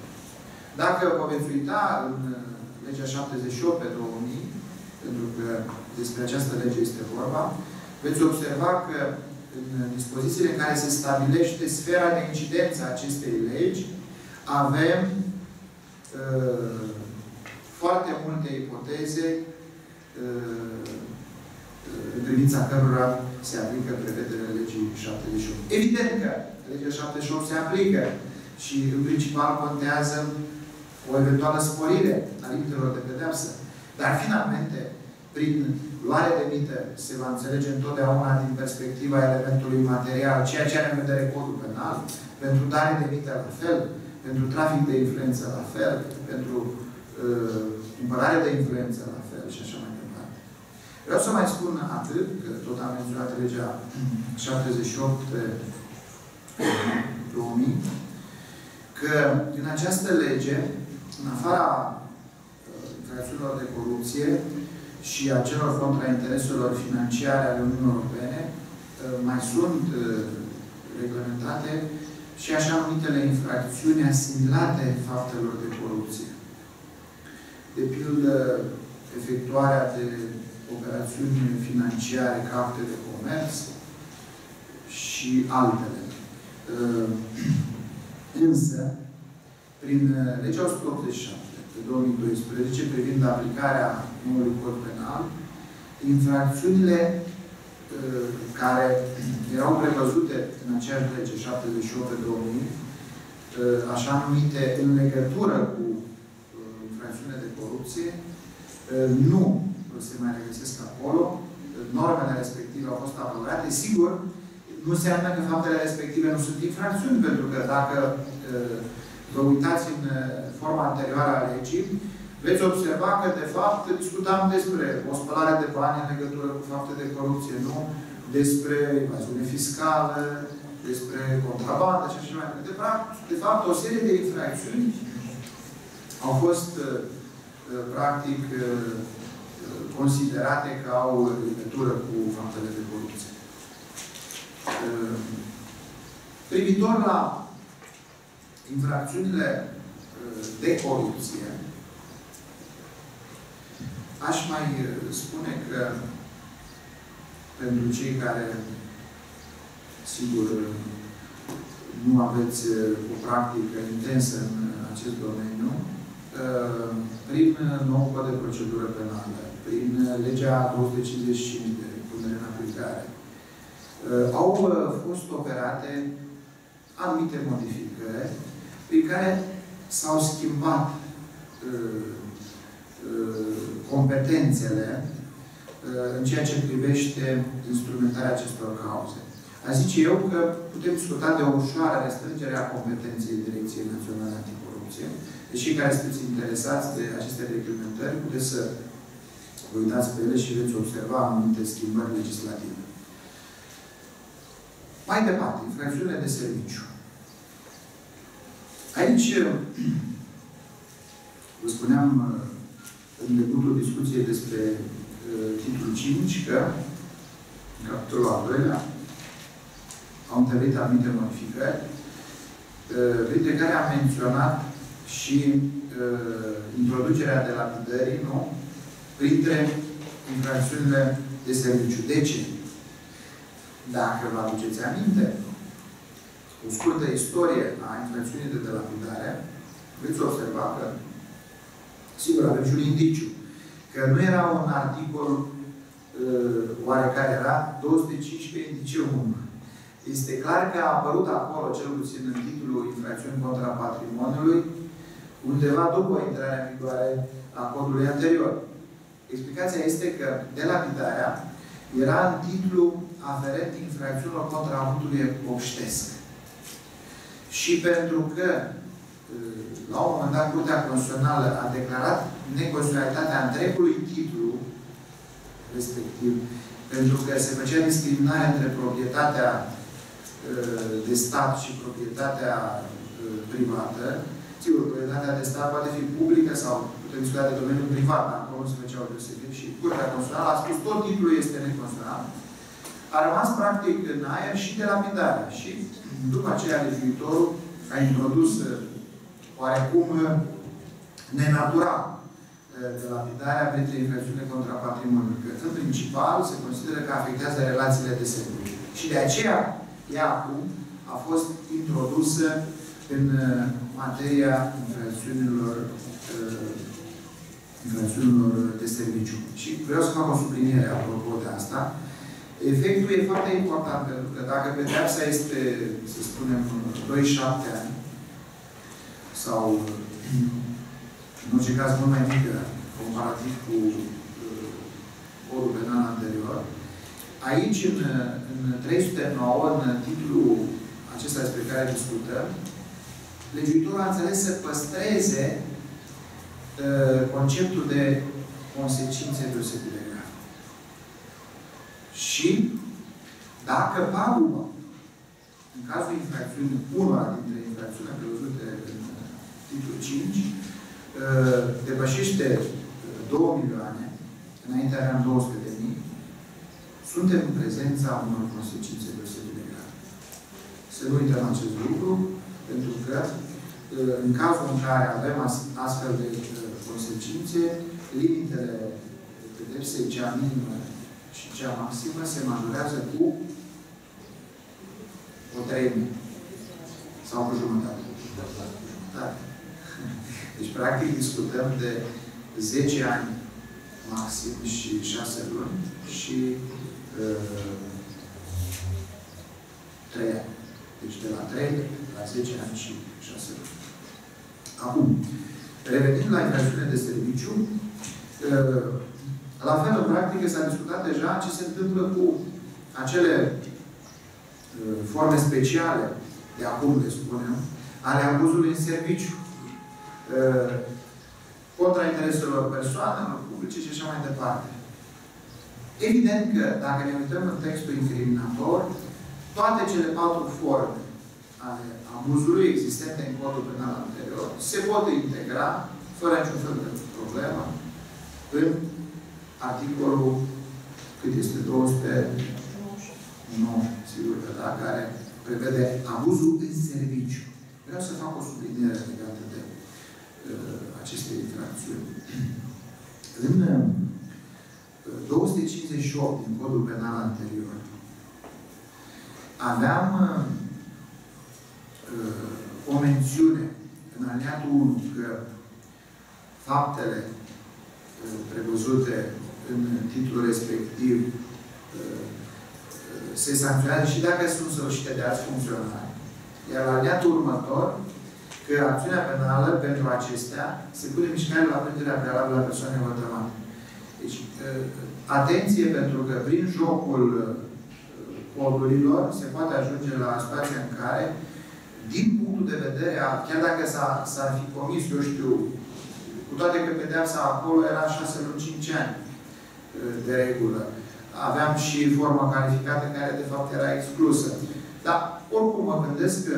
Dacă vă veți uita în legea 78 pe 2000, pentru că despre această lege este vorba, veți observa că în dispozițiile în care se stabilește sfera de incidență a acestei legi, avem foarte multe ipoteze în privința cărora se aplică prevederile legii 78. Evident că legea 78 se aplică și în principal contează o eventuală sporire a limitelor de pedeapsă. Dar finalmente, prin luare de mită, se va înțelege întotdeauna din perspectiva elementului material, ceea ce are în vedere codul penal, pentru dare de mită la fel, pentru trafic de influență la fel, pentru cumpărare de influență la fel și așa mai departe. Vreau să mai spun atât, că tot am menționat legea 78/2000, că în această lege, în afara infracțiunilor de corupție și a celor contra intereselor financiare ale Uniunii Europene, mai sunt reglementate și așa numitele infracțiuni asimilate faptelor de corupție. De pildă, efectuarea de operațiuni financiare ca acte de comerț și altele. Însă, prin legea 187 pe 2012, privind aplicarea noului cod penal, infracțiunile care erau prevăzute în aceeași lege 78/2000, așa numite în legătură cu infracțiunile de corupție, nu se mai regăsesc acolo. Normele respective au fost apărate. Sigur, nu înseamnă că faptele respective nu sunt infracțiuni, pentru că dacă vă uitați în forma anterioară a legii, veți observa că, de fapt, discutam despre o spălare de bani în legătură cu fapte de corupție, nu? Despre evaziune fiscală, despre contrabandă și așa mai departe. De fapt, o serie de infracțiuni au fost, practic, considerate că au legătură cu faptele de corupție. Privitor la infracțiunile de corupție, aș mai spune că, pentru cei care, sigur, nu aveți o practică intensă în acest domeniu, prin nou cod de procedură penală, prin legea 255 de punere în aplicare. Au fost operate anumite modificări prin care s-au schimbat competențele în ceea ce privește instrumentarea acestor cauze. A zice eu că putem discuta de o ușoară restrângere a competenței Direcției Naționale Anticorupție. Deci cei care sunteți interesați de aceste reglementări, puteți să vă uitați pe ele și veți observa anumite schimbări legislative. Mai departe, infracțiunile de serviciu. Aici, vă spuneam în debutul discuției despre titlul 5, că în capitolul al doilea au întâlnit anumite modificări, printre care am menționat și introducerea delapidării, nu? Printre infracțiunile de serviciu. De ce? Dacă vă aduceți aminte, o scurtă istorie a infracțiunii de delapidare, veți observa că, sigur, avem și un indiciu, că nu era un articol oarecare, era 215 indice 1. Este clar că a apărut acolo, cel puțin în titlul infracțiuni contra patrimoniului, undeva după intrarea în vigoare a codului anterior. Explicația este că delapidarea era în titlu aferent infracțiunilor contra avutului obștesc. Și pentru că la un moment dat Curtea Constituțională a declarat neconstituționalitatea întregului titlu respectiv, pentru că se făcea discriminare între proprietatea de stat și proprietatea privată. Sigur, proprietatea de stat poate fi publică sau putem discuta de domeniul privat, dar acolo se făceau deosebiri și Curtea Constituțională a spus tot titlul este neconstituțional. A rămas practic în aer și delapidarea. Și după aceea legiuitorul a introdus oarecum nenatural delapidarea printre infracțiunile contra patrimoniului. Că în principal se consideră că afectează relațiile de serviciu. Și de aceea ea acum a fost introdusă în materia infracțiunilor de serviciu. Și vreau să fac o subliniere apropo de asta. Efectul e foarte important, pentru că dacă pedeapsa este, să spunem, 2-7 ani, sau, în orice caz, mult mai mică, comparativ cu codul penal anterior, aici, în 309, în titlul acesta despre care discutăm, legiuitorul a înțeles să păstreze conceptul de consecințe deosebite de grave. Și dacă paguba, în cazul infracțiunii, una dintre infracțiunile prevăzute în titlul 5, depășește 2 milioane, înainte aveam 200.000, suntem în prezența unor consecințe deosebit de grave. Să nu uităm acest lucru, pentru că în cazul în care avem astfel de consecințe, limitele pedepsei, cea minimă și cea maximă, se majorează cu o treime sau cu jumătate. Deci, practic, discutăm de 10 ani maxim și 6 luni și 3 ani. Deci, de la 3 la 10 ani și 6 luni. Acum, revenind la infracțiunile de serviciu, la fel, în practică, s-a discutat deja ce se întâmplă cu acele forme speciale, de acum le spunem, ale abuzului în serviciu. Contra intereselor persoanelor publice și așa mai departe. Evident că, dacă ne uităm în textul incriminator, toate cele 4 forme ale abuzului existente în codul penal anterior se pot integra, fără niciun fel de problemă, în articolul cât este 219, sigur că da, care prevede abuzul în serviciu. Vreau să fac o subliniere legată de aceste infracțiuni. În 258 din codul penal anterior aveam o mențiune în alineatul 1 că faptele prevăzute în titlul respectiv se sancționează și dacă sunt săvârșite de alți funcționari. Iar la alineatul următor, că acțiunea penală pentru acestea se pune mișcare la prinderea prealabilă a persoanei vătămate. Deci, atenție, pentru că prin jocul codurilor se poate ajunge la situația în care, din punctul de vedere, chiar dacă s-ar fi comis, eu știu, cu toate că pedeapsa acolo era 6 luni, 5 ani de regulă. Aveam și formă calificată care, de fapt, era exclusă. Dar, oricum, mă gândesc că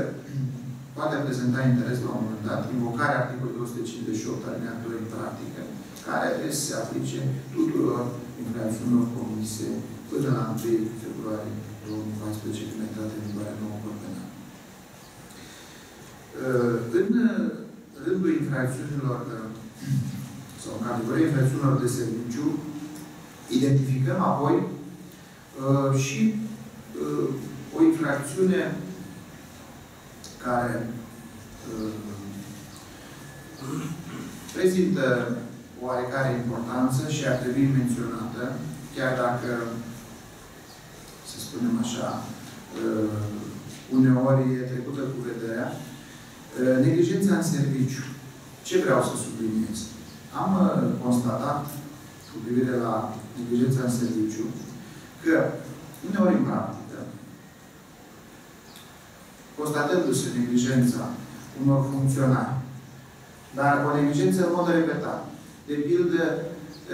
poate prezenta interes la un moment dat invocarea articolului 258 alineatul în practică, care se aplice tuturor infracțiunilor comise până la 1 februarie 2014, când a intrat în vigoare noua Cod Penal. În rândul infracțiunilor sau în categoria infracțiunilor de serviciu, identificăm apoi și o infracțiune care prezintă oarecare importanță și ar trebui menționată, chiar dacă, să spunem așa, uneori e trecută cu vederea, neglijența în serviciu. Ce vreau să subliniez? Am constatat, cu privire la neglijența în serviciu, că uneori în practică, constatându-se neglijența unor funcționari, dar o neglijență în mod repetat, de pildă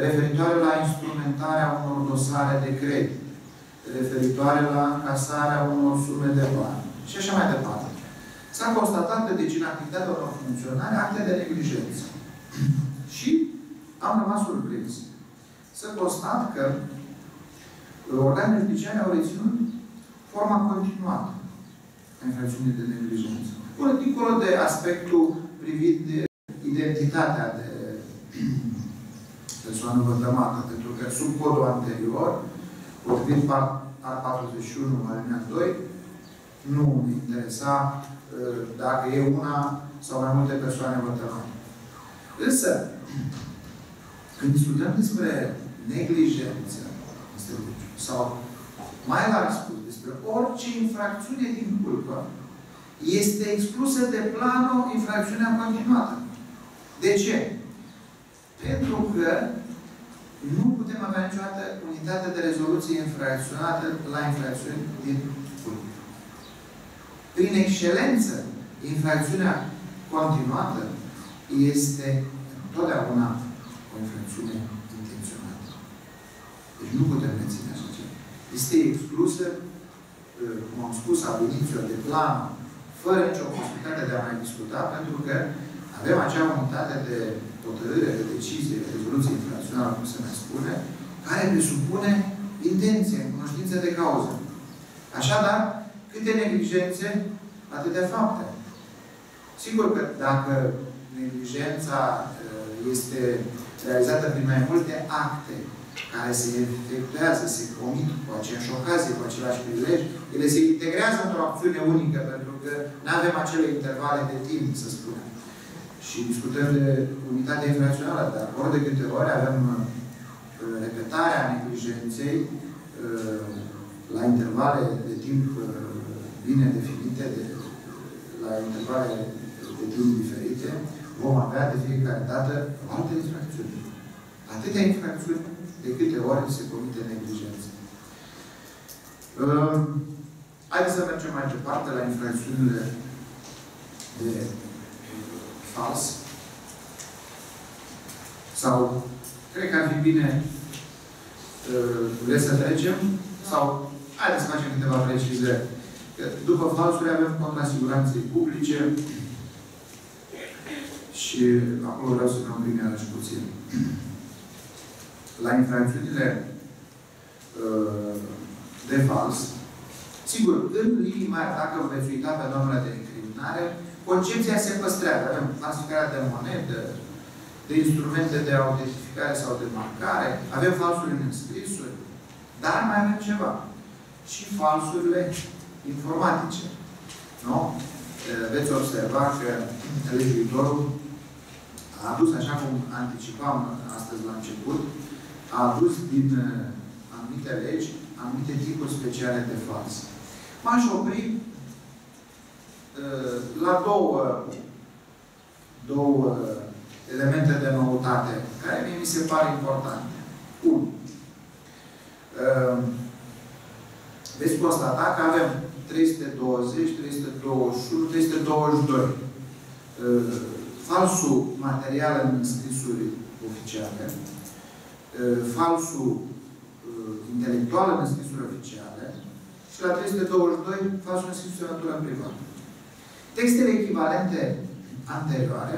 referitoare la instrumentarea unor dosare de credit, referitoare la încasarea unor sume de bani și așa mai departe. S-a constatat că, deci, în activitatea unor funcționari, acte de neglijență. Și am rămas surprins să constat că organele judiciare au reținut forma continuată a infracțiunii de neglijență. Până dincolo de aspectul privit de identitatea de persoană vătămată, pentru că sub codul anterior, potrivit art. 41, alineat 2, nu ne interesa dacă e una sau mai multe persoane vătămate. Însă, când discutăm despre neglijență sau mai larg spus, despre orice infracțiune din culpă, este exclusă de planul infracțiunea continuată. De ce? Pentru că nu putem avea niciodată unitate de rezoluție infracționată la infracțiuni din culpă. Prin excelență, infracțiunea continuată este întotdeauna o infracțiune intenționată. Deci nu putem menține așa ceva. Este exclusă, cum am spus, ab initio de plan, fără nicio posibilitate de a mai discuta, pentru că avem acea unitate de hotărâre, de decizie, de rezoluție infracțională, cum se mai spune, care presupune intenție, în cunoștință de cauză. Așadar, câte neglijențe, atâtea fapte. Sigur că dacă neglijența este realizată prin mai multe acte care se efectuează, se comit cu aceeași ocazie, cu același prilej, ele se integrează într-o acțiune unică, pentru că nu avem acele intervale de timp, să spunem. Și discutăm de unitate infracțională, dar ori de câte ori avem repetarea neglijenței la intervale de timp bine definite, la intervale de timp diferite, vom avea de fiecare dată alte infracțiuni. Atâtea infracțiuni de câte ori se comite neglijență. Hai să mergem mai departe la infracțiunile de fals. Sau, cred că ar fi bine, vreți să trecem? Sau, haideți să facem câteva precizări. După falsuri avem contra siguranței publice și acolo vreau să ne oprim iarăși puțin. La infracțiunile de fals, sigur, în linii mari, dacă veți uita pe domnule de incriminare, concepția se păstrează. Avem falsificarea de monedă, de instrumente de autentificare sau de marcare, avem falsuri în înscrisuri, dar mai avem ceva. Și falsurile informatice. Nu? Veți observa că legiuitorul a adus, așa cum anticipam astăzi la început, a adus din anumite legi anumite tipuri speciale de față. M-aș opri la două elemente de noutate care mie mi se pare importante. 1. Veți constata că avem 320, 321, 322 falsul material în înscrisuri oficiale, falsul intelectual în înscrisuri oficiale și la 322 falsul în înscrisuri de natură privată. Textele echivalente anterioare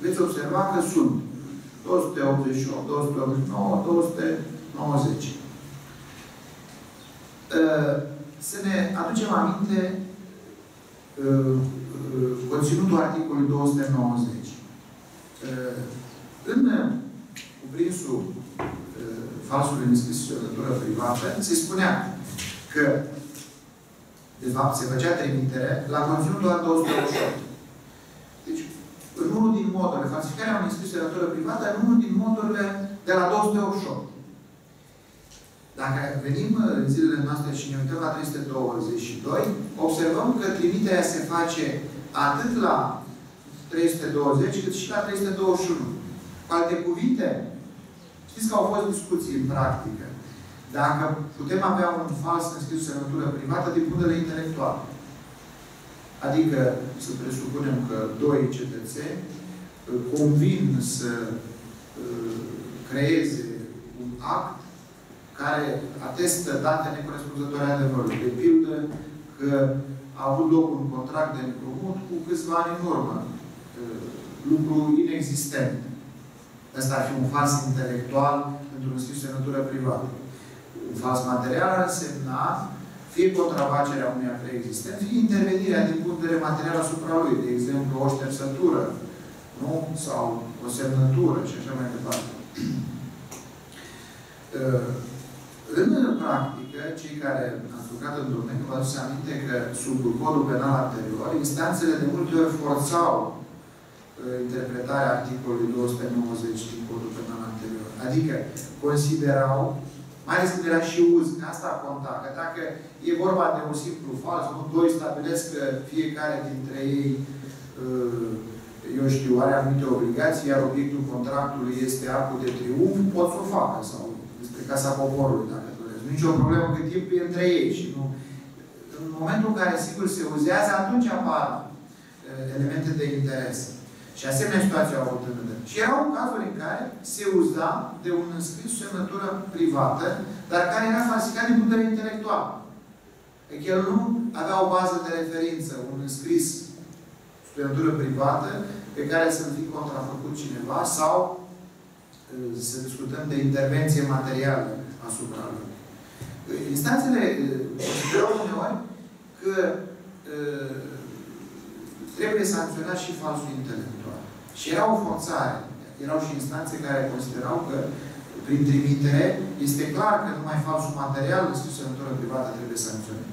veți observa că sunt 288, 289, 290. Să ne aducem aminte conținutul articolului 290. În cuprinsul falsului în înscrisuri de natură privată se spunea că de fapt, se făcea trimitere la conținutul doar 288. Deci, în unul din modurile, falsificarea unei înscrisuri de natură privată, în unul din modurile de la 288. Dacă venim în zilele noastre și ne uităm la 322, observăm că trimiterea se face atât la 320, cât și la 321. Cu alte cuvinte, știți că au fost discuții în practică. Dacă putem avea un fals înscris în natură privată din punele intelectuale. Adică, să presupunem că doi cetățeni convin să creeze un act care atestă date necorespunzătoare adevărului. De pildă că a avut loc un contract de împrumut cu câțiva ani în urmă. Lucru inexistent. Asta ar fi un fals intelectual într-un înscris în natură privată. Un fals material ar însemna fie contrafacerea uneia preexistent, fie intervenirea din punct de vedere material asupra lui. De exemplu, o șterțătură, nu? Sau o semnătură și așa mai departe. În practică, cei care au lucrat în domeniu, vă aduceți aminte că sub codul penal anterior, instanțele de multe ori forțau interpretarea articolului 290 din codul penal anterior. Adică, considerau, mai ales când era și uz, că asta conta, că dacă e vorba de un simplu fals, nu doi stabilesc că fiecare dintre ei, eu știu, are anumite obligații, iar obiectul contractului este actul de triumf, pot să o facă, sau despre Casa Poporului, dacă doresc. Nu e nicio problemă, cât timp e între ei și nu. În momentul în care, sigur, se uzează, atunci apar elemente de interes. Și asemenea situația a avut în vedere. Și erau cazuri în care se uza de un înscris o semnătură privată, dar care era falsificat din punct de vedere intelectual. Adică el nu avea o bază de referință, un înscris o semnătură privată pe care să-l fi contrafăcut cineva sau să discutăm de intervenție materială asupra lui. Instanțele considerau uneori că trebuie sancționat și falsul intelectual. Și era o forțare. Erau și instanțe care considerau că, prin trimitere, este clar că numai falsul material înscris în natură privată trebuie sancționat.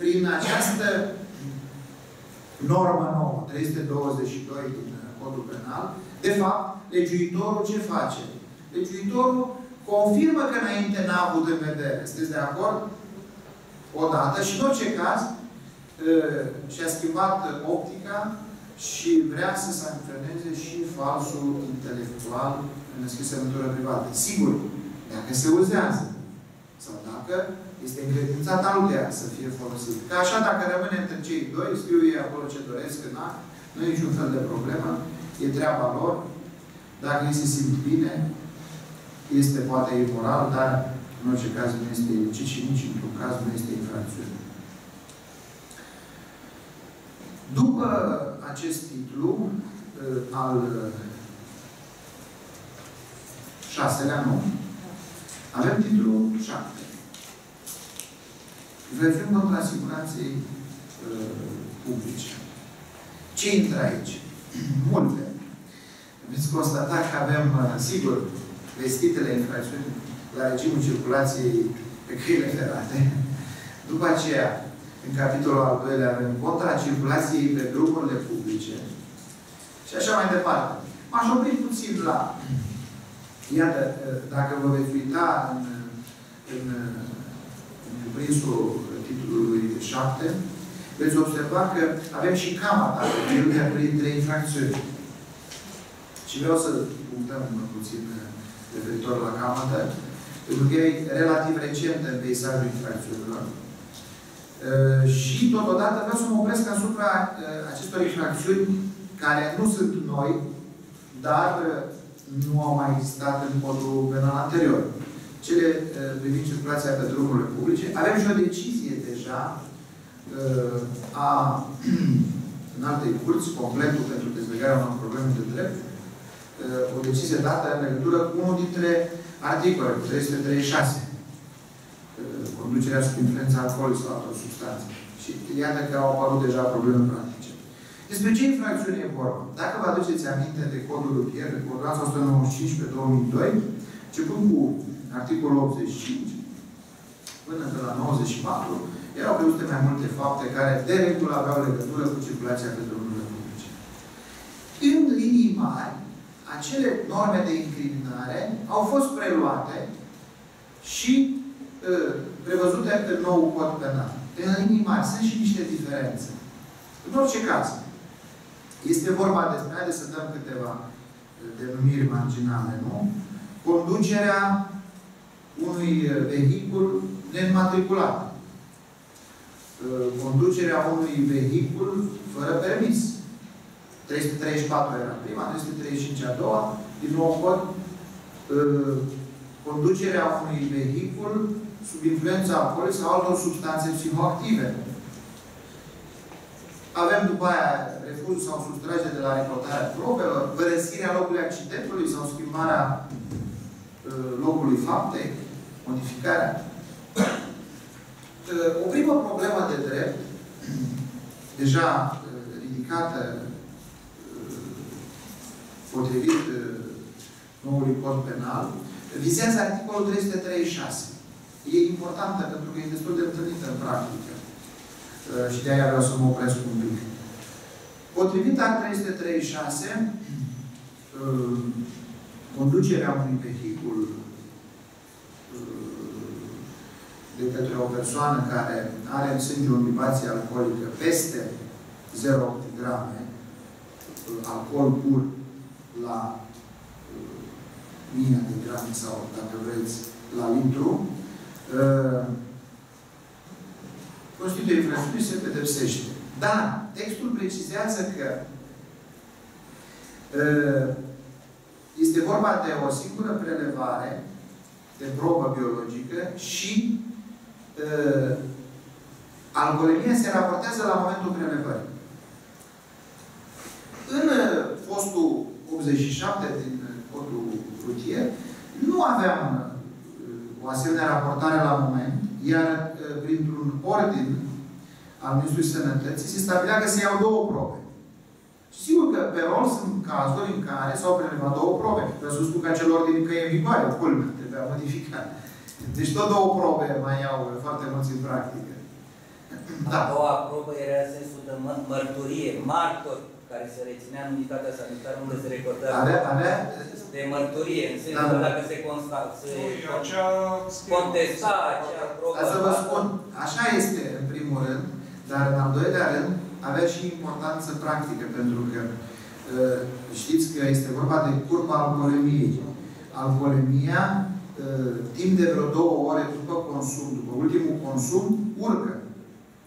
Prin această normă nouă, 322 din Codul Penal, de fapt, legiuitorul ce face? Legiuitorul confirmă că înainte n-a avut în vedere. Sunteți de acord? Odată. Și în orice caz, și-a schimbat optica și vrea să sancționeze și falsul intelectual în înscris în natură privată. Sigur, dacă se uzează sau dacă este încredințat alutea să fie folosit. Că așa, dacă rămâne între cei doi, scriu ei acolo ce doresc în act, nu e niciun fel de problemă, e treaba lor. Dacă ei se simt bine, este poate imoral, dar în orice caz nu este ilicit și nici într-un caz nu este infracțiune. După acest titlu al șaselea, nu? Avem titlul 7. Infracțiuni contra siguranței publice. Ce intră aici? Multe. Veți constata că avem, sigur, vestitele infracțiuni la regimul circulației pe căile ferate. După aceea, în capitolul al doilea avem contra circulației pe drumurile publice și așa mai departe. M-aș opri puțin la... Iată, dacă vă veți uita în în prinsul titlului 7, veți observa că avem și camata de printre infracțiuni. Și vreau să punctăm puțin referitor la camata, pentru că e relativ recentă în peisajul infracțiunilor. Și totodată vreau să mă opresc asupra acestor infracțiuni care nu sunt noi, dar nu au mai existat în codul penal anterior. Cele privind circulația pe drumurile publice. Avem și o decizie deja a în alte curți, completul pentru dezlegarea unor probleme de drept, o decizie dată în legătură cu unul dintre articole, 336. Conducerea sub influența alcoolului sau altor substanțe. Și iată că au apărut deja probleme practice. Despre ce infracțiune e vorba? Dacă vă aduceți aminte de codul rutier, de ordonanța 195/2002, începând cu articolul 85 până la 94, erau prevăzute mai multe fapte care de regulă aveau legătură cu circulația pe drumurile publice. În linii mari, acele norme de incriminare au fost preluate și prevăzute în nou cod penal. În linii mari sunt și niște diferențe. În orice caz, este vorba despre, haideți să dăm câteva denumiri marginale, nu? Conducerea unui vehicul neînmatriculat. Conducerea unui vehicul fără permis. 334 era prima, 335 a doua, din nou cod. Conducerea unui vehicul sub influența alcoolului sau altor substanțe psihoactive. Avem după aia refuz sau sustragere de la recoltarea probelor, părăsirea locului accidentului sau schimbarea locului faptei, modificarea. O primă problemă de drept, deja ridicată potrivit noului cod penal, vizează articolul 336. E importantă pentru că e destul de întâlnită în practică. Și de aia vreau să mă opresc un pic. Potrivit act 336, conducerea unui vehicul de către o persoană care are în sânge o libație alcoolică peste 0,8 grame alcool pur la 1000 de grame sau, dacă vreți, la litru, constituie infracțiune și se pedepsește. Dar textul precizează că este vorba de o singură prelevare de probă biologică și alcoolemia se raportează la momentul prelevării. În postul 87 din codul rutier nu aveam o asemenea raportare la moment, iar printr-un ordin al Ministrului Sănătății se stabilea că se iau două probe. Și sigur că pe rol sunt cazuri în care s-au prelevat două probe. Vreau să spun că acel ordin încă e în vigoare, culmea, trebuia modificat. Deci tot două probe mai au foarte mulți în practică. Da. A doua probă era în sensul de mărturie, martor, care se reținea în unitatea sanitară unde se recorda de mărturie, în sensul că dacă se constată, se contesta acea probă. Dar să vă spun, așa este în primul rând, dar în al doilea rând avea și importanță practică, pentru că știți că este vorba de curba alcoolemiei. Alcoolemia timp de vreo 2 ore după consum, după ultimul consum, urcă.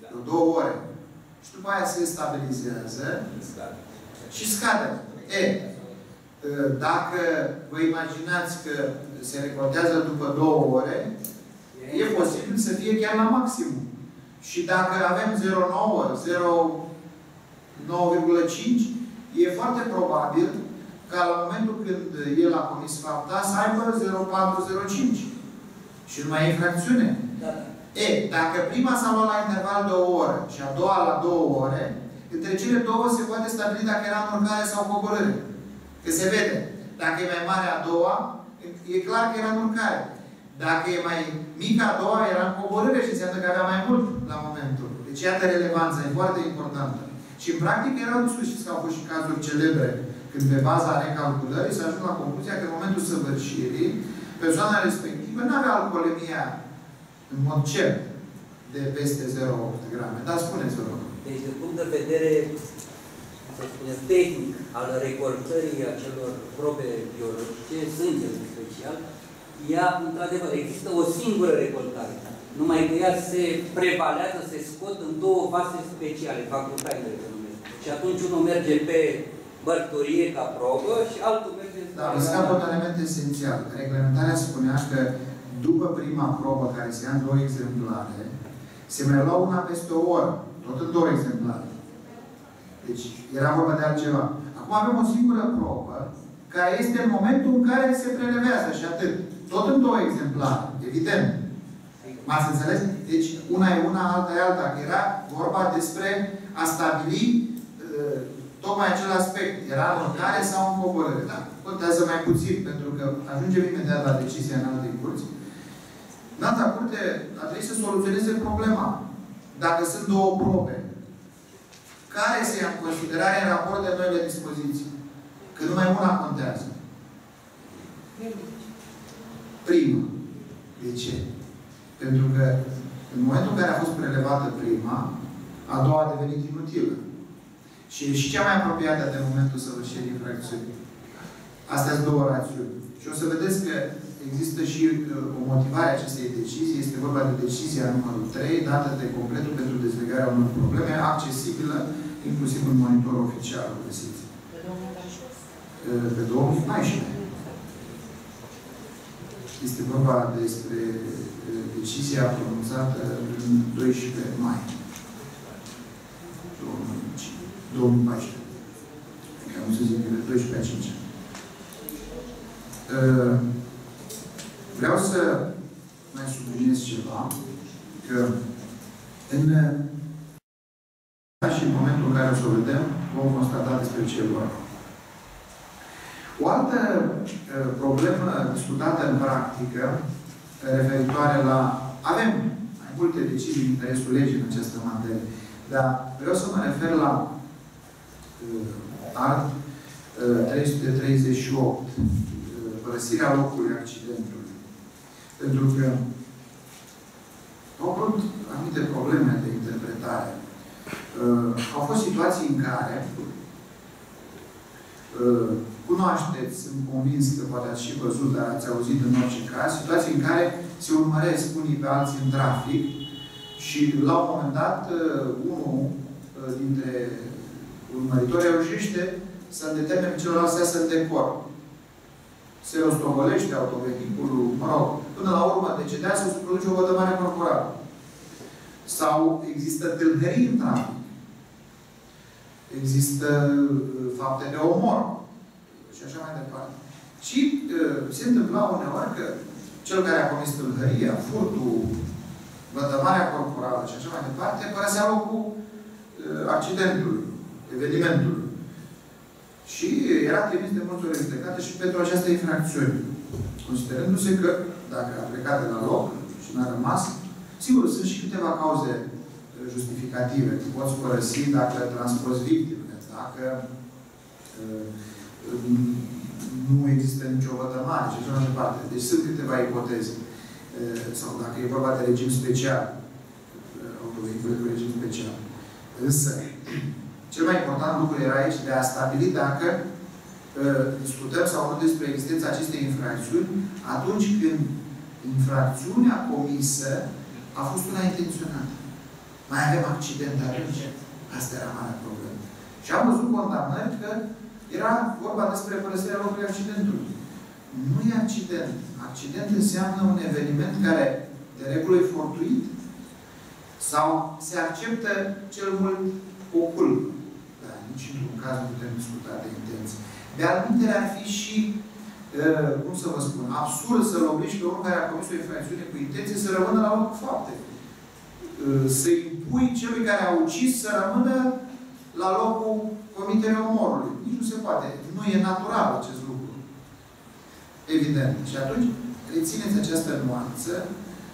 Vreo 2 ore. Și după aia se stabilizează și scade. E, dacă vă imaginați că se recordează după 2 ore, e posibil să fie chiar la maximum. Și dacă avem 0,9, 0,9,5, e foarte probabil ca la momentul când el a comis fapta să aibă 0,4, 0,5. Și nu mai e infracțiune. Da. E, dacă prima s-a luat la interval de 1 oră și a doua la 2 ore, între cele două se poate stabili dacă era în urcare sau coborâre. Că se vede. Dacă e mai mare a doua, e clar că era în urcare. Dacă e mai mică a doua, era în coborâre și înseamnă că avea mai mult la momentul. Deci iată relevanța, e foarte importantă. Și în practică erau discuții, că au fost și cazuri celebre. Când pe baza recalculării se ajung la concluzia că în momentul săvârșirii, persoana respectivă nu avea alcoolemia în mod cert de peste 0,8 grame. Dar spuneți, vă rog. Deci, din punct de vedere, să spunem, tehnic al recoltării acelor probe biologice, sânge în special, ea, într-adevăr, există o singură recoltare. Numai că ea se prevalează, se scot în două vase speciale, facultainele se numesc. Și atunci unul merge pe mărturie ca probă și altul merge... Dar îmi scapă un element esențial. Reglementarea spunea că după prima probă care se ia în 2 exemplare, se mai lua una peste o oră. Tot în 2 exemplare. Deci era vorba de altceva. Acum avem o singură probă care este în momentul în care se prelevează și atât. Tot în 2 exemplare. Evident. M-ați înțeles? Deci una e una, alta e alta. Era vorba despre a stabili tocmai acel aspect. Era în urcare sau în coborâre. Da. Contează mai puțin, pentru că ajungem imediat la decizia în alte curți. În alta curte a trebuit să soluționeze problema. Dacă sunt două probe, care se ia în considerare în raport de noile dispoziții? Că numai una contează. Prima. De ce? Pentru că în momentul în care a fost prelevată prima, a doua a devenit inutilă. Și e și cea mai apropiată de momentul săvârșirii infracțiunii. Astea sunt două rațiuni. Și o să vedeți că există și o motivare a acestei decizii. Este vorba de decizia numărul 3, dată de completul pentru dezlegarea unor probleme, accesibilă, inclusiv în monitorul oficial. Găsiți. Pe 2014. Pe 2014. Este vorba despre decizia pronunțată în 12 mai. 2014. Adică nu se zic, de 12 a 5. Vreau să mai subliniez ceva, că în și în momentul în care o să o vedem, vom constata despre ce vorbim. O altă problemă discutată în practică, referitoare la... Avem mai multe decizii în interesul legii în această materie, dar vreau să mă refer la art 338. Părăsirea locului accidentului. Pentru că au avut anumite probleme de interpretare. Au fost situații în care cunoașteți, sunt convins că poate ați și văzut, dar ați auzit în orice caz, situații în care se urmăresc unii pe alții în trafic și la un moment dat unul dintre urmăritori reușește să determine celălalt să iasă în decor. Se rostogolește autovehiculul, mă rog, până la urmă decedează, se produce o vădămare corporală. Sau există tâlhării în trafic. Există fapte de omor. Și așa mai departe. Și se întâmpla uneori că cel care a comis tâlhăria, furtul, vădămarea corporală și așa mai departe, părăsea locul accidentului, evenimentului. Și era trimis de multe ori în judecată și pentru această infracțiune. Considerându-se că, dacă a plecat de la loc și n-a rămas, sigur, sunt și câteva cauze justificative. Poți părăsi dacă transporti victime, dacă nu există nicio vătămare și așa mai departe. Deci sunt câteva ipoteze. Sau dacă e vorba de regim special, autovehicule cu regim special. Însă, cel mai important lucru era aici de a stabili dacă discutăm sau nu despre existența acestei infracțiuni atunci când infracțiunea comisă a fost una intenționată. Mai avem accidente atunci. Asta era marea problemă. Și am văzut condamnări că era vorba despre părăsirea locului accidentului. Nu e accident. Accident înseamnă un eveniment care, de regulă, e fortuit sau se acceptă cel mult o culpă. Dar nici într-un caz nu putem discuta de intenție. De altfel ar fi și, cum să vă spun, absurd să-l obligi pe unul care a comis o infracțiune cu intenție să rămână la locul faptei. Să-i impui celui care a ucis să rămână la locul comiterii omorului. Nici nu se poate. Nu e natural acest lucru. Evident. Și atunci rețineți această nuanță,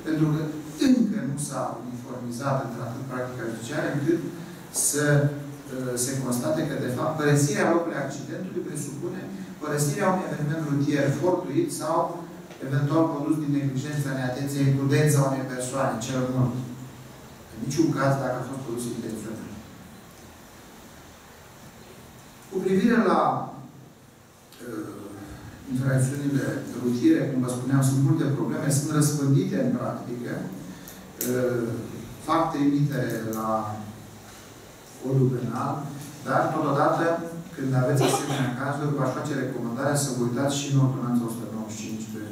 pentru că încă nu s-a uniformizat într-atât practica judiciară, încât să se constate că, de fapt, părăsirea locului accidentului presupune părăsirea unui eveniment rutier fortuit sau eventual produs din neglijență, neatenție, imprudența unei persoane, cel mult. În niciun caz dacă a fost produs intenționat. Cu privire la infracțiunile rutiere, cum vă spuneam, sunt multe probleme, sunt răspândite în practică, fac trimitere la codul penal, dar totodată, când aveți asemenea cazuri, v-aș face recomandarea să vă uitați și în ordonanța 195/2002.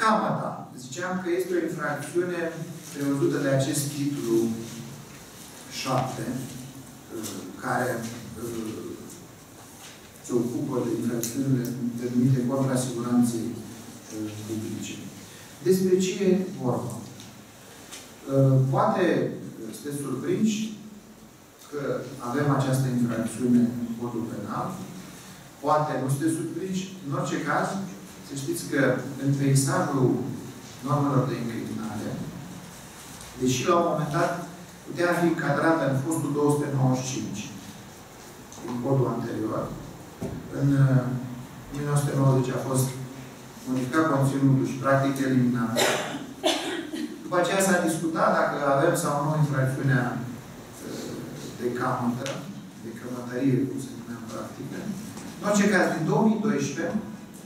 Camata. Ziceam că este o infracțiune prevăzută de acest titlu 7, care se ocupă de infracțiunile denumite contra siguranței publice. Despre ce e vorba? Poate sunteți surprinși că avem această infracțiune în codul penal. Poate nu sunteți surprinși. În orice caz, să știți că în peisajul normelor de incriminare, deși la un moment dat putea fi încadrată în fostul 295, în codul anterior, în 1990 a fost modificat conținutul și practic eliminat. După aceea s-a discutat dacă avem sau nu infracțiunea de camătă, de cămătărie, cum se numea în practică. În orice caz, din 2012,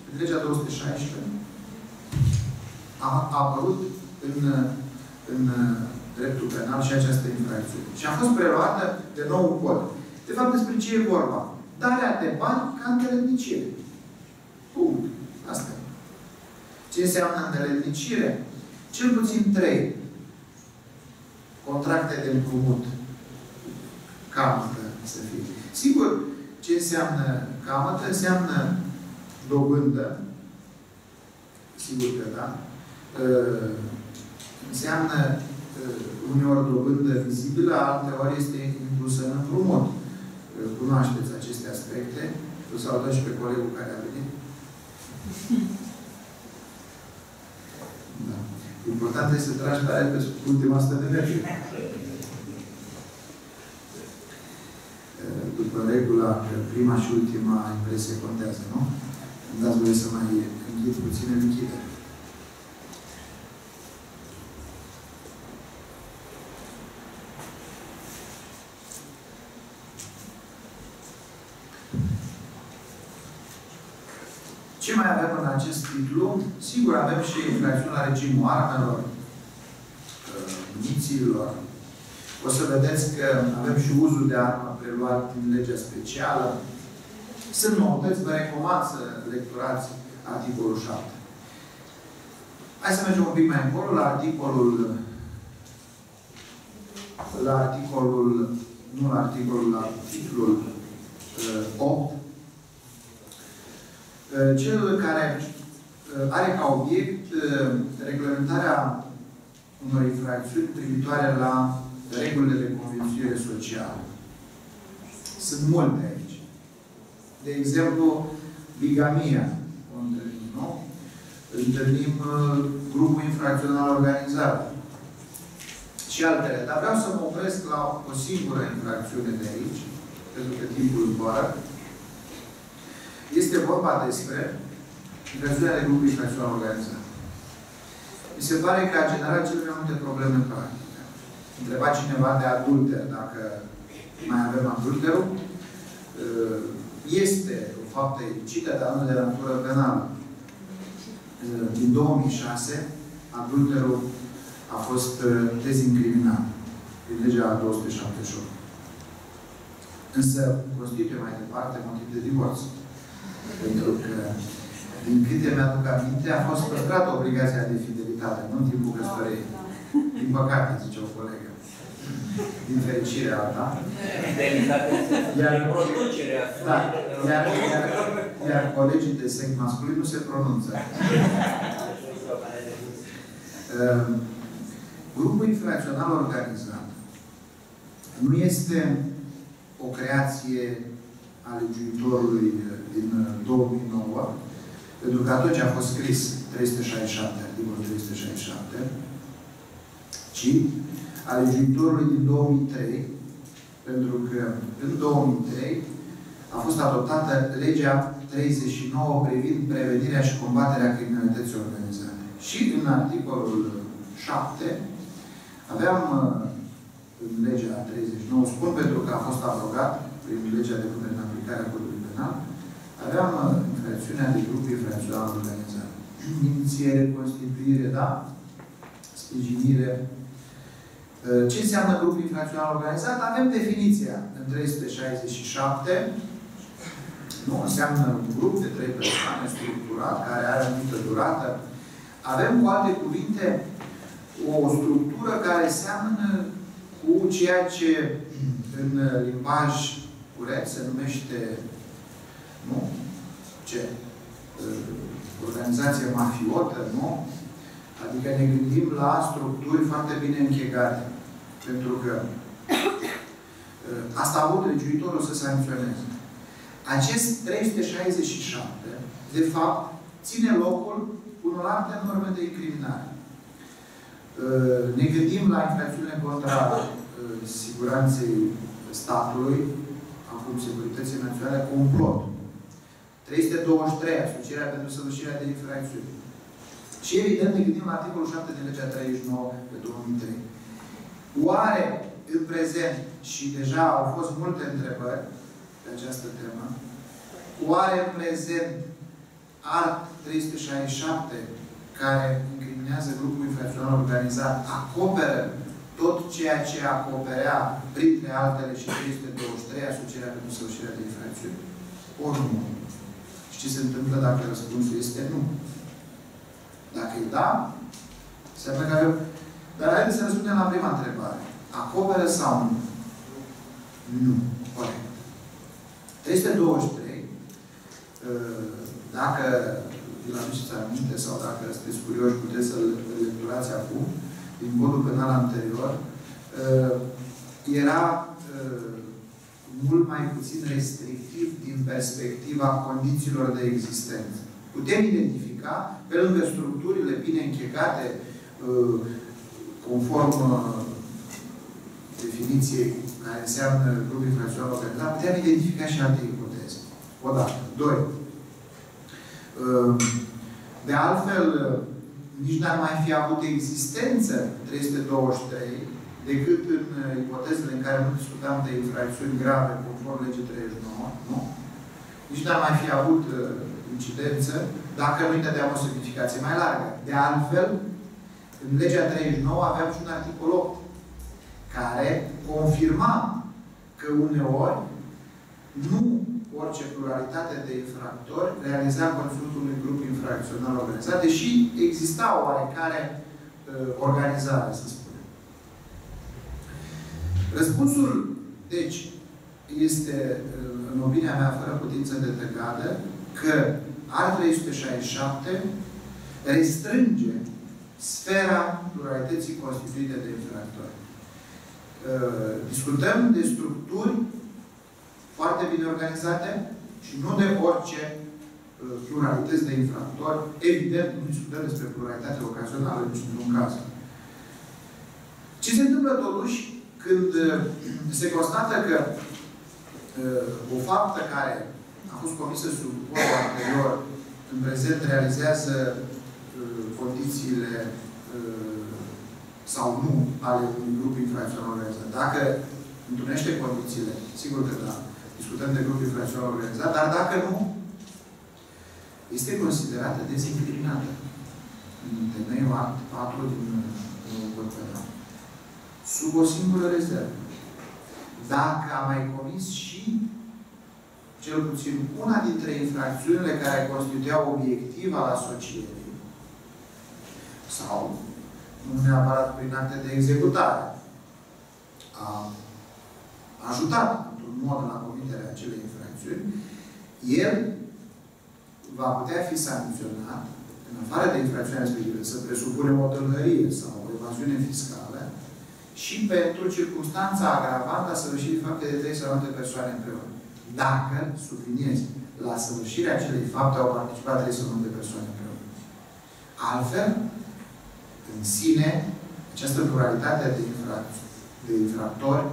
prin legea 216, a apărut în dreptul penal și această infracțiune. Și a fost preluată de nou cod. De fapt, despre ce e vorba? Darea de bani ca îndeletnicire. Punct. Asta e. Ce înseamnă îndeletnicire? Cel puțin 3 contracte de împrumut. Camătă să fie. Sigur, ce înseamnă camătă? Înseamnă dobândă. Sigur că da. Înseamnă uneori dobândă vizibilă, alteori este inclusă în împrumut. Cunoașteți aceste aspecte. O salutăm și pe colegul care a venit. Da. Important este să tragi tare pe ultima 100 de metri. După regula, prima și ultima impresie contează, nu? Îmi dați voie să mai închid puțin în închidere. Ce mai avem în acest titlu? Sigur, avem și infracțiuni la regimul armelor, munițiilor. O să vedeți că avem și uzul de armă preluat din legea specială. Sunt noutăți, vă recomand să lecturați articolul 7. Hai să mergem un pic mai încolo la titlul 8. Cel care are ca obiect reglementarea unor infracțiuni privitoare la regulile de conviețuire socială. Sunt multe aici. De exemplu, bigamia o întâlnim, nu? Întâlnim grupul infracțional organizat și altele. Dar vreau să mă opresc la o singură infracțiune de aici, pentru că timpul zboară. Este vorba despre infracțiunea de grupul infracțional organizat. Mi se pare că a generat cele mai multe probleme în practică. Întreba cineva de adulter, dacă mai avem adulterul. Este o faptă ilicită, dar nu de natură penală. Din 2006, adulterul a fost dezincriminat prin legea 278. Însă constituie mai departe motiv de divorț. Pentru că, din câte mi-aduc aminte, a fost păstrată obligația de fidelitate, nu în timpul căsătoriei. Din păcate, zice o colegă. Din fericirea alta. Iar colegii de sex masculin nu se pronunță. Grupul infracțional organizat nu este o creație a legiuitorului din 2009, pentru că atunci a fost scris 367, articolul 367, ci a legiuitorului din 2003, pentru că în 2003 a fost adoptată legea 39 privind prevenirea și combaterea criminalității organizate. Și în articolul 7 aveam în legea 39, spun pentru că a fost abrogat prin legea de punere în aplicare a codului penal, aveam infracțiunea de grup infracțional organizat. Inițiere, constituire, da? Sprijinire. Ce înseamnă grup infracțional organizat? Avem definiția în 367. Nu înseamnă un grup de 3 persoane structurat, care are o anumită durată. Avem, cu alte cuvinte, o structură care seamănă cu ceea ce în limbaj curent se numește, nu? Ce? Organizație mafiotă, nu? Adică ne gândim la structuri foarte bine închegate. Pentru că asta a avut legiuitorul să sancționeze. Acest 367, de fapt, ține locul unor alte norme de incriminare. Ne gândim la infracțiunile contra siguranței statului, acum Securității Naționale, complot. 323, asocierea pentru săvârșirea de infracțiuni. Și, evident, ne gândim la articolul 7 din legea 39 pe 2003. Oare, în prezent, și deja au fost multe întrebări pe această temă, oare în prezent art 367, care incriminează grupul infracțional organizat, acoperă tot ceea ce acoperea, printre altele, și 323, asocierea pentru săvârșirea de infracțiuni? Ori nu. Și ce se întâmplă dacă răspunsul este nu? Dacă e da, înseamnă că avem... Dar haideți să răspundem la prima întrebare. Acoperă sau nu? Nu. Corect. 323, dacă îl aduceți aminte sau dacă sunteți curioși, puteți să-l lecturați acum, din codul penal anterior, era mult mai puțin restrictiv din perspectiva condițiilor de existență. Putem identifica, pe lângă structurile bine închegate, conform definiției care înseamnă grup infracțional organizat, putem identifica și alte ipoteze. O dată. Doi. De altfel, nici n-ar mai fi avut existență 323, decât în ipotezele în care nu discutam de infracțiuni grave, conform legii 39, nu? Nici n-ar mai fi avut incidență, dacă nu-i dădeam o semnificație mai largă. De altfel, în legea 39 aveam și un articol 8, care confirma că uneori nu orice pluralitate de infractori realiza conținutul unui grup infracțional organizat, deși exista oarecare organizare, să spunem. Răspunsul, deci, este, în opinia mea, fără putință de tăgadă, că art. 367 restrânge sfera pluralității constituite de infractori. Discutăm de structuri foarte bine organizate și nu de orice pluralități de infractori. Evident, nu discutăm despre pluralitate ocazională, nici într-un caz. Ce se întâmplă totuși când se constată că o faptă care a fost comisă sub codul anterior, în prezent realizează condițiile sau nu ale unui grup infracțional organizat. Dacă întrunește condițiile, sigur că da, discutăm de grup infracțional organizat, dar dacă nu, este considerată dezincriminată în temeiul act 4 din cod penal. Sub o singură rezervă. Dacă a mai comis și cel puțin una dintre infracțiunile care constituiau obiectiv al asocierii, sau nu neapărat prin acte de executare, a ajutat într-un mod la comiterea acelei infracțiuni, el va putea fi sancționat, în afară de infracțiunea respectivă, să presupune o tâlhărie sau o evaziune fiscală, și pentru circunstanța agravantă a săvârșirii fapte de 3 sau alte persoane împreună. Dacă, subliniez, la săvârșirea acelei fapte au participat 3 sau alte persoane împreună. Altfel, în sine, această pluralitate de infractori,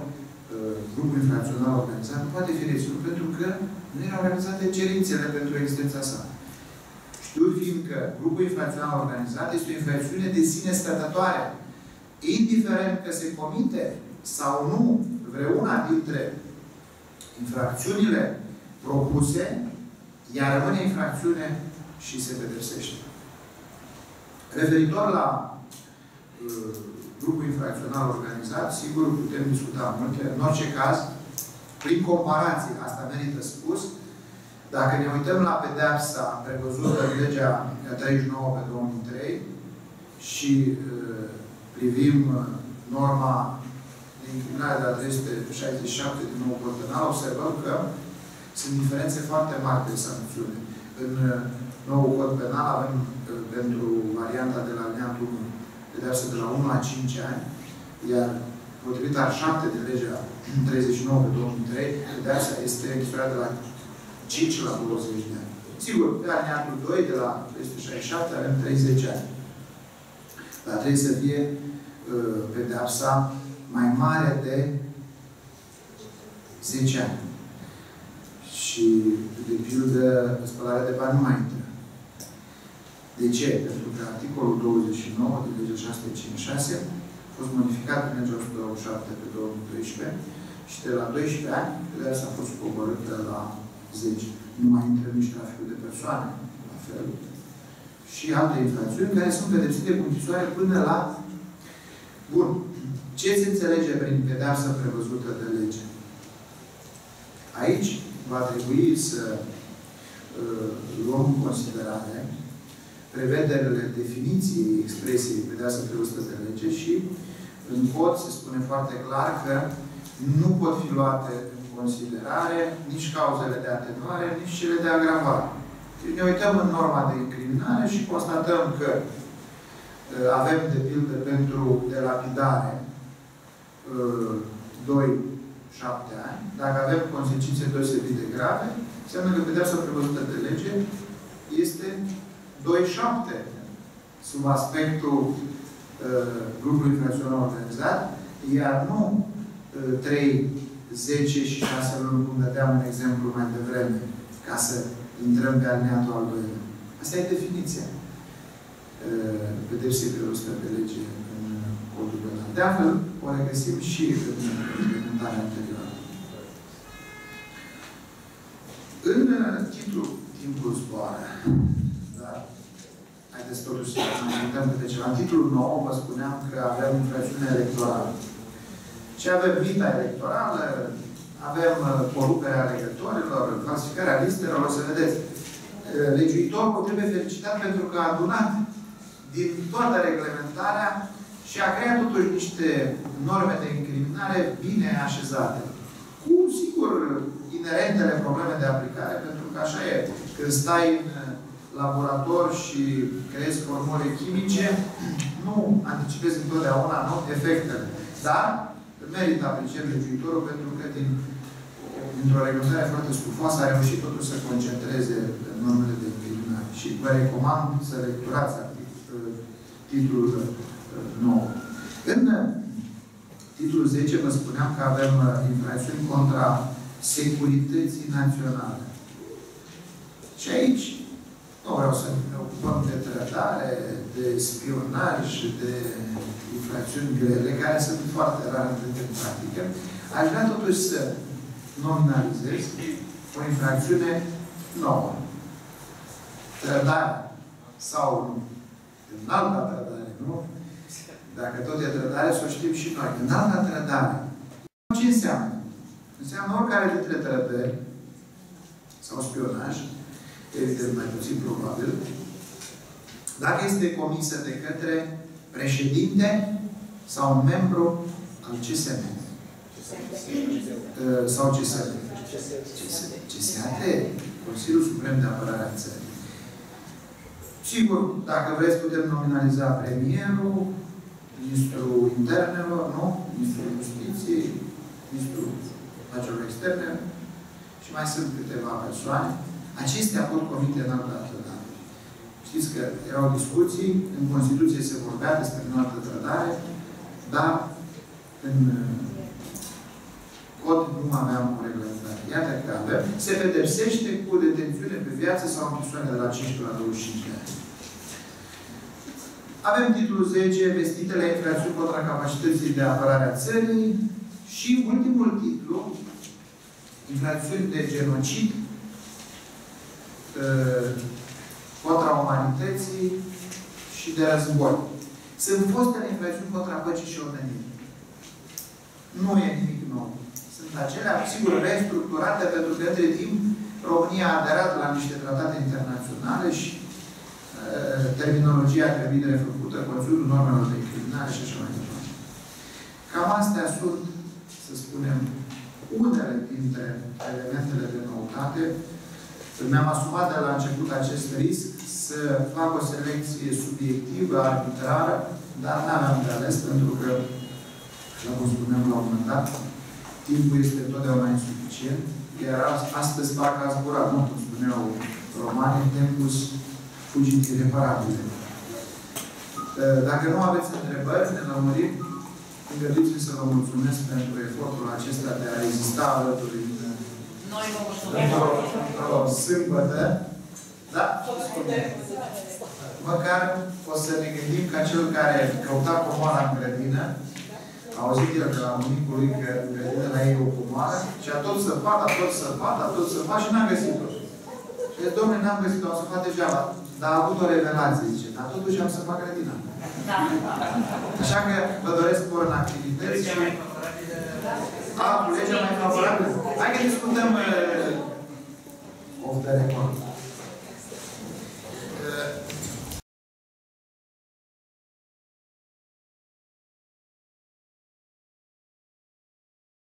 grupul infracțional organizat, nu poate fi reținut pentru că nu erau realizate cerințele pentru existența sa. Știu fiindcă grupul infracțional organizat este o infracțiune de sine stătătoare, indiferent că se comite sau nu vreuna dintre infracțiunile propuse, ea rămâne infracțiune și se pedepsește. Referitor la grupul infracțional organizat, sigur, putem discuta multe. În orice caz, prin comparație, asta merită spus, dacă ne uităm la pedeapsa prevăzută în legea 39 pe 2003 și privim norma de incriminare de la 367 din nou cod penal, observăm că sunt diferențe foarte mari de sancțiune. În nou cod penal avem pentru varianta de la alineatul 1 pedeapsă de la 1 la 5 ani, iar potrivit al 7 de legea 39 pe 2003, pedeapsa este expirată de la 5 la 20 de ani. Sigur, pe alineatul 2 de la 367 avem 30 ani. Dar trebuie să fie pedeapsa mai mare de 10 ani. Și, de pildă, spălarea de bani nu mai intră. De ce? Pentru că articolul 29 din legea 656 a fost modificat în legea 107 pe 2012 și de la 12 ani, pedeapsa a fost coborâtă la 10. Nu mai intră nici traficul de persoane, la fel. Și alte infracțiuni care sunt pedepsite cu închisoare până la... Bun. Ce se înțelege prin pedeapsă prevăzută de lege? Aici va trebui să luăm în considerare prevederile definiției expresiei pedeapsă prevăzută de lege și în cod se spune foarte clar că nu pot fi luate în considerare nici cauzele de atenuare, nici cele de agravare. Deci ne uităm în norma de incriminare și constatăm că avem, de pildă, pentru delapidare 2-7 ani. Dacă avem consecințe deosebit de grave, înseamnă că pedeapsa prevăzută de lege este 2-7, sub aspectul grupului infracțional organizat, iar nu 3, 10 și 6 luni, cum dădeam un exemplu mai devreme, ca să intrăm pe alineatul al doilea. Asta e definiția pedepsei prevăzută de lege în codul penal. De altfel, o regăsim și în documentarea anterioară. În titlu, timpul zboară. Haideți totuși să ne uităm câte ceva. În titlul 9 vă spuneam că avem infracțiune electorală. Și avem vita electorală, avem coruperea alegătorilor, falsificarea listelor, o să vedeți. Legiuitorul trebuie felicitat pentru că a adunat din toată reglementarea și a creat totuși niște norme de incriminare bine așezate. Cu, sigur, inerentele probleme de aplicare, pentru că așa e. Când stai în laborator și creezi formule chimice, nu anticipezi întotdeauna efectele. Dar merită aprecieri legiuitorul pentru că dintr-o reglementare foarte scufoasă a reușit totul să concentreze normele de incriminare. Și vă recomand să lecturați titlul 9. În titlul 10 vă spuneam că avem infracțiuni contra securității naționale. Și aici nu vreau să ne ocupăm de trădare, de spionaj, de infracțiuni grele, care sunt foarte rar întâlnite în practică. Aș vrea totuși să nominalizez o infracțiune nouă. Trădare sau înalta trădare, nu? Dacă tot e trădare, să o știm și noi. Înalta trădare. Ce înseamnă? Înseamnă oricare dintre trădări sau spionaj, evident, mai puțin probabil, dacă este comisă de către președinte sau un membru al CSM. Sau CSAT. CSAT, Consiliul Suprem de Apărare a Țării. Sigur, dacă vreți, putem nominaliza premierul, ministrul internelor, nu? Ministrul Justiției, ministrul afacerilor externe și mai sunt câteva persoane. Acestea pot comite în altă trădare. Știți că erau discuții, în Constituție se vorbea despre în altă trădare, dar în cod nu aveam cu reglementare. Iată că avem, se pedepsește cu detențiune pe viață sau închisoare de la 15 la 25 de ani. Avem titlul 10, vestitele infracțiuni contra capacității de apărare a țării și ultimul titlu, infracțiuni de genocid contra umanității și de război. Sunt fostele infracțiuni contra păcii și ordinii. Nu e nimic nou. Sunt acelea, sigur, restructurate, pentru că între timp România a aderat la niște tratate internaționale și terminologia a trebuit refăcută, conținutul normelor de criminale și așa mai departe. Cam astea sunt, să spunem, unele dintre elementele de noutate. Mi-am asumat de la început acest risc să fac o selecție subiectivă, arbitrară, dar n-aveam de ales, pentru că, așa cum spuneam la un moment dat, timpul este totdeauna insuficient, iar astăzi parcă a zburat, nu cum spuneau romanii, tempus fugit ireparabile. Dacă nu aveți întrebări, ne lămurim. Îngăduiți-mi să vă mulțumesc pentru efortul acesta de a rezista alături de noi vă mulțumesc. Sâmbătă. Da? Măcar o să ne gândim ca cel care căuta comoara în grădină, a auzit el de la bunicului că în grădină la ei o comoară și a tot săpat, a tot săpat, a tot săpat și n-a găsit-o. Și zice, dom'le, n-am găsit-o, am săpat deja. Dar a avut o revelație, zice, dar totuși am săpat grădina. Da. Așa că vă doresc bun în activități și... A, cu legea mai favorabilă. Hai că discutăm... Of the record.